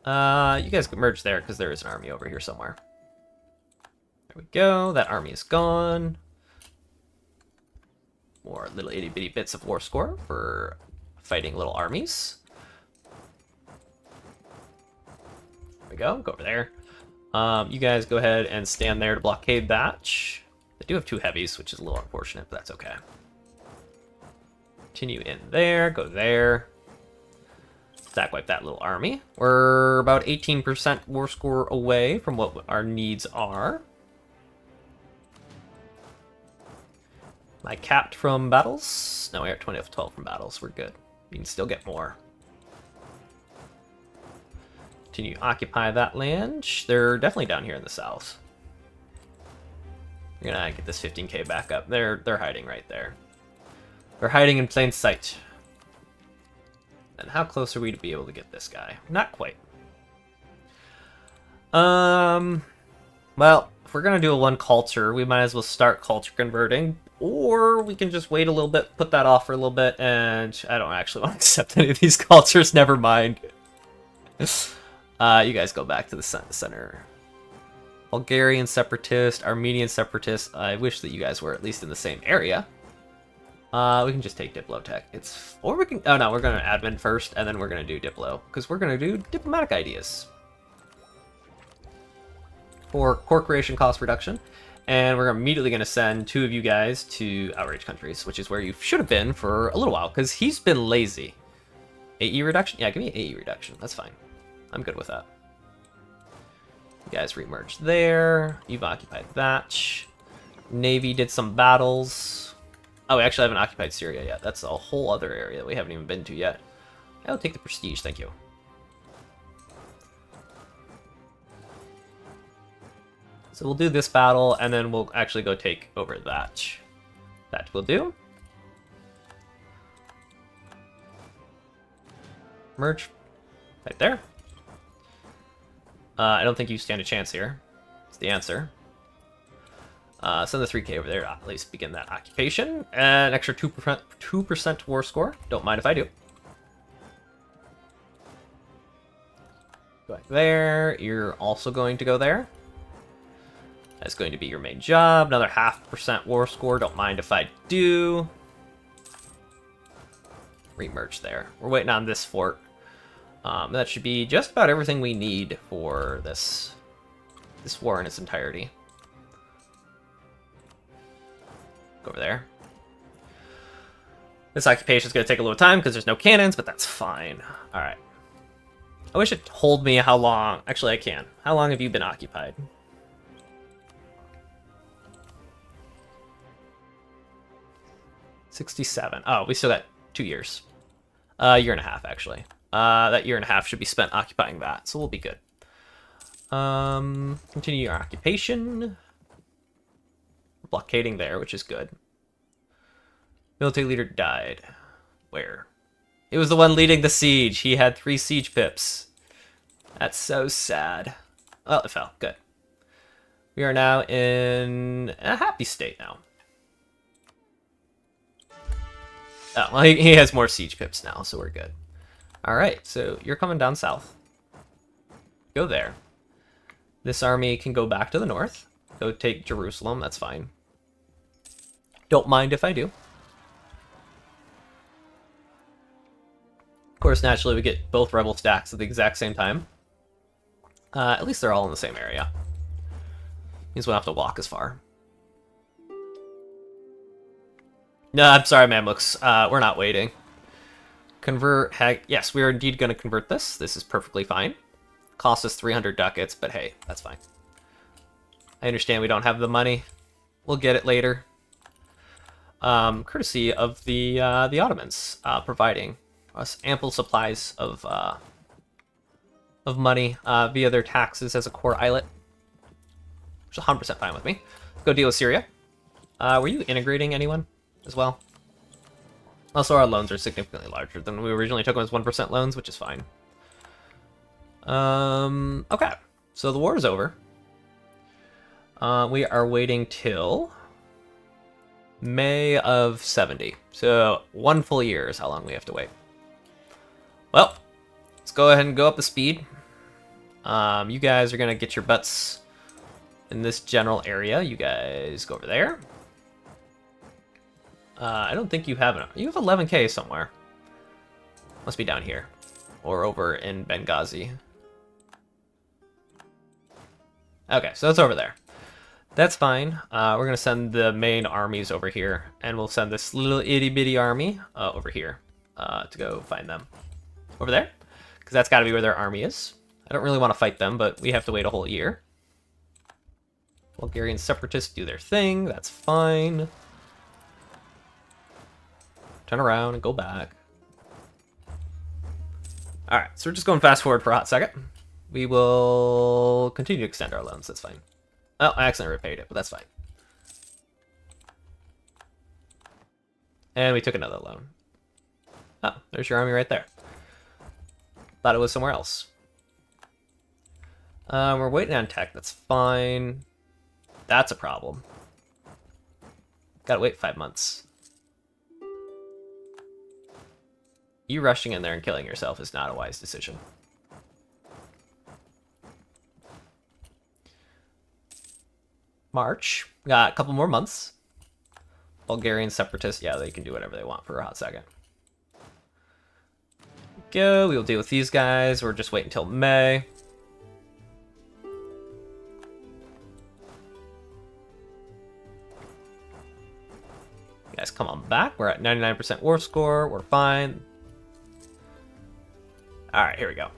Uh, you guys can merge there because there is an army over here somewhere. There we go. That army is gone. More little itty bitty bits of war score for fighting little armies. There we go. Go over there. Um, you guys go ahead and stand there to blockade that. They do have two heavies, which is a little unfortunate, but that's okay. Continue in there. Go there. Stack wipe that little army. We're about eighteen percent war score away from what our needs are. My capped from battles. No, we are twenty of twelve from battles. We're good. You can still get more. Continue to occupy that land. They're definitely down here in the south. You're gonna get this fifteen K back up. They're they're hiding right there. They're hiding in plain sight. And how close are we to be able to get this guy? Not quite. Um, well, if we're gonna do a one culture, we might as well start culture converting. Or we can just wait a little bit, put that off for a little bit, and I don't actually want to accept any of these cultures, never mind. Uh, you guys go back to the center. Bulgarian separatist, Armenian separatist. I wish that you guys were at least in the same area. Uh, we can just take Diplo Tech. It's, or we can, oh no, we're gonna admin first, and then we're gonna do Diplo, because we're gonna do diplomatic ideas. For corporation cost reduction, and we're immediately gonna send two of you guys to Outrage Countries, which is where you should have been for a little while, because he's been lazy. A E reduction? Yeah, give me an A E reduction, that's fine. I'm good with that. You guys remerged there, you've occupied that. Navy did some battles. Oh, we actually haven't occupied Syria yet. That's a whole other area that we haven't even been to yet. I'll take the prestige, thank you. So we'll do this battle, and then we'll actually go take over that. That will do. Merge. Right there. Uh, I don't think you stand a chance here. That's the answer. Uh, send the three K over there to at least begin that occupation. And an extra two percent war score. Don't mind if I do. Go back there. You're also going to go there. That's going to be your main job. Another half percent war score. Don't mind if I do. Remerge there. We're waiting on this fort. Um, that should be just about everything we need for this, this war in its entirety. Over there. This occupation is going to take a little time because there's no cannons, but that's fine. All right. I wish it told me how long. Actually, I can. How long have you been occupied? sixty-seven. Oh, we still got two years. A uh, year and a half, actually. Uh, that year and a half should be spent occupying that, so we'll be good. Um, continue your occupation. Blockading there, which is good. Military leader died. Where? It was the one leading the siege. He had three siege pips. That's so sad. Oh, it fell. Good. We are now in a happy state now. Oh, well, he, he has more siege pips now, so we're good. Alright, so you're coming down south. Go there. This army can go back to the north. Go take Jerusalem, that's fine. Don't mind if I do. Of course, naturally, we get both rebel stacks at the exact same time. Uh, at least they're all in the same area. Means we don't have to walk as far. No, I'm sorry, Mamluks. Uh, we're not waiting. Convert... Hag yes, we are indeed going to convert this. This is perfectly fine. Costs us three hundred ducats, but hey, that's fine. I understand we don't have the money. We'll get it later. Um, courtesy of the uh, the Ottomans uh, providing us ample supplies of uh, of money uh, via their taxes as a core islet, which is one hundred percent fine with me. Let's go deal with Syria. Uh, were you integrating anyone as well? Also, our loans are significantly larger than we originally took them as one percent loans, which is fine. Um, okay, so the war is over. Uh, we are waiting till May of seventy. So one full year is how long we have to wait. Well, let's go ahead and go up the speed. Um, you guys are going to get your butts in this general area. You guys go over there. Uh, I don't think you have enough. You have eleven K somewhere. Must be down here or over in Benghazi. Okay, so that's over there. That's fine. Uh, we're going to send the main armies over here, and we'll send this little itty-bitty army uh, over here uh, to go find them. Over there, because that's got to be where their army is. I don't really want to fight them, but we have to wait a whole year. Bulgarian separatists do their thing. That's fine. Turn around and go back. All right, so we're just going fast forward for a hot second. We will continue to extend our loans. That's fine. Oh, I accidentally repaid it, but that's fine. And we took another loan. Oh, there's your army right there. Thought it was somewhere else. Um, we're waiting on tech. That's fine. That's a problem. Gotta wait five months. You rushing in there and killing yourself is not a wise decision. March. We got a couple more months. Bulgarian separatists, yeah, they can do whatever they want for a hot second. Go, we will deal with these guys. We're just waiting until May. You guys come on back. We're at ninety-nine percent war score. We're fine. Alright, here we go.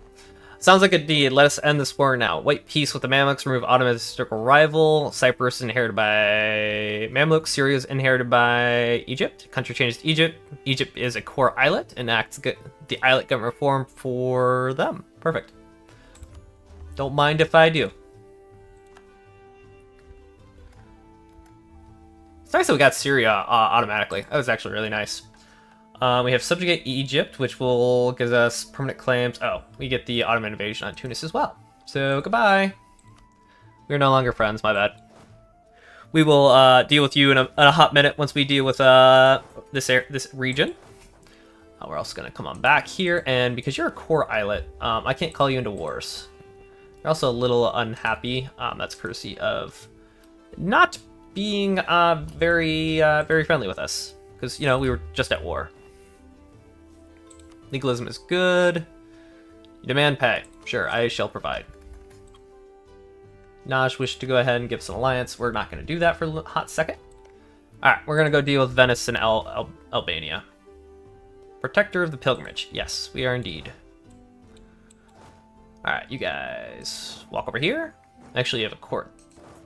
Sounds like a deed. Let us end this war now. White peace with the Mamluks. Remove Ottoman historical rival. Cyprus inherited by Mamluks. Syria is inherited by Egypt. Country changes to Egypt. Egypt is a core islet. Enacts the islet government reform for them. Perfect. Don't mind if I do. It's nice that we got Syria uh, automatically. That was actually really nice. Um, we have subjugate Egypt, which will give us permanent claims. Oh, we get the Ottoman invasion on Tunis as well. So goodbye. We're no longer friends, my bad. We will uh, deal with you in a, in a hot minute once we deal with uh, this air, this region. Uh, we're also going to come on back here, and because you're a core islet, um, I can't call you into wars. You're also a little unhappy. Um, that's courtesy of not being uh, very, uh, very friendly with us, because, you know, we were just at war. Legalism is good. You demand pay. Sure, I shall provide. Naj wished to go ahead and give us an alliance. We're not going to do that for a hot second. Alright, we're going to go deal with Venice and Al Al Albania. Protector of the pilgrimage. Yes, we are indeed. Alright, you guys walk over here. Actually, you have a court.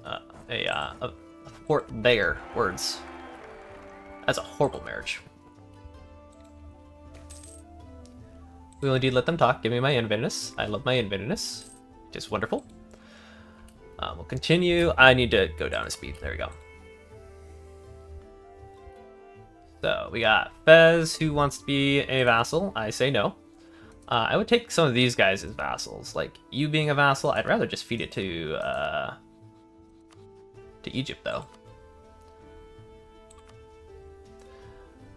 Uh, a, uh, a, a fort there. Words. That's a horrible marriage. We will indeed let them talk. Give me my inventiveness. I love my inventiveness. It is wonderful. Uh, we'll continue. I need to go down to speed. There we go. So we got Fez, who wants to be a vassal. I say no. Uh, I would take some of these guys as vassals. Like, you being a vassal, I'd rather just feed it to, uh, to Egypt, though.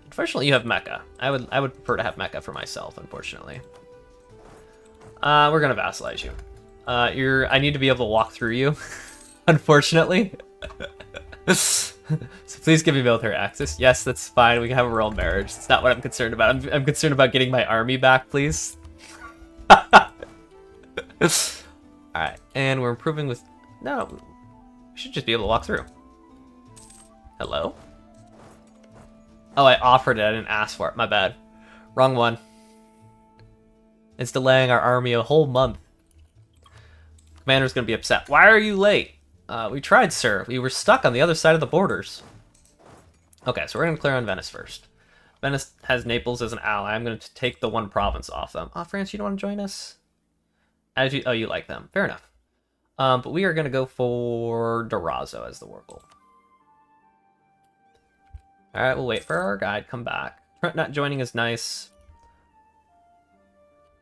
Unfortunately, you have Mecca. I would I would prefer to have Mecca for myself, unfortunately. Uh, we're gonna vassalize you. Uh, you're I need to be able to walk through you, unfortunately. So please give me military access. Yes, that's fine. We can have a royal marriage. It's not what I'm concerned about. I'm I'm concerned about getting my army back, please. Alright, and we're improving with no. We should just be able to walk through. Hello? Oh, I offered it. I didn't ask for it. My bad. Wrong one. It's delaying our army a whole month. Commander's going to be upset. Why are you late? Uh, we tried, sir. We were stuck on the other side of the borders. Okay, so we're going to clear on Venice first. Venice has Naples as an ally. I'm going to take the one province off them. Oh, France, you don't want to join us? Attitude, oh, you like them. Fair enough. Um, but we are going to go for Durazzo as the war goal. Alright, we'll wait for our guide, come back. Trent not joining is nice.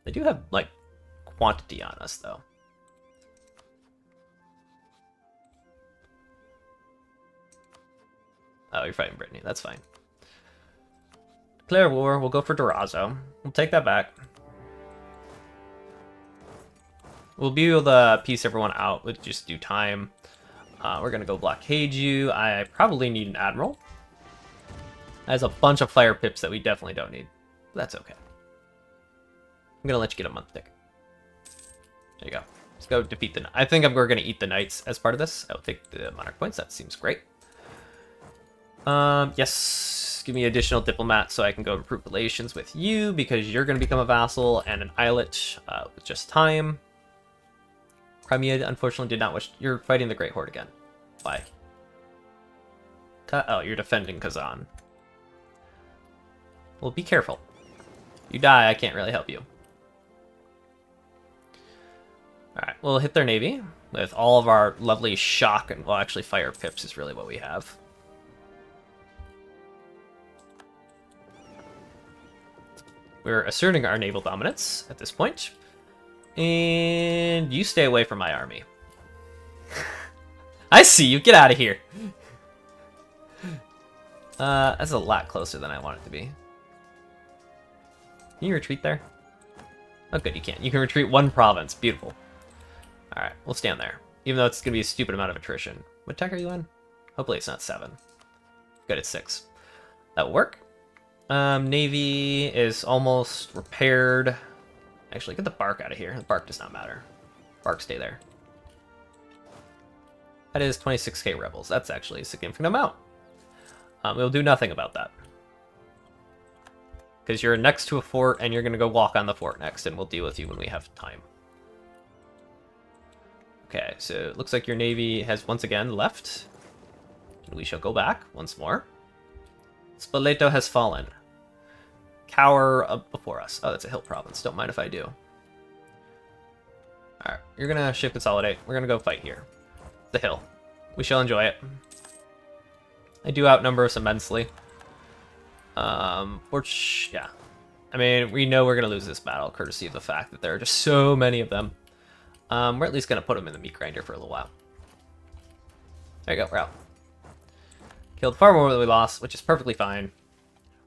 They do have, like, quantity on us, though. Oh, you're fighting Brittany, that's fine. Declare war, we'll go for Durazzo. We'll take that back. We'll be able to piece everyone out with just due time. Uh, we're gonna go blockade you. I probably need an admiral. Has a bunch of fire pips that we definitely don't need. That's okay. I'm gonna let you get a month, Dick. There you go. Let's go defeat the... I think we're gonna eat the Knights as part of this. I'll take the monarch points. That seems great. Um, yes. Give me additional diplomat so I can go improve relations with you because you're gonna become a vassal and an islet uh, with just time. Crimea, unfortunately, did not wish... You're fighting the Great Horde again. Why? Oh, you're defending Kazan. Well, be careful. You die, I can't really help you. Alright, we'll hit their navy with all of our lovely shock and, well, actually fire pips is really what we have. We're asserting our naval dominance at this point. And you stay away from my army. I see you, get out of here. Uh, that's a lot closer than I want it to be. Can you retreat there? Oh, good, you can't. You can retreat one province. Beautiful. All right, we'll stand there, even though it's going to be a stupid amount of attrition. What tech are you on? Hopefully it's not seven. Good, it's six. That'll work. Um, Navy is almost repaired. Actually, get the bark out of here. The bark does not matter. Bark, stay there. That is twenty-six K rebels. That's actually a significant amount. Um, we'll do nothing about that. Because you're next to a fort, and you're going to go walk on the fort next, and we'll deal with you when we have time. Okay, so it looks like your navy has once again left. And we shall go back once more. Spoleto has fallen. Cower up before us. Oh, that's a hill province. Don't mind if I do. Alright, you're going to ship consolidate. We're going to go fight here. The hill. We shall enjoy it. I do outnumber us immensely. Um, or yeah. I mean, we know we're going to lose this battle, courtesy of the fact that there are just so many of them. Um, we're at least going to put them in the meat grinder for a little while. There you go, we're out. Killed far more than we lost, which is perfectly fine.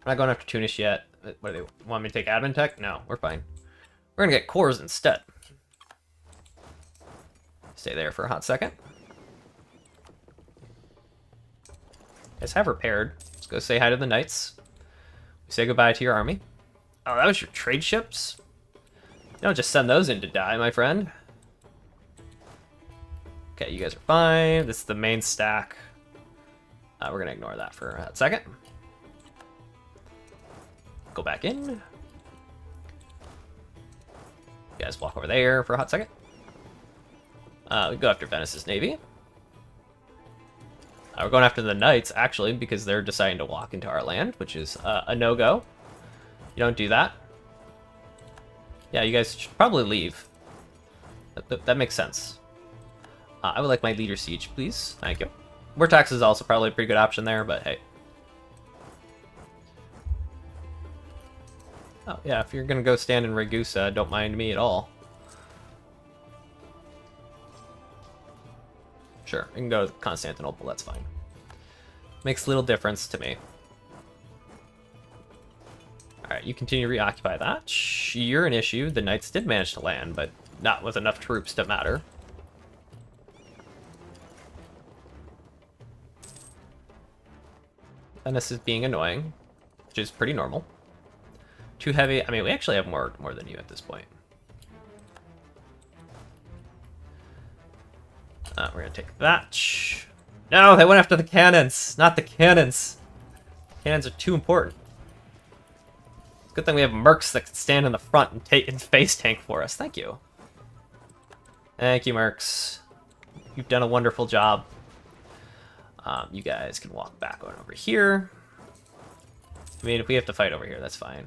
We're not going after Tunis yet. What, do they want me to take admin tech? No, we're fine. We're going to get cores instead. Stay there for a hot second. Guys, have repaired. Let's go say hi to the Knights. We say goodbye to your army. Oh, that was your trade ships? You don't just send those in to die, my friend. Okay, you guys are fine. This is the main stack. Uh, we're going to ignore that for a second. Go back in. You guys walk over there for a hot second. Uh, we go after Venice's navy. Uh, we're going after the Knights, actually, because they're deciding to walk into our land, which is uh, a no-go. You don't do that. Yeah, you guys should probably leave. That, that, that makes sense. Uh, I would like my leader siege, please. Thank you. Vortex is also probably a pretty good option there, but hey. Oh, yeah, if you're going to go stand in Ragusa, don't mind me at all. Sure, we can go to Constantinople, that's fine. Makes little difference to me. Alright, you continue to reoccupy that. You're an issue. The Knights did manage to land, but not with enough troops to matter. Venice is being annoying, which is pretty normal. Too heavy. I mean, we actually have more, more than you at this point. Uh, we're gonna take that. No, they went after the cannons, not the cannons. Cannons are too important. It's a good thing we have mercs that can stand in the front and take and face tank for us. Thank you. Thank you, mercs. You've done a wonderful job. Um, you guys can walk back on over here. I mean, if we have to fight over here, that's fine.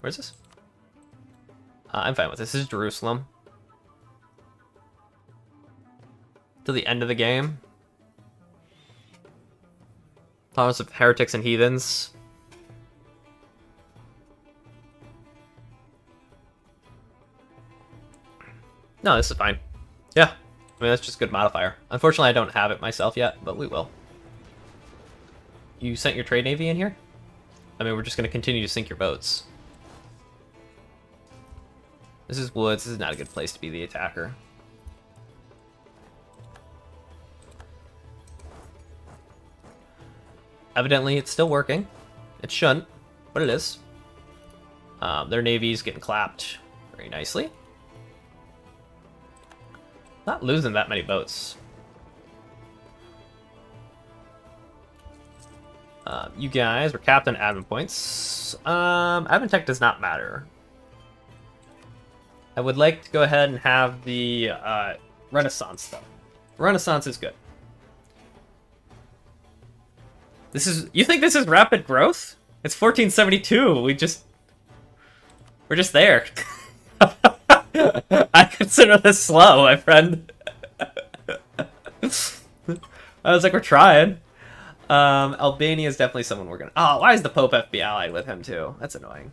Where's this? Uh, I'm fine with this. This is Jerusalem. Till the end of the game. Tolerance of heretics and heathens. No, this is fine. Yeah. I mean, that's just a good modifier. Unfortunately, I don't have it myself yet, but we will. You sent your trade navy in here? I mean, we're just going to continue to sink your boats. This is woods. This is not a good place to be the attacker. Evidently, it's still working. It shouldn't, but it is. Um, their navy's getting clapped very nicely. Not losing that many boats. Uh, you guys were capped on admin points. Um, admin tech does not matter. I would like to go ahead and have the uh, Renaissance, though. Renaissance is good. This is... You think this is rapid growth? It's fourteen seventy-two. We just... We're just there. I consider this slow, my friend. I was like, we're trying. Um, Albania is definitely someone we're gonna... Oh, why is the Pope F B allied with him, too? That's annoying.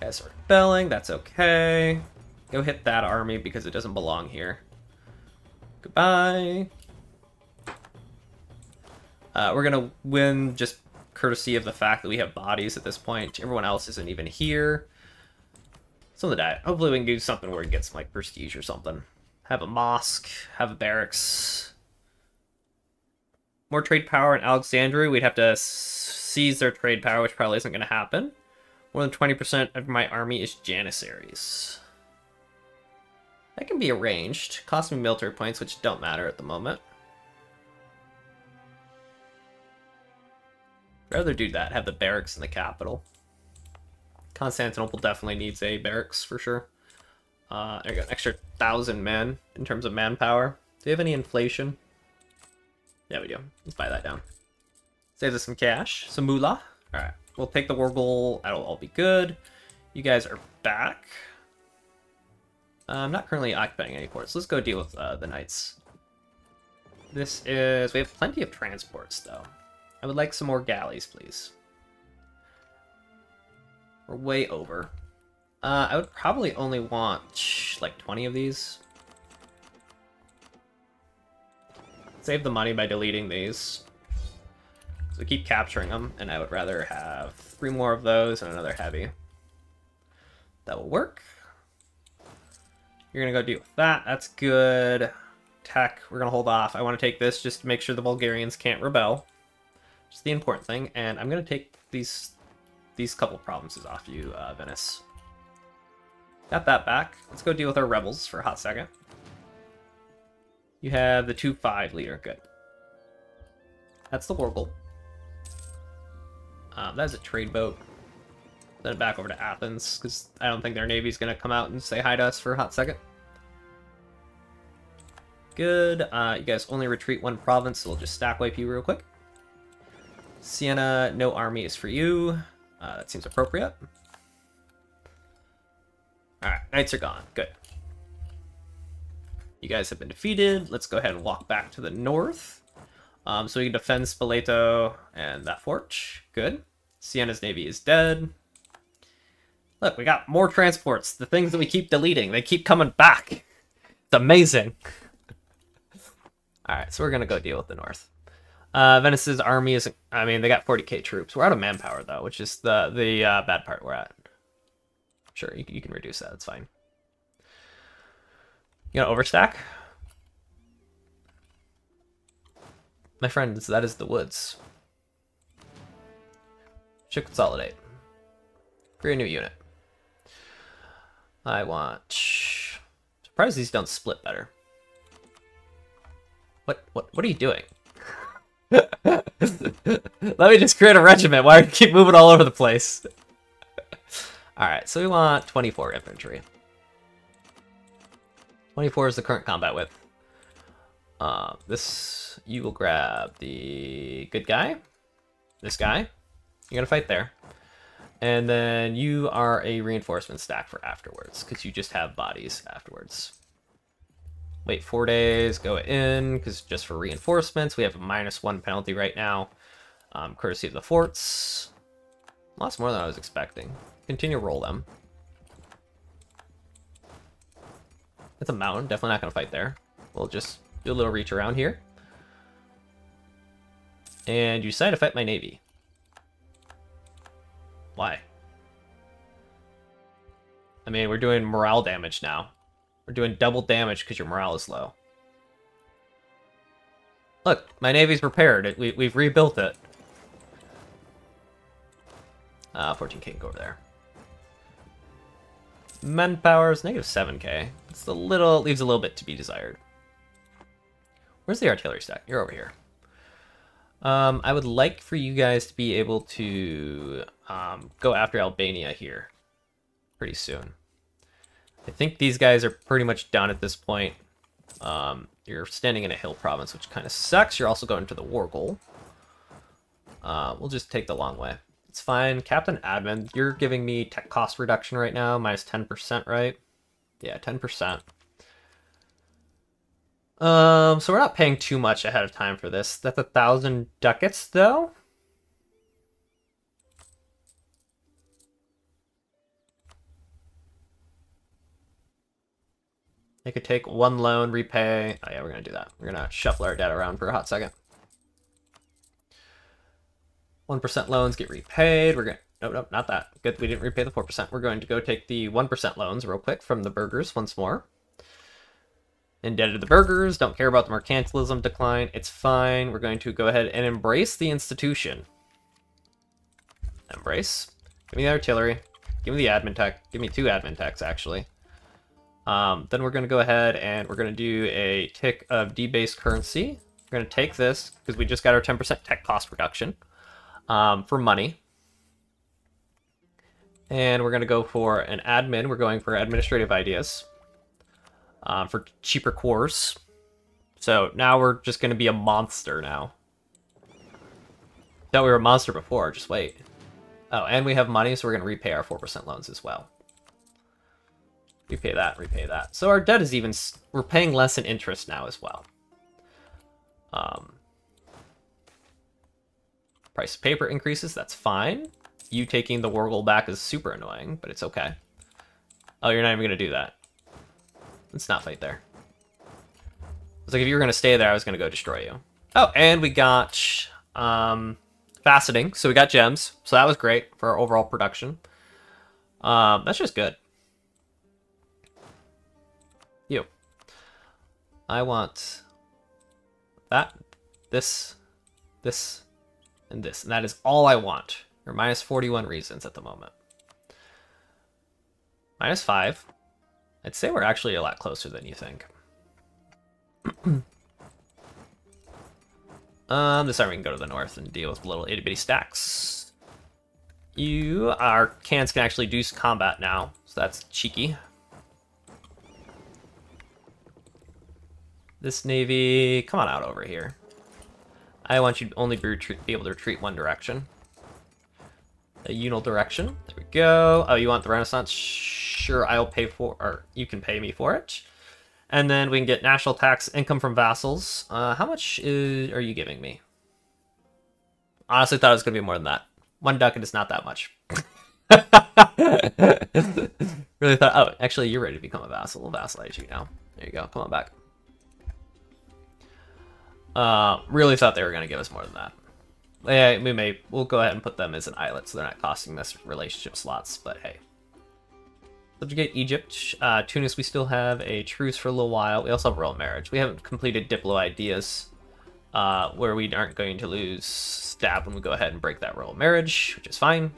Guys are rebelling, that's okay. Go hit that army because it doesn't belong here. Goodbye. Uh, we're gonna win just courtesy of the fact that we have bodies at this point. Everyone else isn't even here. It's on the diet. Hopefully we can do something where it gets some, like, prestige or something. Have a mosque. Have a barracks. More trade power in Alexandria. We'd have to seize their trade power, which probably isn't going to happen. More than twenty percent of my army is Janissaries. That can be arranged. Cost me military points, which don't matter at the moment. I'd rather do that. Have the barracks in the capital. Constantinople definitely needs a barracks for sure. Uh, there you go. An extra thousand men in terms of manpower. Do we have any inflation? Yeah, we do. Let's buy that down. Saves us some cash. Some moolah. Alright. We'll take the war goal. That'll all be good. You guys are back. Uh, I'm not currently occupying any ports. Let's go deal with uh, the Knights. This is... We have plenty of transports, though. I would like some more galleys, please. We're way over. Uh, I would probably only want, like, twenty of these. Save the money by deleting these. So we keep capturing them, and I would rather have three more of those and another heavy. That will work. You're going to go deal with that. That's good. Tech, we're going to hold off. I want to take this just to make sure the Bulgarians can't rebel. It's the important thing, and I'm going to take these these couple provinces off you, uh, Venice. Got that back. Let's go deal with our rebels for a hot second. You have the two five leader. Good. That's the war goal. Um, that's a trade boat. Then back over to Athens, because I don't think their navy's going to come out and say hi to us for a hot second. Good. Uh, you guys only retreat one province, so we'll just stack wipe you real quick. Siena, no army is for you. Uh, that seems appropriate. Alright, Knights are gone. Good. You guys have been defeated. Let's go ahead and walk back to the north. Um, so we can defend Spoleto and that fort. Good. Siena's navy is dead. Look, we got more transports. The things that we keep deleting, they keep coming back. It's amazing. Alright, so we're going to go deal with the north. Uh, Venice's army is... I mean, they got forty K troops. We're out of manpower, though, which is the, the uh, bad part we're at. Sure, you, you can reduce that. It's fine. You gonna overstack? My friends, that is the woods. Should consolidate. Create a new unit. I want... Surprised these don't split better. What what what are you doing? Let me just create a regiment. Why do you keep moving all over the place? Alright, so we want twenty-four infantry. twenty-four is the current combat width. Uh, this... You will grab the good guy. This guy. You're gonna fight there. And then you are a reinforcement stack for afterwards, because you just have bodies afterwards. Wait four days, go in, because just for reinforcements, we have a minus one penalty right now, um, courtesy of the forts. Lots more than I was expecting. Continue roll them. It's a mountain, definitely not going to fight there. We'll just do a little reach around here. And you decide to fight my navy. Why? I mean, we're doing morale damage now. We're doing double damage because your morale is low. Look, my navy's repaired. It, we, we've rebuilt it. Uh, fourteen K can go over there. Manpower is negative seven K. It's a little, leaves a little bit to be desired. Where's the artillery stack? You're over here. Um, I would like for you guys to be able to um, go after Albania here pretty soon. I think these guys are pretty much done at this point. Um, you're standing in a hill province, which kind of sucks. You're also going to the war goal. Uh, we'll just take the long way. It's fine. Captain Admin, you're giving me tech cost reduction right now, minus ten percent, right? Yeah, ten percent. Um, so we're not paying too much ahead of time for this. That's a thousand ducats, though. They could take one loan, repay. Oh yeah, we're going to do that. We're going to shuffle our debt around for a hot second. one percent loans get repaid. We're going to... Nope, nope, not that. Good, we didn't repay the four percent. We're going to go take the one percent loans real quick from the burghers once more. Indebted to the burghers. Don't care about the mercantilism decline. It's fine. We're going to go ahead and embrace the institution. Embrace. Give me the artillery. Give me the admin tech. Give me two admin techs, actually. Um, then we're going to go ahead and we're going to do a tick of debased currency. We're going to take this because we just got our ten percent tech cost reduction um, for money. And we're going to go for an admin. We're going for administrative ideas um, for cheaper cores. So now we're just going to be a monster now. Thought we were a monster before. Just wait. Oh, and we have money, so we're going to repay our four percent loans as well. Repay that, repay that. So our debt is even... We're paying less in interest now as well. Um, price of paper increases. That's fine. You taking the wargle back is super annoying, but it's okay. Oh, you're not even going to do that. Let's not fight there. It's like if you were going to stay there, I was going to go destroy you. Oh, and we got um, faceting. So we got gems. So that was great for our overall production. Um, that's just good. You. I want that, this, this, and this. And that is all I want. You're minus forty-one reasons at the moment. Minus five. I'd say we're actually a lot closer than you think. um, this time we can go to the north and deal with little itty-bitty stacks. You, our cans can actually do some combat now, so that's cheeky. This navy, come on out over here. I want you to only be, retreat, be able to retreat one direction. A unal direction. There we go. Oh, you want the Renaissance? Sure, I'll pay for, or you can pay me for it. And then we can get national tax income from vassals. Uh, how much is, are you giving me? Honestly, thought it was going to be more than that. One ducat is not that much. Really thought, oh, actually, you're ready to become a vassal. We'll vassalize you now. There you go. Come on back. Uh, really thought they were going to give us more than that. Yeah, we may. We'll go ahead and put them as an islet, so they're not costing us relationship slots. But hey, subjugate Egypt, uh, Tunis. We still have a truce for a little while. We also have royal marriage. We haven't completed Diplo ideas, uh, where we aren't going to lose stab when we go ahead and break that royal marriage, which is fine.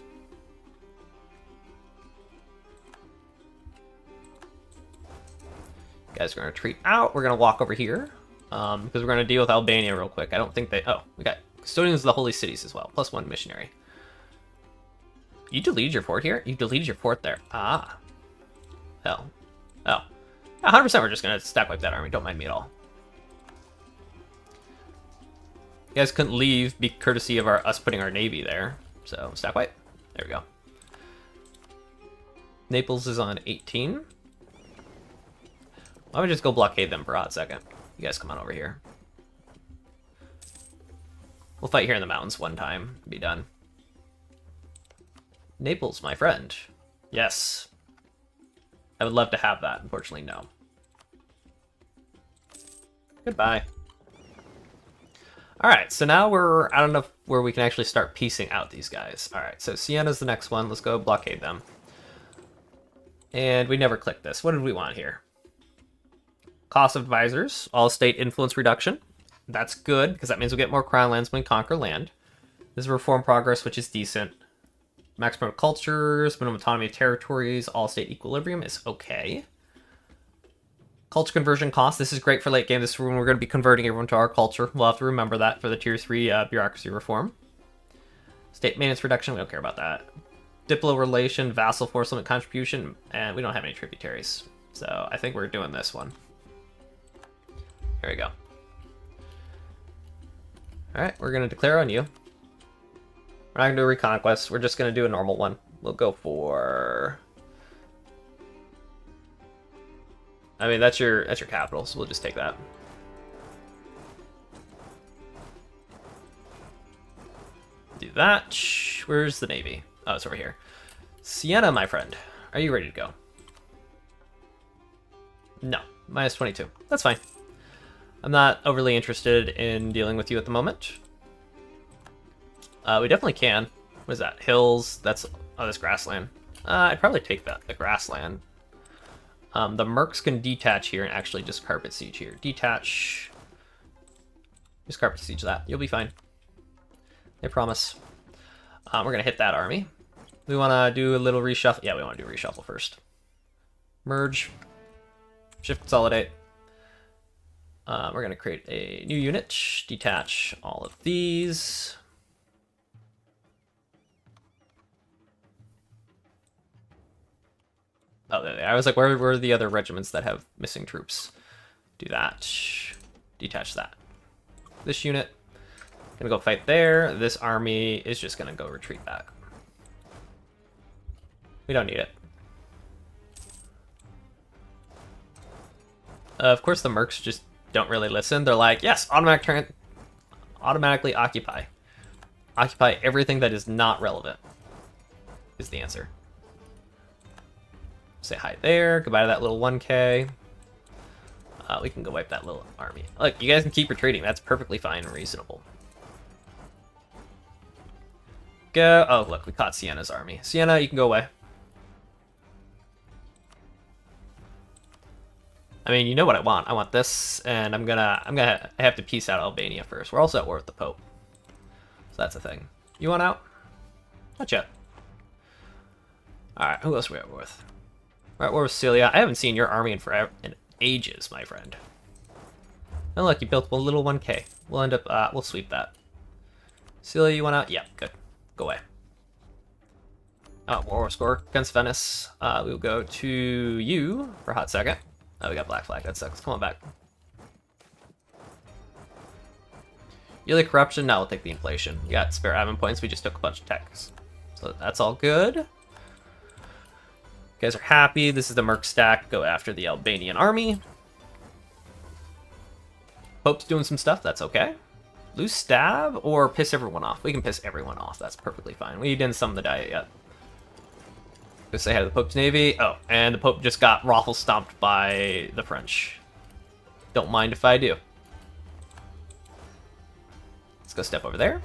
You guys are gonna retreat out. We're gonna walk over here um, because we're gonna deal with Albania real quick. I don't think they. Oh, we got. Custodians of the Holy Cities as well. Plus one missionary. You deleted your fort here? You deleted your fort there. Ah. Hell. Oh. one hundred percent we're just going to stack wipe that army. Don't mind me at all. You guys couldn't leave be courtesy of our us putting our navy there. So, stack wipe. There we go. Naples is on eighteen. Why don't we just go blockade them for a hot second? You guys come on over here. We'll fight here in the mountains one time. Be done. Naples, my friend. Yes. I would love to have that. Unfortunately, no. Goodbye. Alright, so now we're... I don't know where we can actually start piecing out these guys. Alright, so Siena's the next one. Let's go blockade them. And we never clicked this. What did we want here? Cost of advisors. All state influence reduction. That's good, because that means we'll get more crown lands when we conquer land. This is reform progress, which is decent. Maximum of cultures, minimum autonomy of territories, all state equilibrium is okay. Culture conversion cost. This is great for late game. This is when we're going to be converting everyone to our culture. We'll have to remember that for the tier three uh, bureaucracy reform. State maintenance reduction. We don't care about that. Diplo relation, vassal force limit contribution, and we don't have any tributaries. So I think we're doing this one. Here we go. Alright, we're going to declare on you. We're not going to do a reconquest. We're just going to do a normal one. We'll go for... I mean, that's your that's your capital, so we'll just take that. Do that. Where's the navy? Oh, it's over here. Siena, my friend. Are you ready to go? No. Minus twenty-two. That's fine. I'm not overly interested in dealing with you at the moment. Uh, we definitely can. What is that? Hills. That's, oh, that's grassland. Uh, I'd probably take that, the grassland. Um, the mercs can detach here and actually just carpet siege here. Detach. Just carpet siege that. You'll be fine. I promise. Um, we're going to hit that army. We want to do a little reshuffle. Yeah, we want to do a reshuffle first. Merge. Shift consolidate. Uh, we're going to create a new unit. Detach all of these. Oh, I was like, where were the other regiments that have missing troops? Do that. Detach that. This unit. Gonna go fight there. This army is just gonna go retreat back. We don't need it. Uh, of course, the mercs just don't really listen. They're like, yes, automatic turn, automatically occupy. Occupy everything that is not relevant is the answer. Say hi there. Goodbye to that little one K. Uh, we can go wipe that little army. Look, you guys can keep retreating. That's perfectly fine and reasonable. Go. Oh, look, we caught Sienna's army. Sienna, you can go away. I mean, you know what I want. I want this, and I'm gonna, I'm gonna I have to peace out Albania first. We're also at war with the Pope, so that's a thing. You want out? Not yet. All right, who else are we at war with? We're at war with Celia. I haven't seen your army in forever, in ages, my friend. And look, you built a little one K. We'll end up, uh, we'll sweep that. Celia, you want out? Yeah, good. Go away. Oh, war score against Venice. Uh, we'll go to you for a hot second. Oh, we got Black Flag. That sucks. Come on back. Yearly corruption. Now we'll take the inflation. We got spare admin points. We just took a bunch of techs. So that's all good. You guys are happy. This is the Merc stack. Go after the Albanian army. Pope's doing some stuff. That's okay. Loose stab or piss everyone off? We can piss everyone off. That's perfectly fine. We didn't summon the diet yet. Go say hi to the Pope's Navy. Oh, and the Pope just got raffle stomped by the French. Don't mind if I do. Let's go step over there.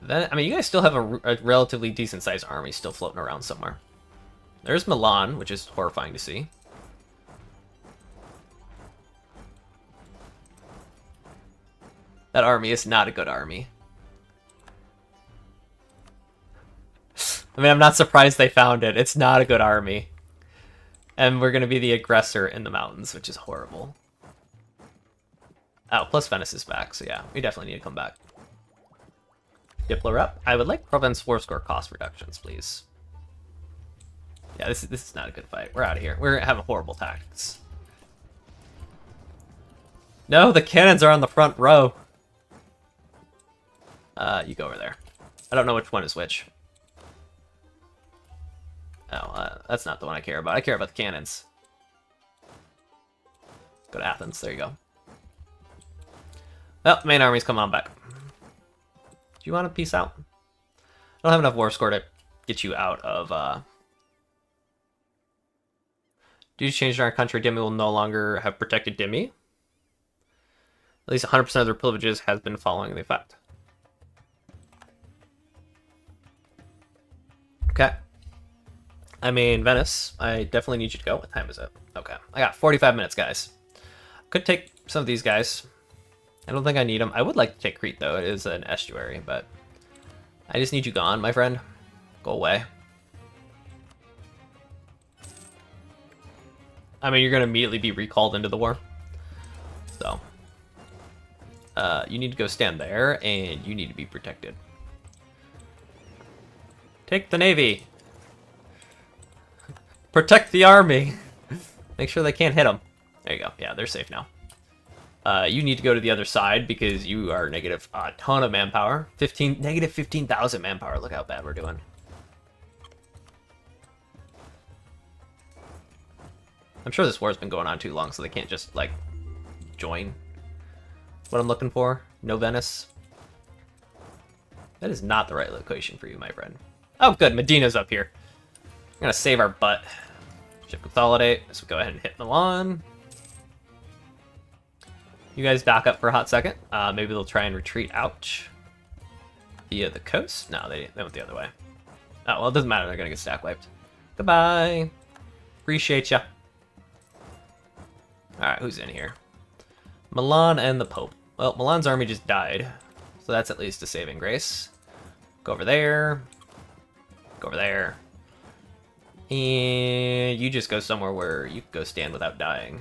Then, I mean, you guys still have a, a relatively decent sized army still floating around somewhere. There's Milan, which is horrifying to see. That army is not a good army. I mean, I'm not surprised they found it. It's not a good army. And we're going to be the aggressor in the mountains, which is horrible. Oh, plus Venice is back, so yeah, we definitely need to come back. Diplo up. I would like Provence war score cost reductions, please. Yeah, this is, this is not a good fight. We're out of here. We're having horrible tactics. No, the cannons are on the front row. Uh, you go over there. I don't know which one is which. Oh, uh, that's not the one I care about. I care about the cannons. Go to Athens. There you go. Well, main army's coming on back. Do you want to peace out? I don't have enough war score to get you out of... Uh... Due to change in our country, Demi will no longer have protected Demi. At least one hundred percent of their privileges has been following the effect. Okay. I mean, Venice, I definitely need you to go. What time is it? Okay. I got forty-five minutes, guys. Could take some of these guys. I don't think I need them. I would like to take Crete, though. It is an estuary, but I just need you gone, my friend. Go away. I mean, you're going to immediately be recalled into the war. So... Uh, you need to go stand there, and you need to be protected. Take the navy! Protect the army! Make sure they can't hit them. There you go. Yeah, they're safe now. Uh, you need to go to the other side, because you are negative a ton of manpower. fifteen, negative fifteen thousand manpower. Look how bad we're doing. I'm sure this war's been going on too long, so they can't just, like, join. What I'm looking for. No Venice. That is not the right location for you, my friend. Oh, good. Medina's up here. I'm going to save our butt. Ship consolidate. Let's go ahead and hit Milan. You guys dock up for a hot second. Uh, maybe they'll try and retreat out via the coast. No, they, they went the other way. Oh, well, it doesn't matter. They're going to get stack wiped. Goodbye. Appreciate ya. Alright, who's in here? Milan and the Pope. Well, Milan's army just died, so that's at least a saving grace. Go over there. Go over there. And you just go somewhere where you can go stand without dying.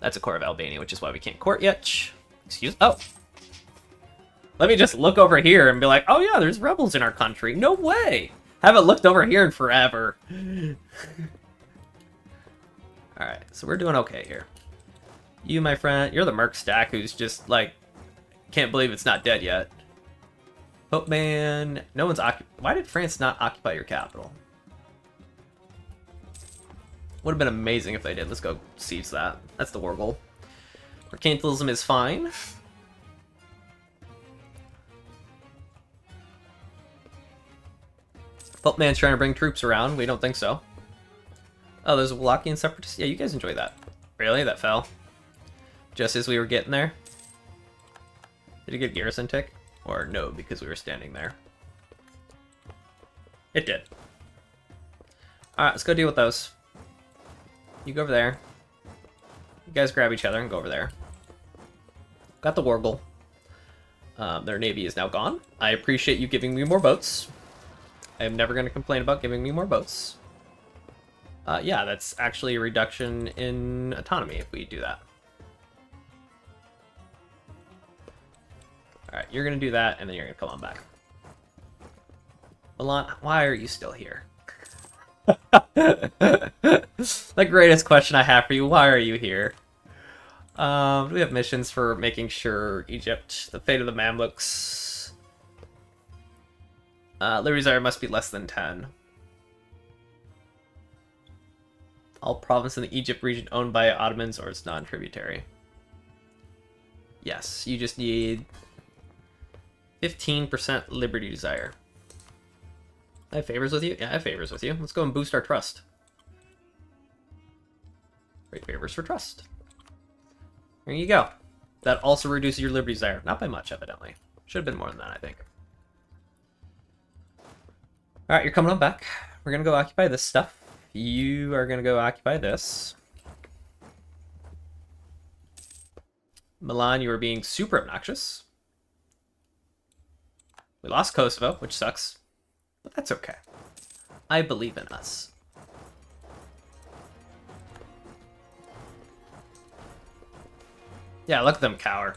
That's a court of Albania, which is why we can't court yet. Excuse- oh! Let me just look over here and be like, oh yeah, there's rebels in our country. No way! Haven't looked over here in forever. Alright, so we're doing okay here. You, my friend, you're the merc stack who's just, like, can't believe it's not dead yet. Pope man, no one's occup- why did France not occupy your capital? Would have been amazing if they did. Let's go seize that. That's the war goal. Mercantilism is fine. Pope man's trying to bring troops around. We don't think so. Oh, there's a Wallachian separatist. Yeah, you guys enjoy that. Really? That fell? Just as we were getting there? Did it get garrison tick? Or no, because we were standing there. It did. Alright, let's go deal with those. You go over there. You guys grab each other and go over there. Got the war goal. Um, their navy is now gone. I appreciate you giving me more boats. I am never going to complain about giving me more boats. Uh, yeah, that's actually a reduction in autonomy if we do that. Alright, you're going to do that, and then you're going to come on back. Milan, why are you still here? The greatest question I have for you, why are you here? Um, do we have missions for making sure Egypt, the fate of the Mamluks? Uh, Liberty's area must be less than ten. All province in the Egypt region owned by Ottomans or its non-tributary. Yes, you just need fifteen percent liberty desire. I have favors with you? Yeah, I have favors with you. Let's go and boost our trust. Great favors for trust. There you go. That also reduces your liberty desire. Not by much, evidently. Should have been more than that, I think. Alright, you're coming on back. We're going to go occupy this stuff. You are going to go occupy this. Milan, you are being super obnoxious. We lost Kosovo, which sucks. But that's okay. I believe in us. Yeah, look at them cower.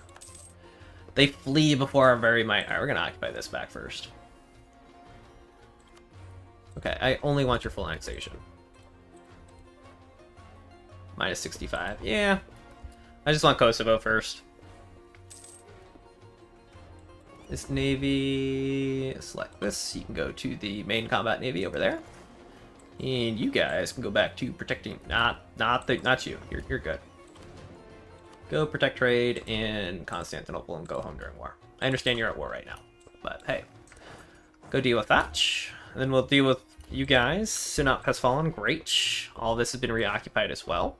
They flee before our very might. Alright, we're going to occupy this back first. Okay, I only want your full annexation. Minus sixty-five. Yeah. I just want Kosovo first. This navy, select this. You can go to the main combat navy over there, and you guys can go back to protecting. Not, not the, not you. You're, you're good. Go protect trade in Constantinople and go home during war. I understand you're at war right now, but hey, go deal with that, and then we'll deal with you guys. Sinop has fallen. Great. All this has been reoccupied as well.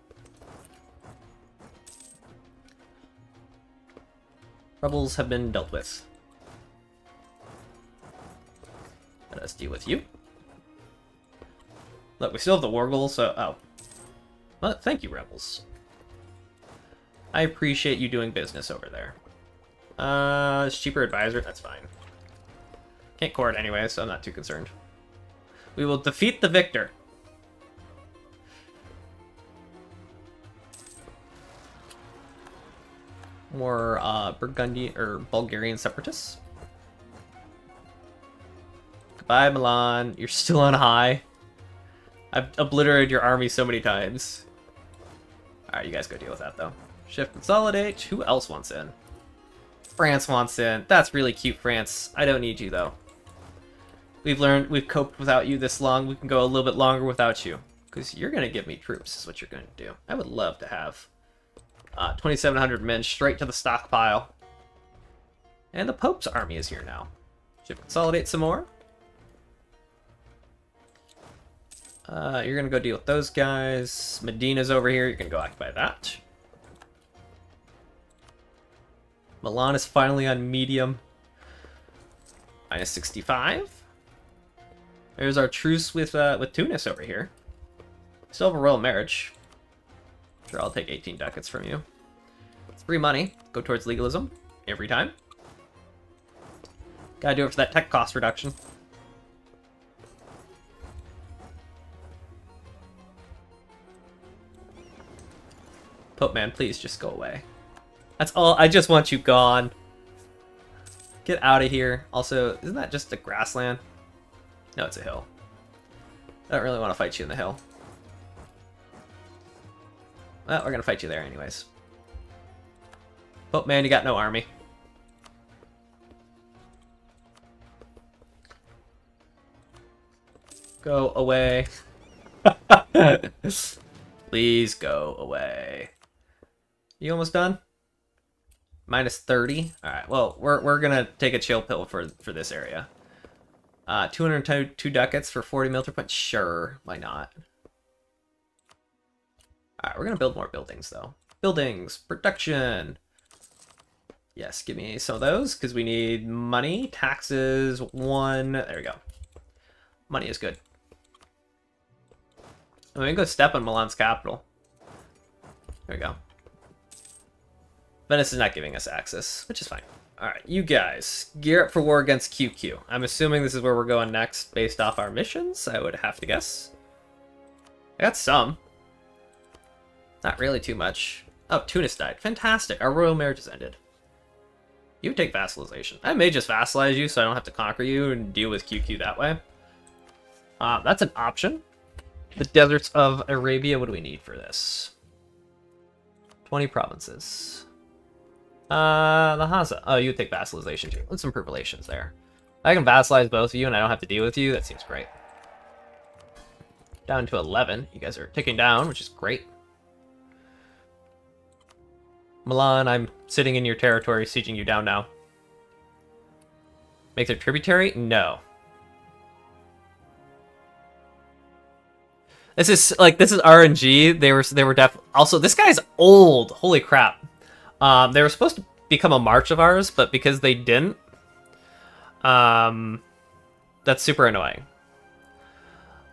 Rebels have been dealt with. Let us deal with you. Look, we still have the war goal, so... Oh. Well, thank you, Rebels. I appreciate you doing business over there. Uh, it's cheaper advisor. That's fine. Can't court anyway, so I'm not too concerned. We will defeat the victor. More uh, Burgundian or Bulgarian separatists. Bye, Milan. You're still on high. I've obliterated your army so many times. Alright, you guys go deal with that, though. Shift consolidate. Who else wants in? France wants in. That's really cute, France. I don't need you, though. We've learned, we've coped without you this long. We can go a little bit longer without you. Because you're going to give me troops, is what you're going to do. I would love to have uh, twenty-seven hundred men straight to the stockpile. And the Pope's army is here now. Shift consolidate some more. Uh, you're going to go deal with those guys. Medina's over here. You're going to go occupy that. Milan is finally on medium. minus sixty-five. There's our truce with uh, with Tunis over here. Still have a royal marriage. Sure, I'll take eighteen ducats from you. It's free money. Go towards legalism every time. Gotta do it for that tech cost reduction. Pope man, please just go away. That's all. I just want you gone. Get out of here. Also, isn't that just a grassland? No, it's a hill. I don't really want to fight you in the hill. Well, we're gonna fight you there anyways. Pope man, you got no army. Go away. Please go away. You almost done? minus thirty. All right. Well, we're we're gonna take a chill pill for for this area. Uh, two hundred two ducats for forty military points. Sure, why not? All right, we're gonna build more buildings though. Buildings production. Yes, give me some of those because we need money. Taxes one. There we go. Money is good. I'm gonna go step on Milan's capital. There we go. Venice is not giving us access, which is fine. Alright, you guys, gear up for war against Q Q. I'm assuming this is where we're going next based off our missions, I would have to guess. I got some. Not really too much. Oh, Tunis died. Fantastic. Our royal marriage has ended. You take vassalization. I may just vassalize you so I don't have to conquer you and deal with Q Q that way. Uh, that's an option. The deserts of Arabia, what do we need for this? twenty provinces. Uh, Lhaza. Oh, you would take vassalization too. Let's improve relations there. I can vassalize both of you and I don't have to deal with you. That seems great. Down to eleven. You guys are ticking down, which is great. Milan, I'm sitting in your territory, sieging you down now. Make their tributary? No. This is like this is R N G. They were they were def. Also, this guy's old. Holy crap! Um, they were supposed to become a march of ours, but because they didn't, um, that's super annoying.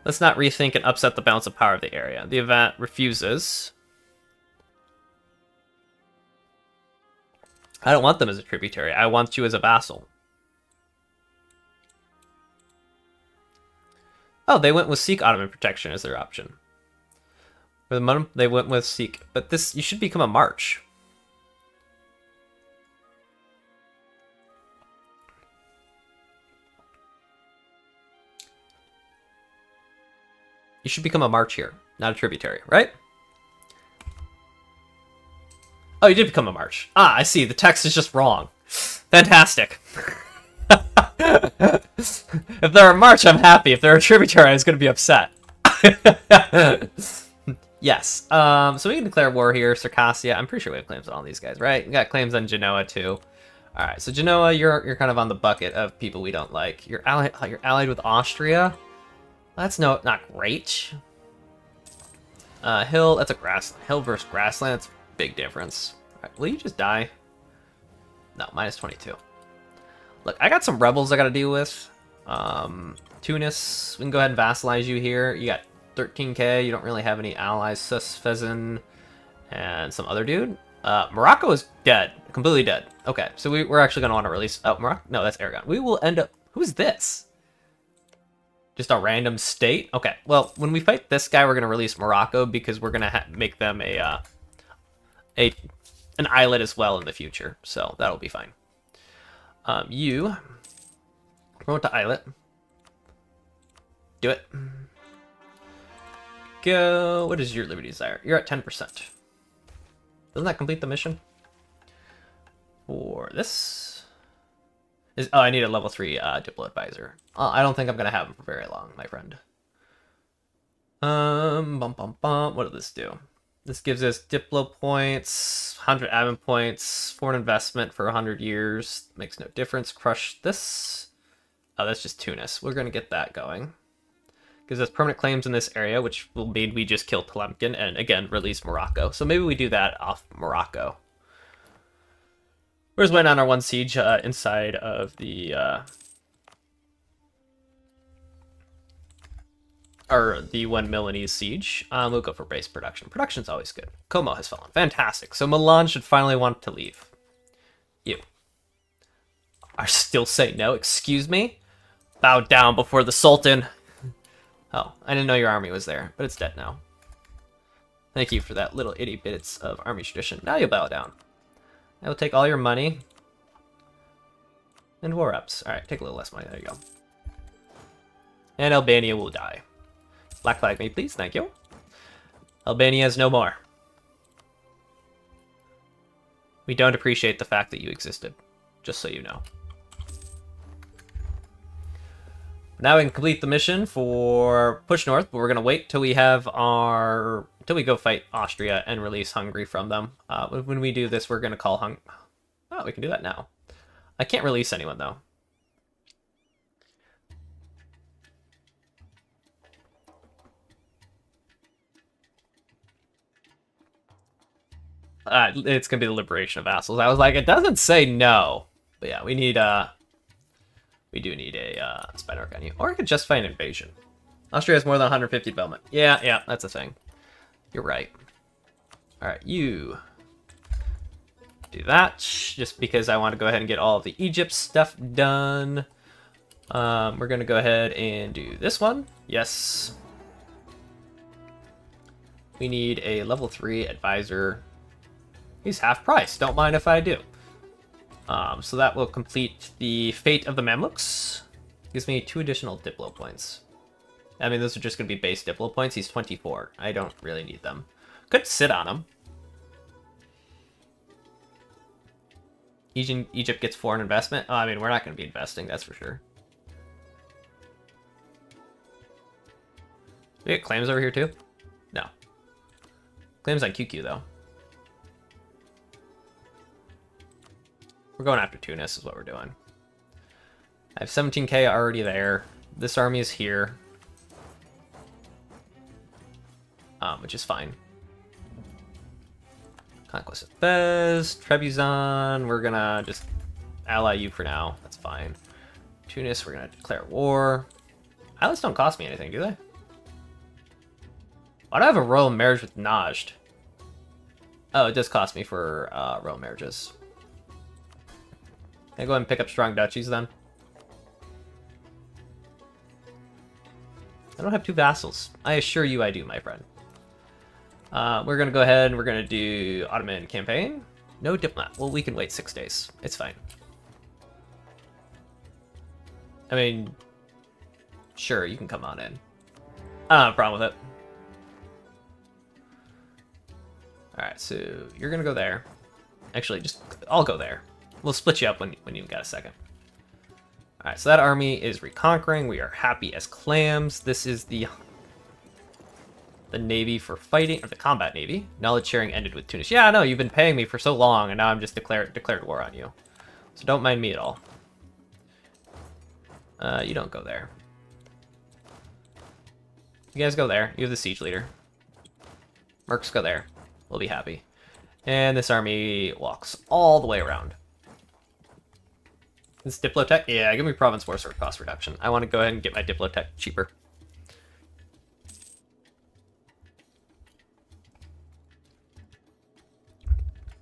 Let's not rethink and upset the balance of power of the area. The event refuses. I don't want them as a tributary. I want you as a vassal. Oh, they went with Sikh Ottoman protection as their option. For the they went with Sikh, but this you should become a march. You should become a march here, not a tributary, right? Oh, you did become a march. Ah, I see. The text is just wrong. Fantastic. If they're a march, I'm happy. If they're a tributary, I was going to be upset. Yes. Um, so we can declare war here. Circassia. I'm pretty sure we have claims on all these guys, right? We got claims on Genoa, too. All right. So Genoa, you're you're kind of on the bucket of people we don't like. You're, ally you're allied with Austria. That's no, not great. Uh, hill. That's a grass. Hill versus grassland. That's a big difference. All right, will you just die? No, minus twenty-two. Look, I got some rebels I gotta deal with. Um, Tunis, we can go ahead and vassalize you here. You got thirteen K, you don't really have any allies. Sus, Fezin, and some other dude. Uh, Morocco is dead, completely dead. Okay, so we, we're actually gonna wanna release, oh, Morocco, no, that's Aragon. We will end up, who's this? Just a random state? Okay, well, when we fight this guy, we're gonna release Morocco because we're gonna ha make them a, uh, a, an islet as well in the future. So that'll be fine. Um, you promote to islet. Do it. Go. What is your liberty desire? You're at ten percent. Doesn't that complete the mission? Or this is. Oh, I need a level three uh, Diplo advisor. Oh, I don't think I'm gonna have him for very long, my friend. Um, bum bum bum. What does this do? This gives us Diplo points, one hundred admin points, foreign investment for one hundred years. Makes no difference. Crush this. Oh, that's just Tunis. We're going to get that going. Gives us permanent claims in this area, which will mean we just kill Telemkin and, again, release Morocco. So maybe we do that off Morocco. We're just waiting on our one siege uh, inside of the uh, or the one Milanese siege. Um, we'll go for base production. Production's always good. Como has fallen. Fantastic. So Milan should finally want to leave. You are still saying no. Excuse me? Bow down before the Sultan. Oh, I didn't know your army was there, but it's dead now. Thank you for that little itty bits of army tradition. Now you bow down. I will take all your money. And war ups. Alright, take a little less money. There you go. And Albania will die. Black flag me, please. Thank you. Albania is no more. We don't appreciate the fact that you existed. Just so you know. Now we can complete the mission for push north, but we're going to wait till we have our... till we go fight Austria and release Hungary from them. Uh, when we do this, we're going to call Hung... Oh, we can do that now. I can't release anyone, though. Uh, it's going to be the liberation of vassals. I was like, it doesn't say no. But yeah, we need... Uh... We do need a uh, spy network on you. Or I could just find invasion. Austria has more than one hundred fifty development. Yeah, yeah, that's a thing. You're right. Alright, you do that. Just because I want to go ahead and get all of the Egypt stuff done. Um, we're going to go ahead and do this one. Yes. We need a level three advisor. He's half price. Don't mind if I do. Um, so that will complete the fate of the Mamluks. Gives me two additional Diplo points. I mean, those are just going to be base Diplo points. He's twenty-four. I don't really need them. Could sit on him. Egypt gets foreign investment. Oh, I mean, we're not going to be investing, that's for sure. Do we get claims over here too? No. Claims on Q Q though. We're going after Tunis is what we're doing. I have seventeen K already there. This army is here. Um, which is fine. Conquest of Fez, Trebizond. We're gonna just ally you for now. That's fine. Tunis, we're gonna declare war. Allies don't cost me anything, do they? Why do I have a royal marriage with Najd? Oh, it does cost me for uh, royal marriages. Can I go ahead and pick up strong duchies then? I don't have two vassals. I assure you I do, my friend. Uh, we're going to go ahead and we're going to do Ottoman campaign. No diplomat. Well, we can wait six days. It's fine. I mean, sure, you can come on in. I don't have a problem with it. Alright, so you're going to go there. Actually, just I'll go there. We'll split you up when, when you've got a second. Alright, so that army is reconquering. We are happy as clams. This is the the navy for fighting, or the combat navy. Knowledge sharing ended with Tunis. Yeah, I know, you've been paying me for so long, and now I'm just declared, declared war on you. So don't mind me at all. Uh, you don't go there. You guys go there. You're the siege leader. Mercs go there. We'll be happy. And this army walks all the way around. This Diplotech? Yeah, give me province war sort of cost reduction. I want to go ahead and get my Diplotech cheaper.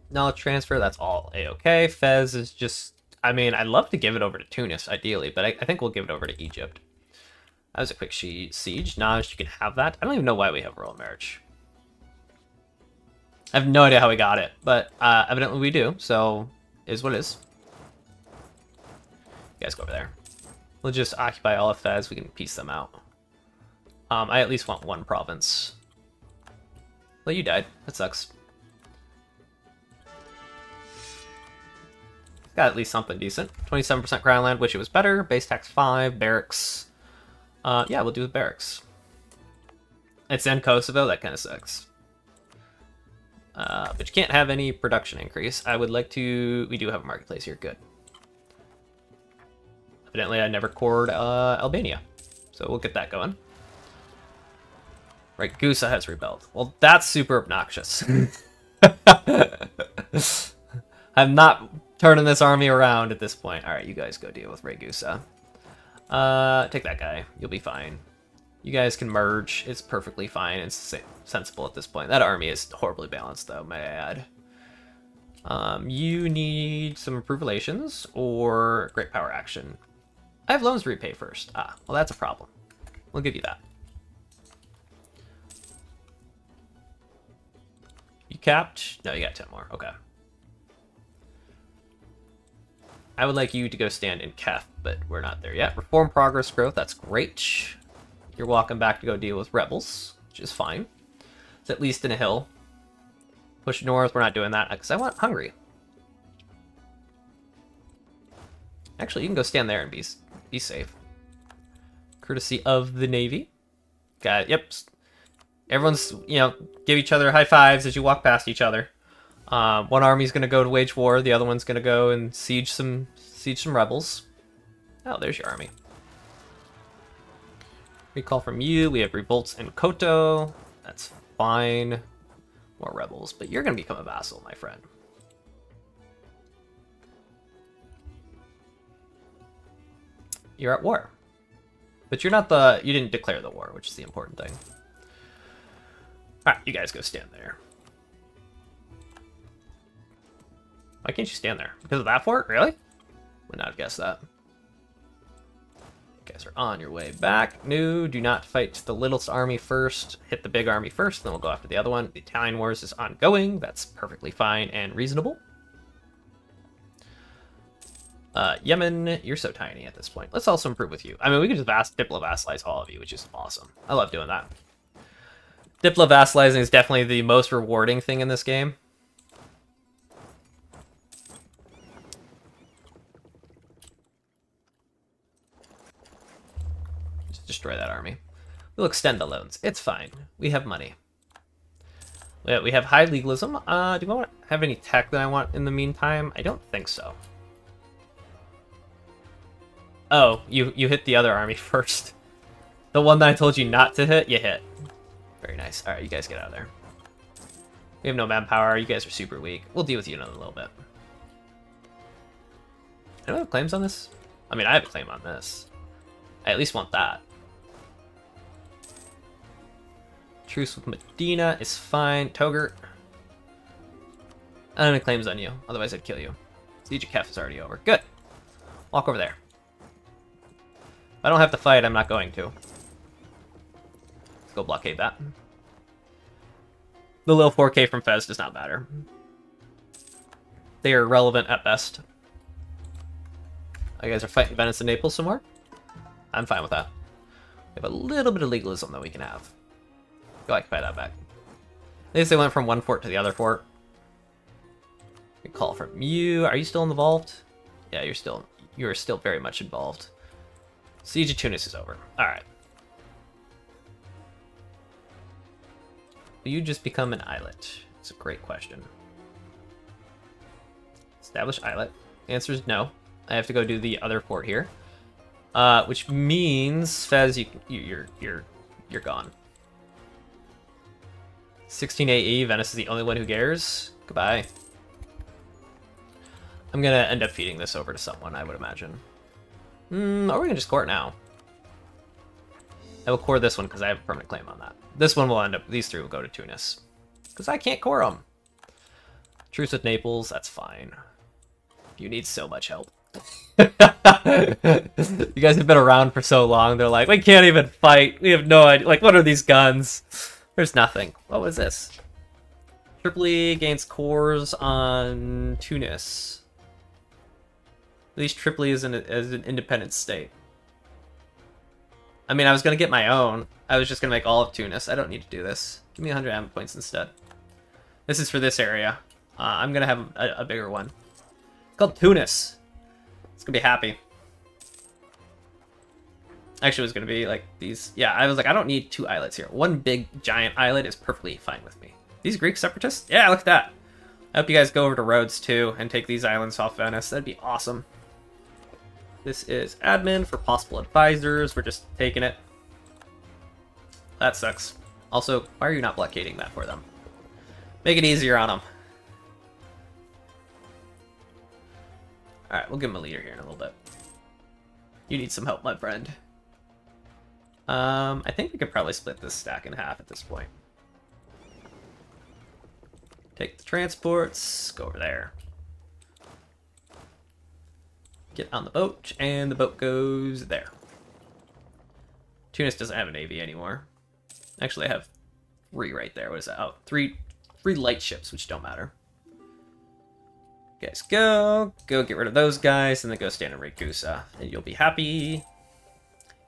Knowledge transfer, that's all A-okay. Fez is just... I mean, I'd love to give it over to Tunis, ideally, but I, I think we'll give it over to Egypt. That was a quick she siege. Najd, you can have that. I don't even know why we have royal marriage. I have no idea how we got it, but uh, evidently we do, so is what it is. You guys go over there. We'll just occupy all of Fez. We can piece them out. Um, I at least want one province. Well, you died. That sucks. Got at least something decent. twenty-seven percent crown land, which it was better. Base tax five. Barracks. Uh, yeah, we'll do the barracks. It's in Kosovo. That kind of sucks. Uh, but you can't have any production increase. I would like to... We do have a marketplace here. Good. Evidently, I never cored uh, Albania, so we'll get that going. Ragusa has rebelled. Well, that's super obnoxious. I'm not turning this army around at this point. All right, you guys go deal with Ragusa. Uh, take that guy. You'll be fine. You guys can merge. It's perfectly fine. It's sensible at this point. That army is horribly balanced, though, may I add. Um, you need some improved relations or great power action. I have loans to repay first. Ah, well, that's a problem. We'll give you that. You capped? No, you got ten more. Okay. I would like you to go stand in Kef, but we're not there yet. Reform progress growth, that's great. You're walking back to go deal with rebels, which is fine. It's at least in a hill. Push north, we're not doing that, because I want Hungary. Actually, you can go stand there and be be safe. Courtesy of the Navy. Got it, yep. Everyone's, you know, give each other high fives as you walk past each other. Uh, one army's going to go to wage war, the other one's going to go and siege some siege some rebels. Oh, there's your army. Recall from you, we have revolts in Koto. That's fine. More rebels, but you're going to become a vassal, my friend. You're at war. But you're not the... You didn't declare the war, which is the important thing. Alright, you guys go stand there. Why can't you stand there? Because of that fort? Really? Would not have guessed that. You guys are on your way back. No, do not fight the littlest army first. Hit the big army first, then we'll go after the other one. The Italian Wars is ongoing. That's perfectly fine and reasonable. Uh, Yemen, you're so tiny at this point. Let's also improve with you. I mean, we could just vast diplo-vassalize all of you, which is awesome. I love doing that. Diplo-vassalizing is definitely the most rewarding thing in this game. Destroy that army. We'll extend the loans. It's fine. We have money. We have high legalism. Uh, do I want to have any tech that I want in the meantime? I don't think so. Oh, you, you hit the other army first. The one that I told you not to hit, you hit. Very nice. Alright, you guys get out of there. We have no manpower. You guys are super weak. We'll deal with you in a little bit. Do I have claims on this? I mean, I have a claim on this. I at least want that. Truce with Medina is fine. Touggourt. I don't have any claims on you. Otherwise, I'd kill you. Siege of Kef is already over. Good. Walk over there. If I don't have to fight, I'm not going to. Let's go blockade that. The little four K from Fez does not matter. They are irrelevant at best. You guys are fighting Venice and Naples somewhere? I'm fine with that. We have a little bit of legalism that we can have. Go occupy that back. At least they went from one fort to the other fort. Recall from you. Are you still involved? Yeah, you're still you are still very much involved. Siege of Tunis is over. Alright. Will you just become an islet? It's a great question. Establish islet. Answer is no. I have to go do the other fort here. Uh, which means, Fez, you, you, you're you're you're gone. sixteen A E, Venice is the only one who cares. Goodbye. I'm gonna end up feeding this over to someone, I would imagine. Hmm, or we can just court now. I will core this one because I have a permanent claim on that. This one will end up. These three will go to Tunis because I can't core them. Truce with Naples, that's fine. You need so much help. You guys have been around for so long, they're like, we can't even fight, we have no idea, like, what are these guns? There's nothing. What was this? Tripoli gains cores on Tunis. At least Tripoli is, in a, is an independent state. I mean, I was going to get my own. I was just going to make all of Tunis. I don't need to do this. Give me one hundred ammo points instead. This is for this area. Uh, I'm going to have a, a bigger one. It's called Tunis. It's gonna be happy. Actually, it was gonna be like these. Yeah, I was like, I don't need two islets here. One big giant islet is perfectly fine with me. These Greek separatists? Yeah, look at that. I hope you guys go over to Rhodes too and take these islands off Venice. That'd be awesome. This is admin for possible advisors. We're just taking it. That sucks. Also, why are you not blockading that for them? Make it easier on them. Alright, we'll give him a leader here in a little bit. You need some help, my friend. Um, I think we could probably split this stack in half at this point. Take the transports, go over there. Get on the boat, and the boat goes there. Tunis doesn't have a navy anymore. Actually, I have three right there. What is that? Oh, three, three light ships, which don't matter. Guys, go. Go get rid of those guys, and then go stand in Ragusa. And you'll be happy.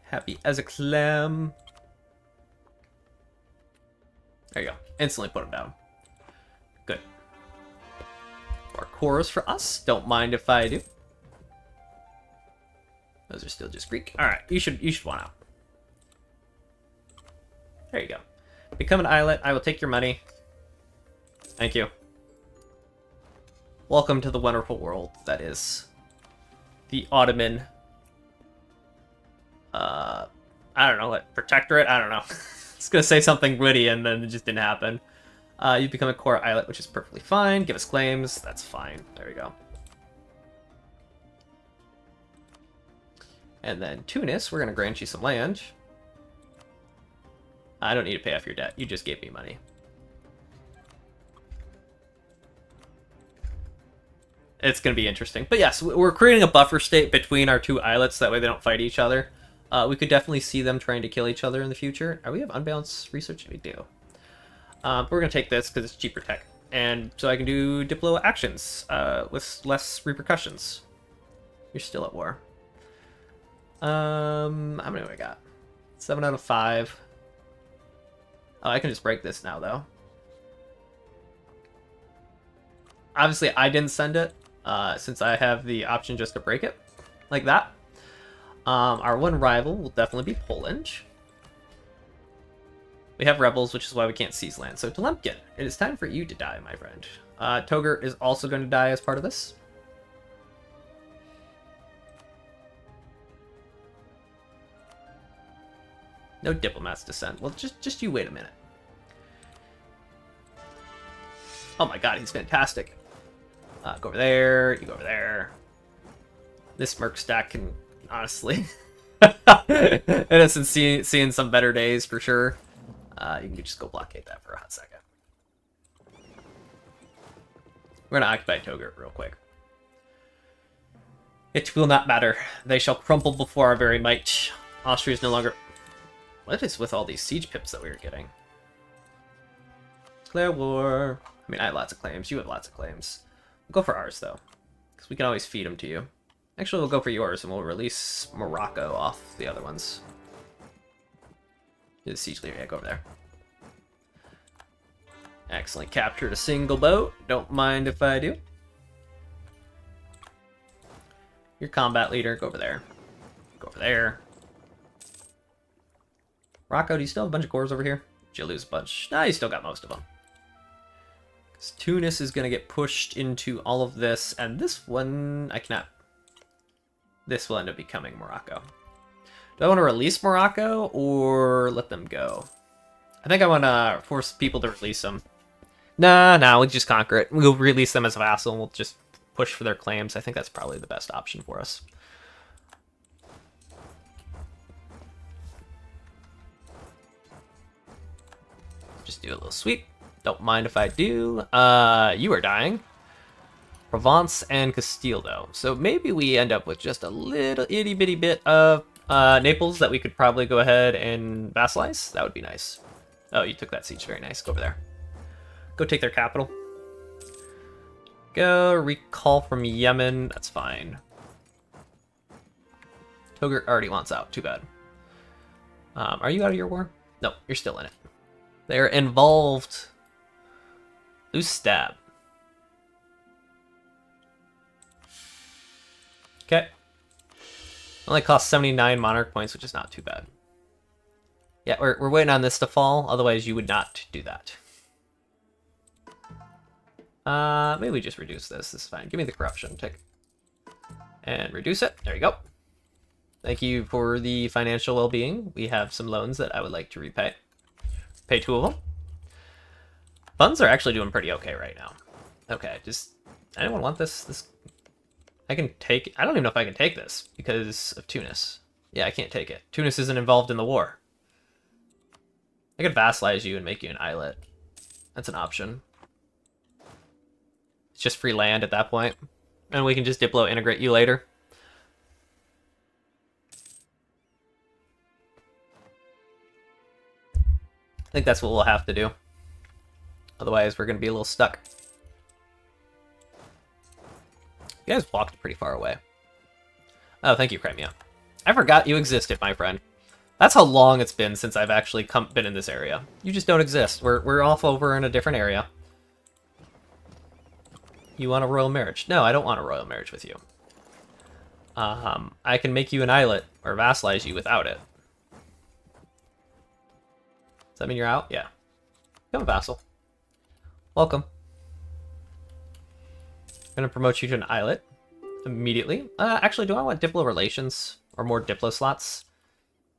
Happy as a clam. There you go. Instantly put them down. Good. More chorus for us. Don't mind if I do. Those are still just Greek. Alright, you should you should want out. There you go. Become an islet. I will take your money. Thank you. Welcome to the wonderful world that is the Ottoman, uh, I don't know, like, protectorate? I don't know. It's going to say something witty and then it just didn't happen. Uh, you become a core islet, which is perfectly fine. Give us claims. That's fine. There we go. And then Tunis, we're going to grant you some land. I don't need to pay off your debt. You just gave me money. It's going to be interesting. But yes, we're creating a buffer state between our two islets. That way they don't fight each other. Uh, we could definitely see them trying to kill each other in the future. Are we have unbalanced research? We do. Uh, but we're going to take this because it's cheaper tech. And so I can do diplo actions uh, with less repercussions. You're still at war. Um, how many do I got? Seven out of five. Oh, I can just break this now, though. Obviously, I didn't send it. Uh, since I have the option just to break it like that. Um, our one rival will definitely be Poland. We have rebels, which is why we can't seize land. So, Telemkin, it is time for you to die, my friend. Uh, Touggourt is also going to die as part of this. No diplomats to send. Well, just, just you wait a minute. Oh my god, he's fantastic. Uh, go over there, you go over there. This merc stack can, honestly, it isn't see, seeing some better days for sure. Uh, you can just go blockade that for a hot second. We're gonna occupy Touggourt real quick. It will not matter. They shall crumble before our very might. Austria is no longer... What is with all these siege pips that we were getting? Declare war. I mean, I have lots of claims. You have lots of claims. We'll go for ours, though, because we can always feed them to you. Actually, we'll go for yours, and we'll release Morocco off the other ones. Do the siege leader. Yeah, go over there. Excellent. Captured a single boat. Don't mind if I do. Your combat leader. Go over there. Go over there. Rocco, do you still have a bunch of cores over here? Did you lose a bunch? Nah, you still got most of them. Tunis is going to get pushed into all of this, and this one, I cannot... This will end up becoming Morocco. Do I want to release Morocco, or let them go? I think I want to force people to release them. Nah, nah, we'll just conquer it. We'll release them as a vassal, and we'll just push for their claims. I think that's probably the best option for us. Just do a little sweep. Don't mind if I do. Uh, you are dying. Provence and Castile, though. So maybe we end up with just a little itty bitty bit of uh, Naples that we could probably go ahead and vassalize. That would be nice. Oh, you took that siege. Very nice. Go over there. Go take their capital. Go recall from Yemen. That's fine. Touggourt already wants out. Too bad. Um, are you out of your war? No, you're still in it. They're involved. Loose stab. Okay. Only cost seventy-nine monarch points, which is not too bad. Yeah, we're, we're waiting on this to fall. Otherwise, you would not do that. Uh, maybe we just reduce this. This is fine. Give me the corruption tick. And reduce it. There you go. Thank you for the financial well-being. We have some loans that I would like to repay. Pay two of them. Funds are actually doing pretty okay right now. Okay, just... Anyone want this? This I can take... I don't even know if I can take this because of Tunis. Yeah, I can't take it. Tunis isn't involved in the war. I could vassalize you and make you an islet. That's an option. It's just free land at that point. And we can just Diplo integrate you later. I think that's what we'll have to do. Otherwise, we're going to be a little stuck. You guys walked pretty far away. Oh, thank you, Crimea. I forgot you existed, my friend. That's how long it's been since I've actually come, been in this area. You just don't exist. We're, we're off over in a different area. You want a royal marriage? No, I don't want a royal marriage with you. Um, I can make you an islet or vassalize you without it. Does that mean you're out? Yeah. Become a vassal. Welcome. I'm going to promote you to an islet immediately. Uh, actually, do I want Diplo relations or more Diplo slots?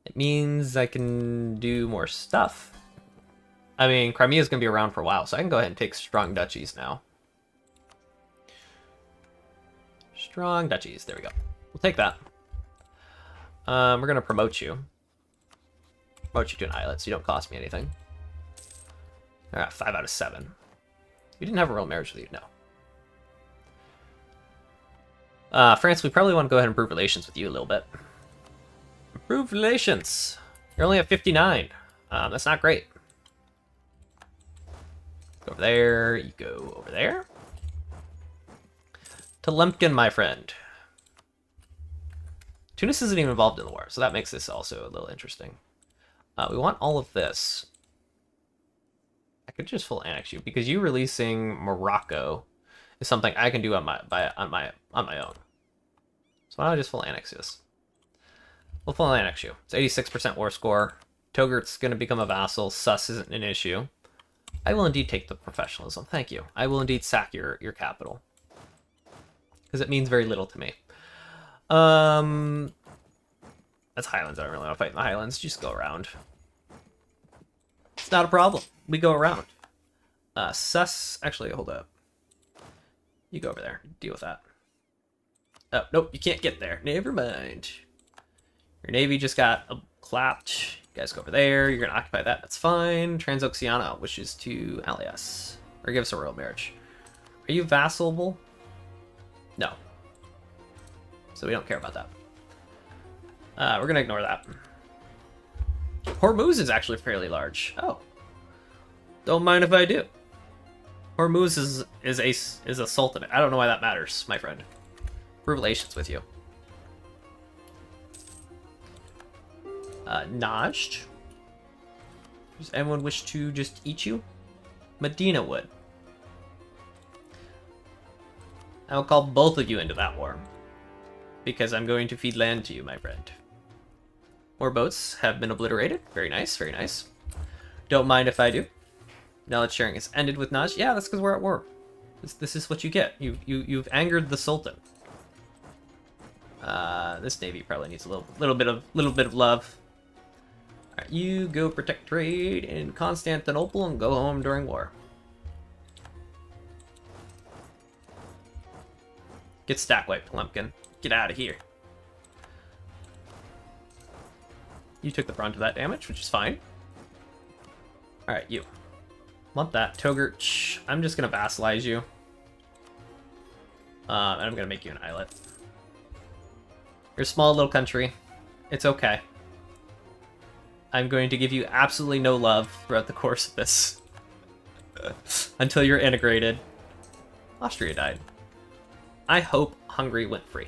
It means I can do more stuff. I mean, Crimea's going to be around for a while, so I can go ahead and take strong duchies now. Strong duchies. There we go. We'll take that. Um, we're going to promote you. Promote you to an islet, so you don't cost me anything. All right, five out of seven. We didn't have a real marriage with you, no. Uh, France, we probably want to go ahead and improve relations with you a little bit. Improve relations. You're only at fifty-nine. Um, that's not great. Go over there. You go over there. To Lempkin, my friend. Tunis isn't even involved in the war, so that makes this also a little interesting. Uh, we want all of this. I could just full annex you because you releasing Morocco is something I can do on my by on my on my own. So why don't I just full annex this? We'll full annex you. It's eighty-six percent war score. Togurt's going to become a vassal. Sus isn't an issue. I will indeed take the professionalism. Thank you. I will indeed sack your your capital because it means very little to me. Um, that's Highlands. I don't really want to fight in the Highlands. Just go around. It's not a problem. We go around. Uh, sus. Actually, hold up. You go over there. Deal with that. Oh, nope. You can't get there. Never mind. Your navy just got uh, clapped. You guys go over there. You're going to occupy that. That's fine. Transoxiana, which is to Alias. Or give us a royal marriage. Are you vassalable? No. So we don't care about that. Uh, we're going to ignore that. Hormuz is actually fairly large. Oh, don't mind if I do. Hormuz is is a is a sultanate. I don't know why that matters, my friend. Relations with you. Uh, Najd. Does anyone wish to just eat you? Medina would. I will call both of you into that war because I'm going to feed land to you, my friend. More boats have been obliterated. Very nice, very nice. Don't mind if I do. Knowledge sharing is ended with Najd. Yeah, that's because we're at war. This, this is what you get. You, you, you've angered the Sultan. Uh, this navy probably needs a little, little bit of, little bit of love. All right, you go protect trade in Constantinople and go home during war. Get stack wiped, Lumpkin. Get out of here. You took the brunt of that damage, which is fine. Alright, you. Want that. Touggourt, I'm just going to vassalize you. Uh, and I'm going to make you an islet. You're a small little country. It's okay. I'm going to give you absolutely no love throughout the course of this. Until you're integrated. Austria died. I hope Hungary went free.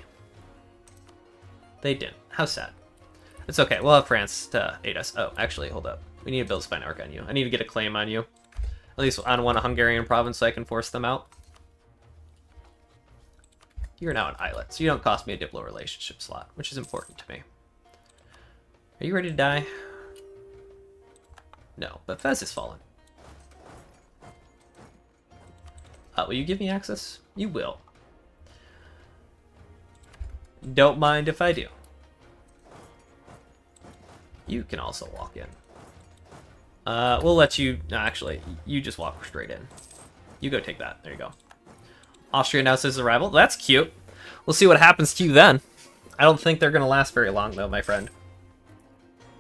They didn't. How sad. It's okay, we'll have France to aid us. Oh, actually, hold up. We need to build a spy network on you. I need to get a claim on you. At least on one Hungarian province so I can force them out. You're now an islet, so you don't cost me a Diplo relationship slot, which is important to me. Are you ready to die? No, but Fez has fallen. Uh, will you give me access? You will. Don't mind if I do. You can also walk in. Uh, we'll let you... No, actually, you just walk straight in. You go take that. There you go. Austria announces arrival. That's cute. We'll see what happens to you then. I don't think they're going to last very long, though, my friend.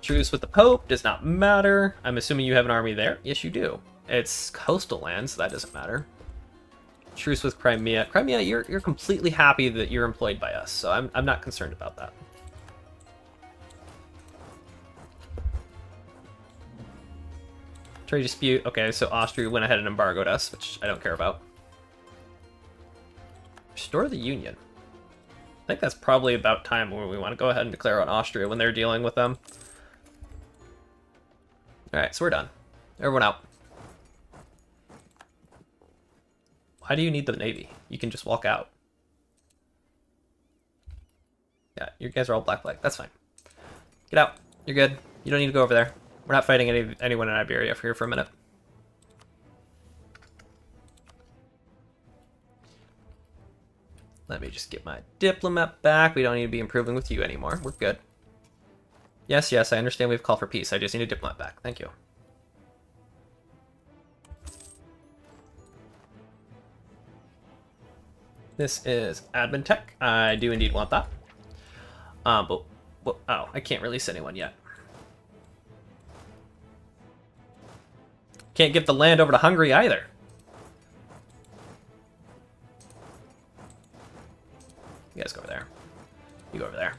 Truce with the Pope does not matter. I'm assuming you have an army there. Yes, you do. It's coastal land, so that doesn't matter. Truce with Crimea. Crimea, you're, you're completely happy that you're employed by us, so I'm, I'm not concerned about that. Trade dispute. Okay, so Austria went ahead and embargoed us, which I don't care about. Restore the Union. I think that's probably about time when we want to go ahead and declare on Austria when they're dealing with them. Alright, so we're done. Everyone out. Why do you need the Navy? You can just walk out. Yeah, you guys are all black flag. That's fine. Get out. You're good. You don't need to go over there. We're not fighting any anyone in Iberia for here for a minute. Let me just get my diplomat back. We don't need to be improving with you anymore. We're good. Yes, yes, I understand we've called for peace. I just need a diplomat back. Thank you. This is admin tech. I do indeed want that. Um, but, but, oh, I can't release anyone yet. Can't give the land over to Hungary either. You guys go over there. You go over there.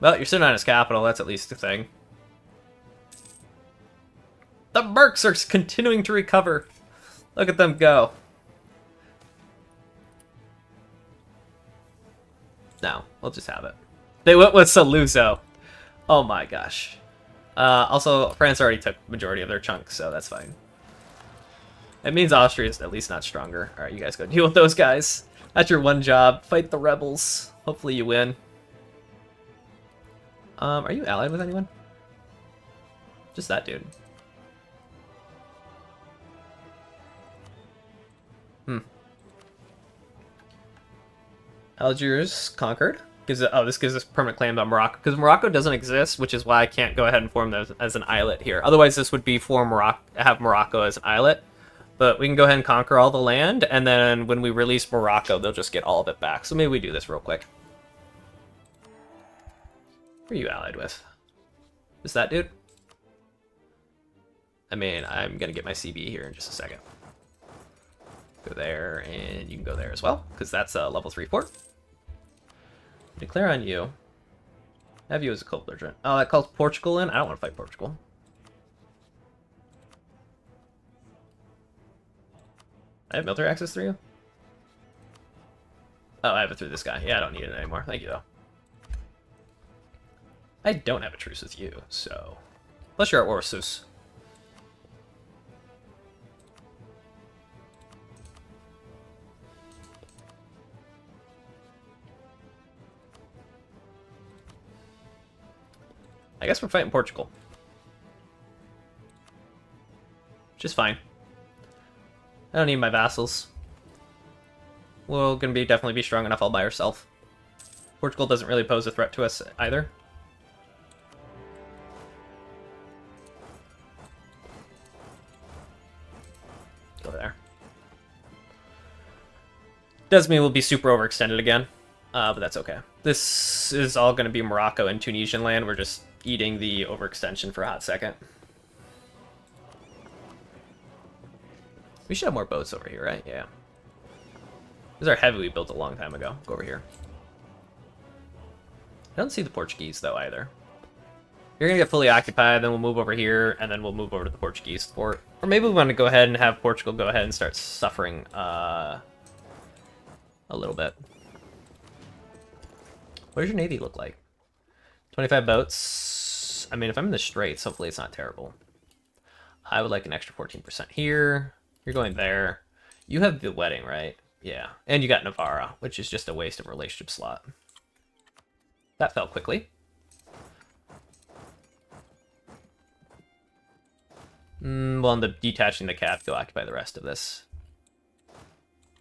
Well, you're sitting on his capital. That's at least a thing. The Mercs are continuing to recover. Look at them go. No, we'll just have it. They went with Saluzzo. Oh my gosh. Uh, also, France already took the majority of their chunks, so that's fine. It means Austria is at least not stronger. Alright, you guys go deal with those guys. That's your one job. Fight the rebels. Hopefully you win. Um, are you allied with anyone? Just that dude. Hmm. Algiers conquered. Gives it, oh, this gives us permanent claims on Morocco. Because Morocco doesn't exist, which is why I can't go ahead and form those as an islet here. Otherwise, this would be for Morocco, have Morocco as an islet. But we can go ahead and conquer all the land, and then when we release Morocco, they'll just get all of it back. So maybe we do this real quick. Who are you allied with? Is that dude? I mean, I'm going to get my C B here in just a second. Go there, and you can go there as well, because that's a level three port. Declare on you. Have you as a co-belligerent. Oh, that calls Portugal in? I don't want to fight Portugal. I have military access through you? Oh, I have it through this guy. Yeah, I don't need it anymore. Thank you, though. I don't have a truce with you, so... Unless you're at war with Seuss. I guess we're fighting Portugal. Which is fine. I don't need my vassals. We're gonna be definitely be strong enough all by ourselves. Portugal doesn't really pose a threat to us either. Go there. Desme will be super overextended again, uh, but that's okay. This is all gonna be Morocco and Tunisian land. We're just eating the overextension for a hot second. We should have more boats over here, right? Yeah. These are heavy we built a long time ago. Go over here. I don't see the Portuguese, though, either. You're going to get fully occupied, then we'll move over here, and then we'll move over to the Portuguese port. Or maybe we want to go ahead and have Portugal go ahead and start suffering uh, a little bit. What does your navy look like? twenty-five boats. I mean, if I'm in the Straits, hopefully it's not terrible. I would like an extra fourteen percent here. You're going there. You have the wedding, right? Yeah. And you got Navarra, which is just a waste of a relationship slot. That fell quickly. Mm, well, I'm the, detaching the cat. Go occupy the rest of this.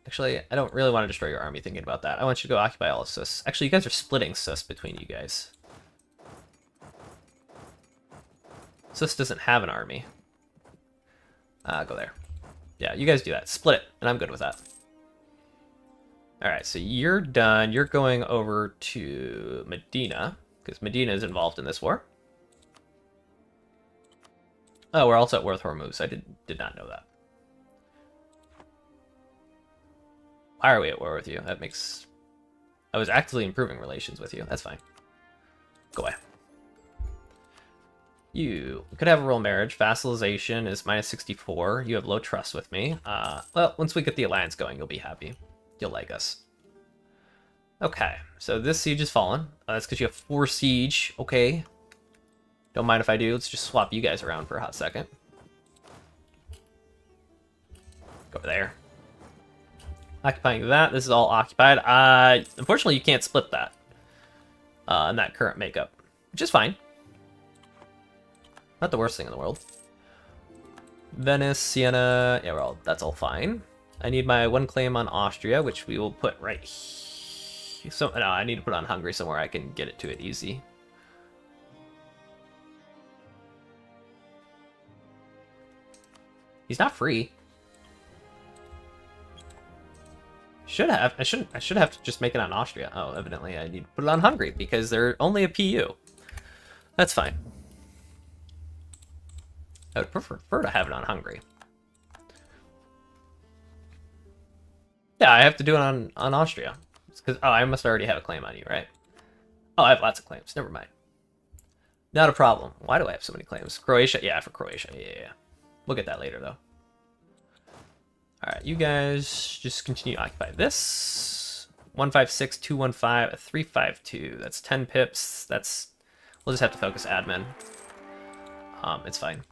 Actually, I don't really want to destroy your army thinking about that. I want you to go occupy all of Sus. Actually, you guys are splitting Sus between you guys. Sus doesn't have an army. Ah, uh, go there. Yeah, you guys do that. Split it, and I'm good with that. All right, so you're done. You're going over to Medina, because Medina is involved in this war. Oh, we're also at War with Hormuz. I did, did not know that. Why are we at war with you? That makes... I was actively improving relations with you. That's fine. Go away. You could have a royal marriage. Vassalization is minus sixty-four. You have low trust with me. Uh, well, once we get the alliance going, you'll be happy. You'll like us. Okay, so this siege is fallen. Uh, that's because you have four siege. Okay. Don't mind if I do. Let's just swap you guys around for a hot second. Go over there. Occupying that. This is all occupied. Uh, unfortunately, you can't split that. Uh, in that current makeup. Which is fine. Not the worst thing in the world. Venice, Siena... Yeah, well, that's all fine. I need my one claim on Austria, which we will put right here. So, no, I need to put on Hungary somewhere I can get it to it easy. He's not free. Should have. I shouldn't. I should have to just make it on Austria. Oh, evidently I need to put it on Hungary because they're only a P U. That's fine. I would prefer to have it on Hungary. Yeah, I have to do it on on Austria. It's 'cause, oh, I must already have a claim on you, right? Oh, I have lots of claims. Never mind. Not a problem. Why do I have so many claims? Croatia. Yeah, for Croatia. Yeah, yeah. yeah. We'll get that later, though. All right, you guys just continue to occupy this. one five six, two one five, three five two. That's ten pips. That's... We'll just have to focus admin. Um, it's fine.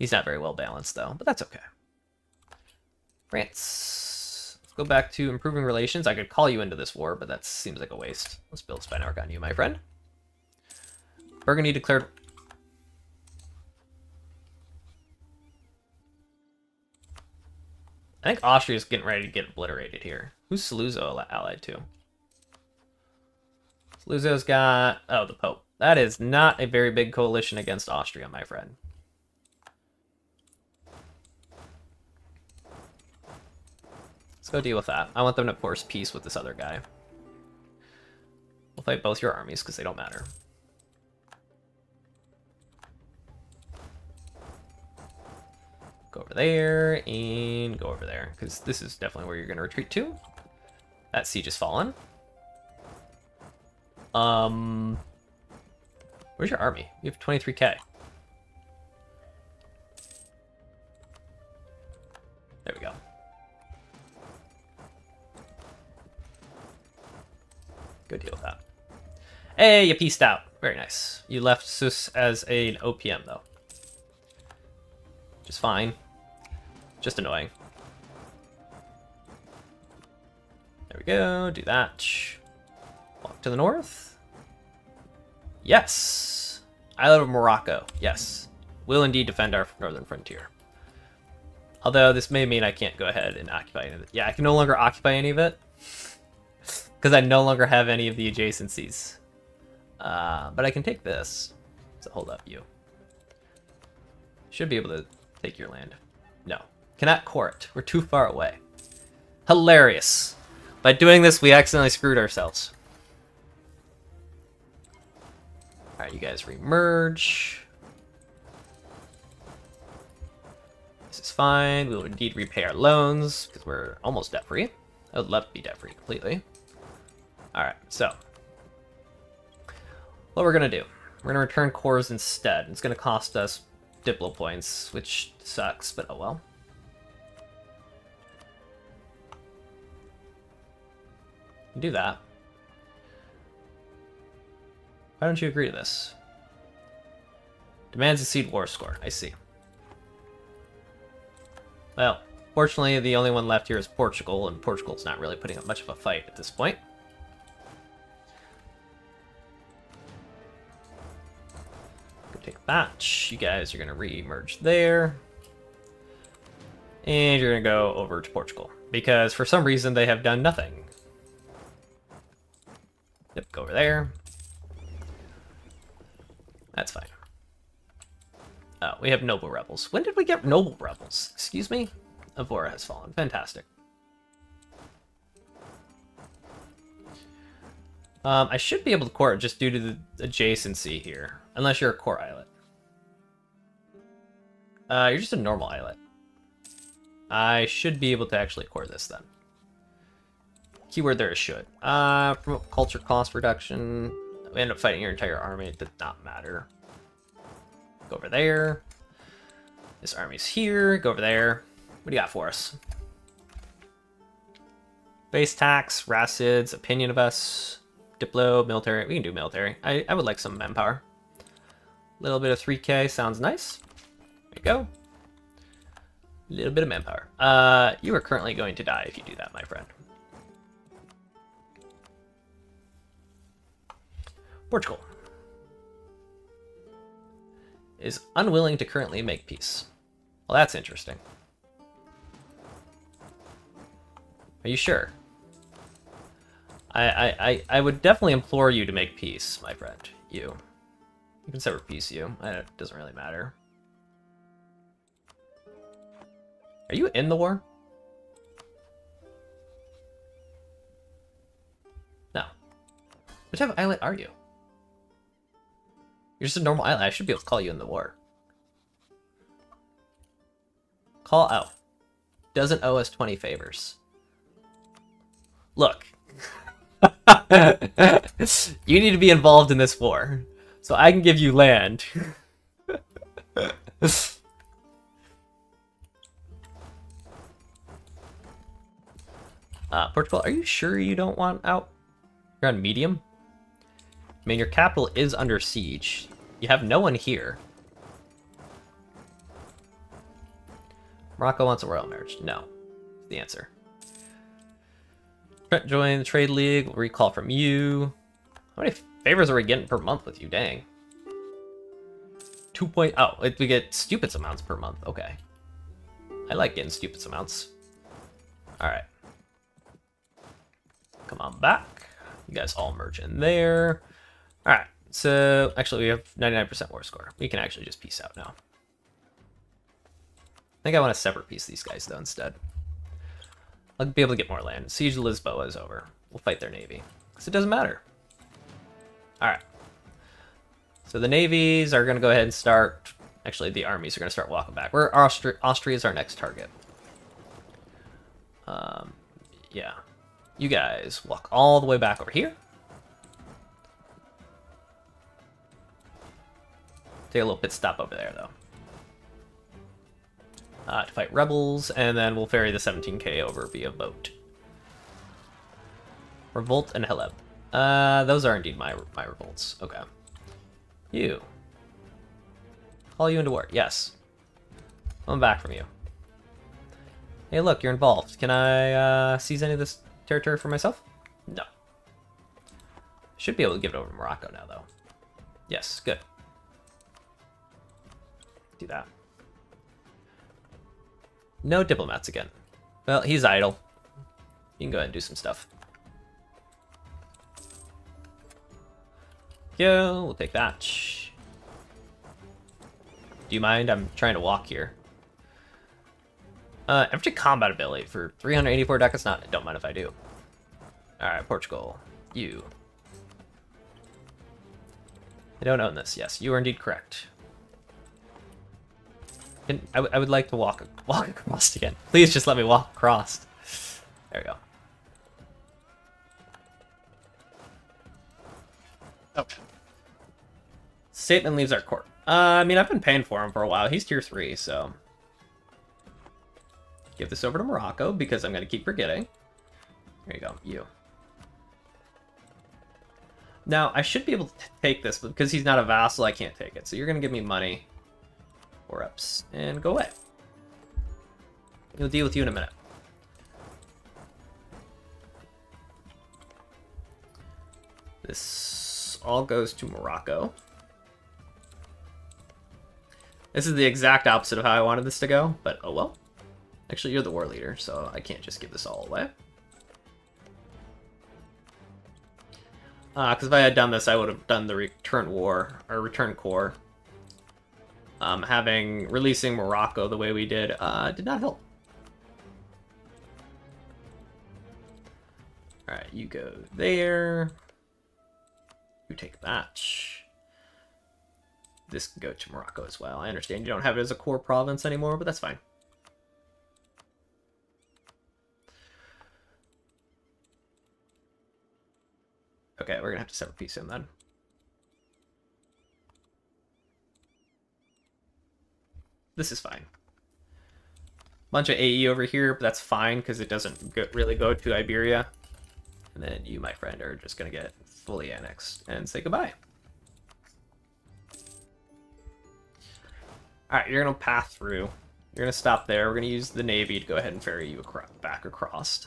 He's not very well balanced, though, but that's okay. France. Let's go back to improving relations. I could call you into this war, but that seems like a waste. Let's build spy network on you, my friend. Burgundy declared... I think Austria's getting ready to get obliterated here. Who's Saluzzo allied to? Saluzzo's got... Oh, the Pope. That is not a very big coalition against Austria, my friend. Let's go deal with that. I want them to force peace with this other guy. We'll fight both your armies, because they don't matter. Go over there, and go over there, because this is definitely where you're going to retreat to. That siege is fallen. Um, where's your army? You have twenty-three K. There we go. Go deal with that. Hey, you peaced out. Very nice. You left Sus as an O P M, though. It's fine. Just annoying. There we go. Do that. Walk to the north. Yes! Island of Morocco. Yes. We'll indeed defend our northern frontier. Although this may mean I can't go ahead and occupy any of it. Yeah, I can no longer occupy any of it. Because I no longer have any of the adjacencies. Uh, but I can take this. So hold up, you. Should be able to... Take your land. No. Cannot court. We're too far away. Hilarious. By doing this, we accidentally screwed ourselves. Alright, you guys remerge. This is fine. We will indeed repay our loans, because we're almost debt-free. I would love to be debt-free completely. Alright, so. What we're going to do. We're going to return cores instead. It's going to cost us... Diplo points, which sucks, but oh well. Do that. Why don't you agree to this? Demands exceed war score. I see. Well, fortunately, the only one left here is Portugal, and Portugal's not really putting up much of a fight at this point. Take that. You guys are going to re-merge there. And you're going to go over to Portugal. Because for some reason they have done nothing. Yep, go over there. That's fine. Uh, Uh, we have noble rebels. When did we get noble rebels? Excuse me? Avora has fallen. Fantastic. Um, I should be able to court just due to the adjacency here. Unless you're a core islet. Uh, you're just a normal islet. I should be able to actually core this then. Keyword there is should. Uh, promote culture cost reduction. We end up fighting your entire army. It did not matter. Go over there. This army's here. Go over there. What do you got for us? Base tax, racids, opinion of us, diplo, military. We can do military. I, I would like some manpower. A little bit of three K sounds nice. There you go. A little bit of manpower. Uh, you are currently going to die if you do that, my friend. Portugal is unwilling to currently make peace. Well, that's interesting. Are you sure? I, I, I, I would definitely implore you to make peace, my friend. You. You can sever peace, you. I don't, it doesn't really matter. Are you in the war? No. What type of island are you? You're just a normal island. I should be able to call you in the war. Call out. Doesn't owe us twenty favors. Look. You need to be involved in this war. So I can give you land. Uh, Portugal, are you sure you don't want out? You're on medium? I mean, your capital is under siege. You have no one here. Morocco wants a royal marriage. No. The answer. Trent joined the trade league. We'll recall from you. How many favors are we getting per month with you? Dang. two point oh. Oh, we get stupid amounts per month. Okay. I like getting stupid amounts. Alright. Come on back. You guys all merge in there. All right. So actually, we have ninety-nine percent war score. We can actually just peace out now. I think I want to separate piece these guys, though, instead. I'll be able to get more land. Siege of Lisboa is over. We'll fight their navy. Because it doesn't matter. All right. So the navies are going to go ahead and start... Actually, the armies are going to start walking back. We're Austri Austria is our next target. Um, yeah. You guys walk all the way back over here. Take a little pit stop over there, though. Uh, to fight rebels, and then we'll ferry the seventeen K over via boat. Revolt and Haleb. Uh, those are indeed my, my revolts. Okay. You. Call you into war. Yes. I'm back from you. Hey, look, you're involved. Can I uh, seize any of this... territory for myself? No. Should be able to give it over to Morocco now, though. Yes, good. Do that. No diplomats again. Well, he's idle. You can go ahead and do some stuff. Yo, we'll take that. Do you mind? I'm trying to walk here. Uh, infantry combat ability for three hundred eighty-four ducats. Not, don't mind if I do. All right, Portugal, you. I don't own this. Yes, you are indeed correct. And I, I would like to walk walk across again. Please just let me walk across. There we go. Oh. Satan leaves our court. Uh, I mean, I've been paying for him for a while. He's tier three, so. Give this over to Morocco because I'm going to keep forgetting. There you go, you. Now, I should be able to take this, but because he's not a vassal, I can't take it. So you're going to give me money or ups and go away. We'll deal with you in a minute. This all goes to Morocco. This is the exact opposite of how I wanted this to go, but oh well. Actually, you're the war leader, so I can't just give this all away. Because uh, if I had done this, I would have done the return war, or return core. um, having releasing Morocco the way we did uh, did not help. All right, you go there. You take that. This can go to Morocco as well. I understand you don't have it as a core province anymore, but that's fine. Okay, we're gonna have to sever peace in then. This is fine. Bunch of A E over here, but that's fine because it doesn't go, really go to Iberia. And then you, my friend, are just gonna get fully annexed and say goodbye. All right, you're gonna path through. You're gonna stop there. We're gonna use the navy to go ahead and ferry you across, back across.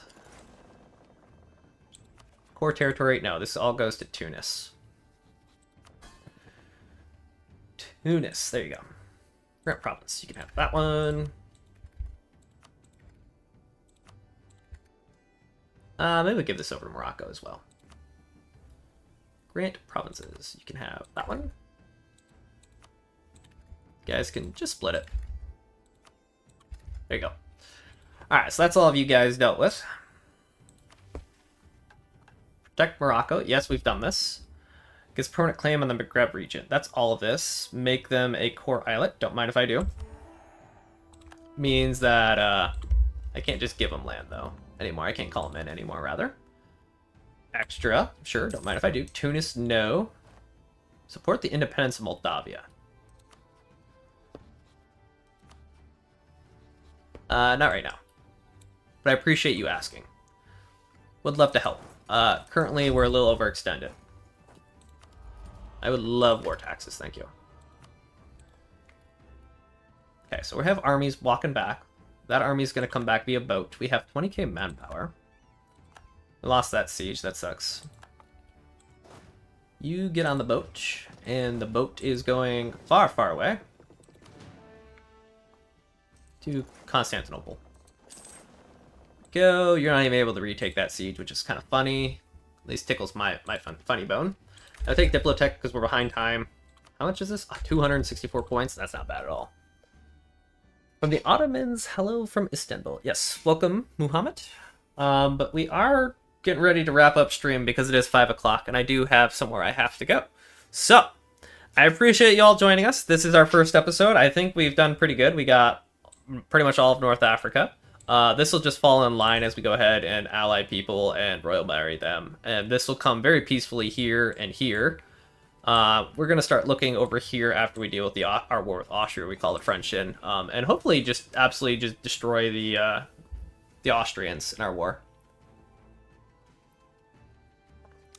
Core territory? No, this all goes to Tunis. Tunis, there you go. Grant province, you can have that one. Uh, maybe we'll give this over to Morocco as well. Grant provinces, you can have that one. You guys can just split it. There you go. Alright, so that's all of you guys dealt with. Protect Morocco. Yes, we've done this. Gets permanent claim on the Maghreb region. That's all of this. Make them a core islet. Don't mind if I do. Means that uh, I can't just give them land, though, anymore. I can't call them in anymore, rather. Extra. Sure, don't mind if I do. Tunis, no. Support the independence of Moldavia. Uh, not right now. But I appreciate you asking. Would love to help. Uh, currently, we're a little overextended. I would love war taxes, thank you. Okay, so we have armies walking back. That army is going to come back via boat. We have twenty K manpower. We lost that siege, that sucks. You get on the boat, and the boat is going far, far away. To Constantinople. Go, you're not even able to retake that siege, which is kind of funny. At least tickles my, my fun, funny bone. I'll take Diplotech because we're behind time. How much is this? Oh, two hundred sixty-four points. That's not bad at all. From the Ottomans, hello from Istanbul. Yes, welcome, Muhammad. Um, but we are getting ready to wrap up stream because it is five o'clock and I do have somewhere I have to go. So, I appreciate y'all joining us. This is our first episode. I think we've done pretty good. We got pretty much all of North Africa. Uh, this will just fall in line as we go ahead and ally people and royal marry them. And this will come very peacefully here and here. Uh, we're going to start looking over here after we deal with the our war with Austria, we call it French in. Um, and hopefully just absolutely just destroy the, uh, the Austrians in our war.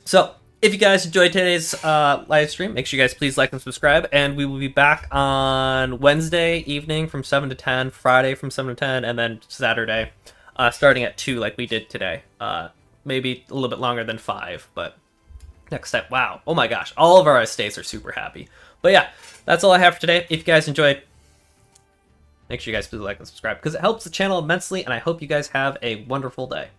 So, if you guys enjoyed today's uh, live stream, make sure you guys please like and subscribe. And we will be back on Wednesday evening from seven to ten, Friday from seven to ten, and then Saturday uh, starting at two like we did today. Uh, maybe a little bit longer than five, but next time. Wow. Oh my gosh. All of our estates are super happy. But yeah, that's all I have for today. If you guys enjoyed, make sure you guys please like and subscribe because it helps the channel immensely, and I hope you guys have a wonderful day.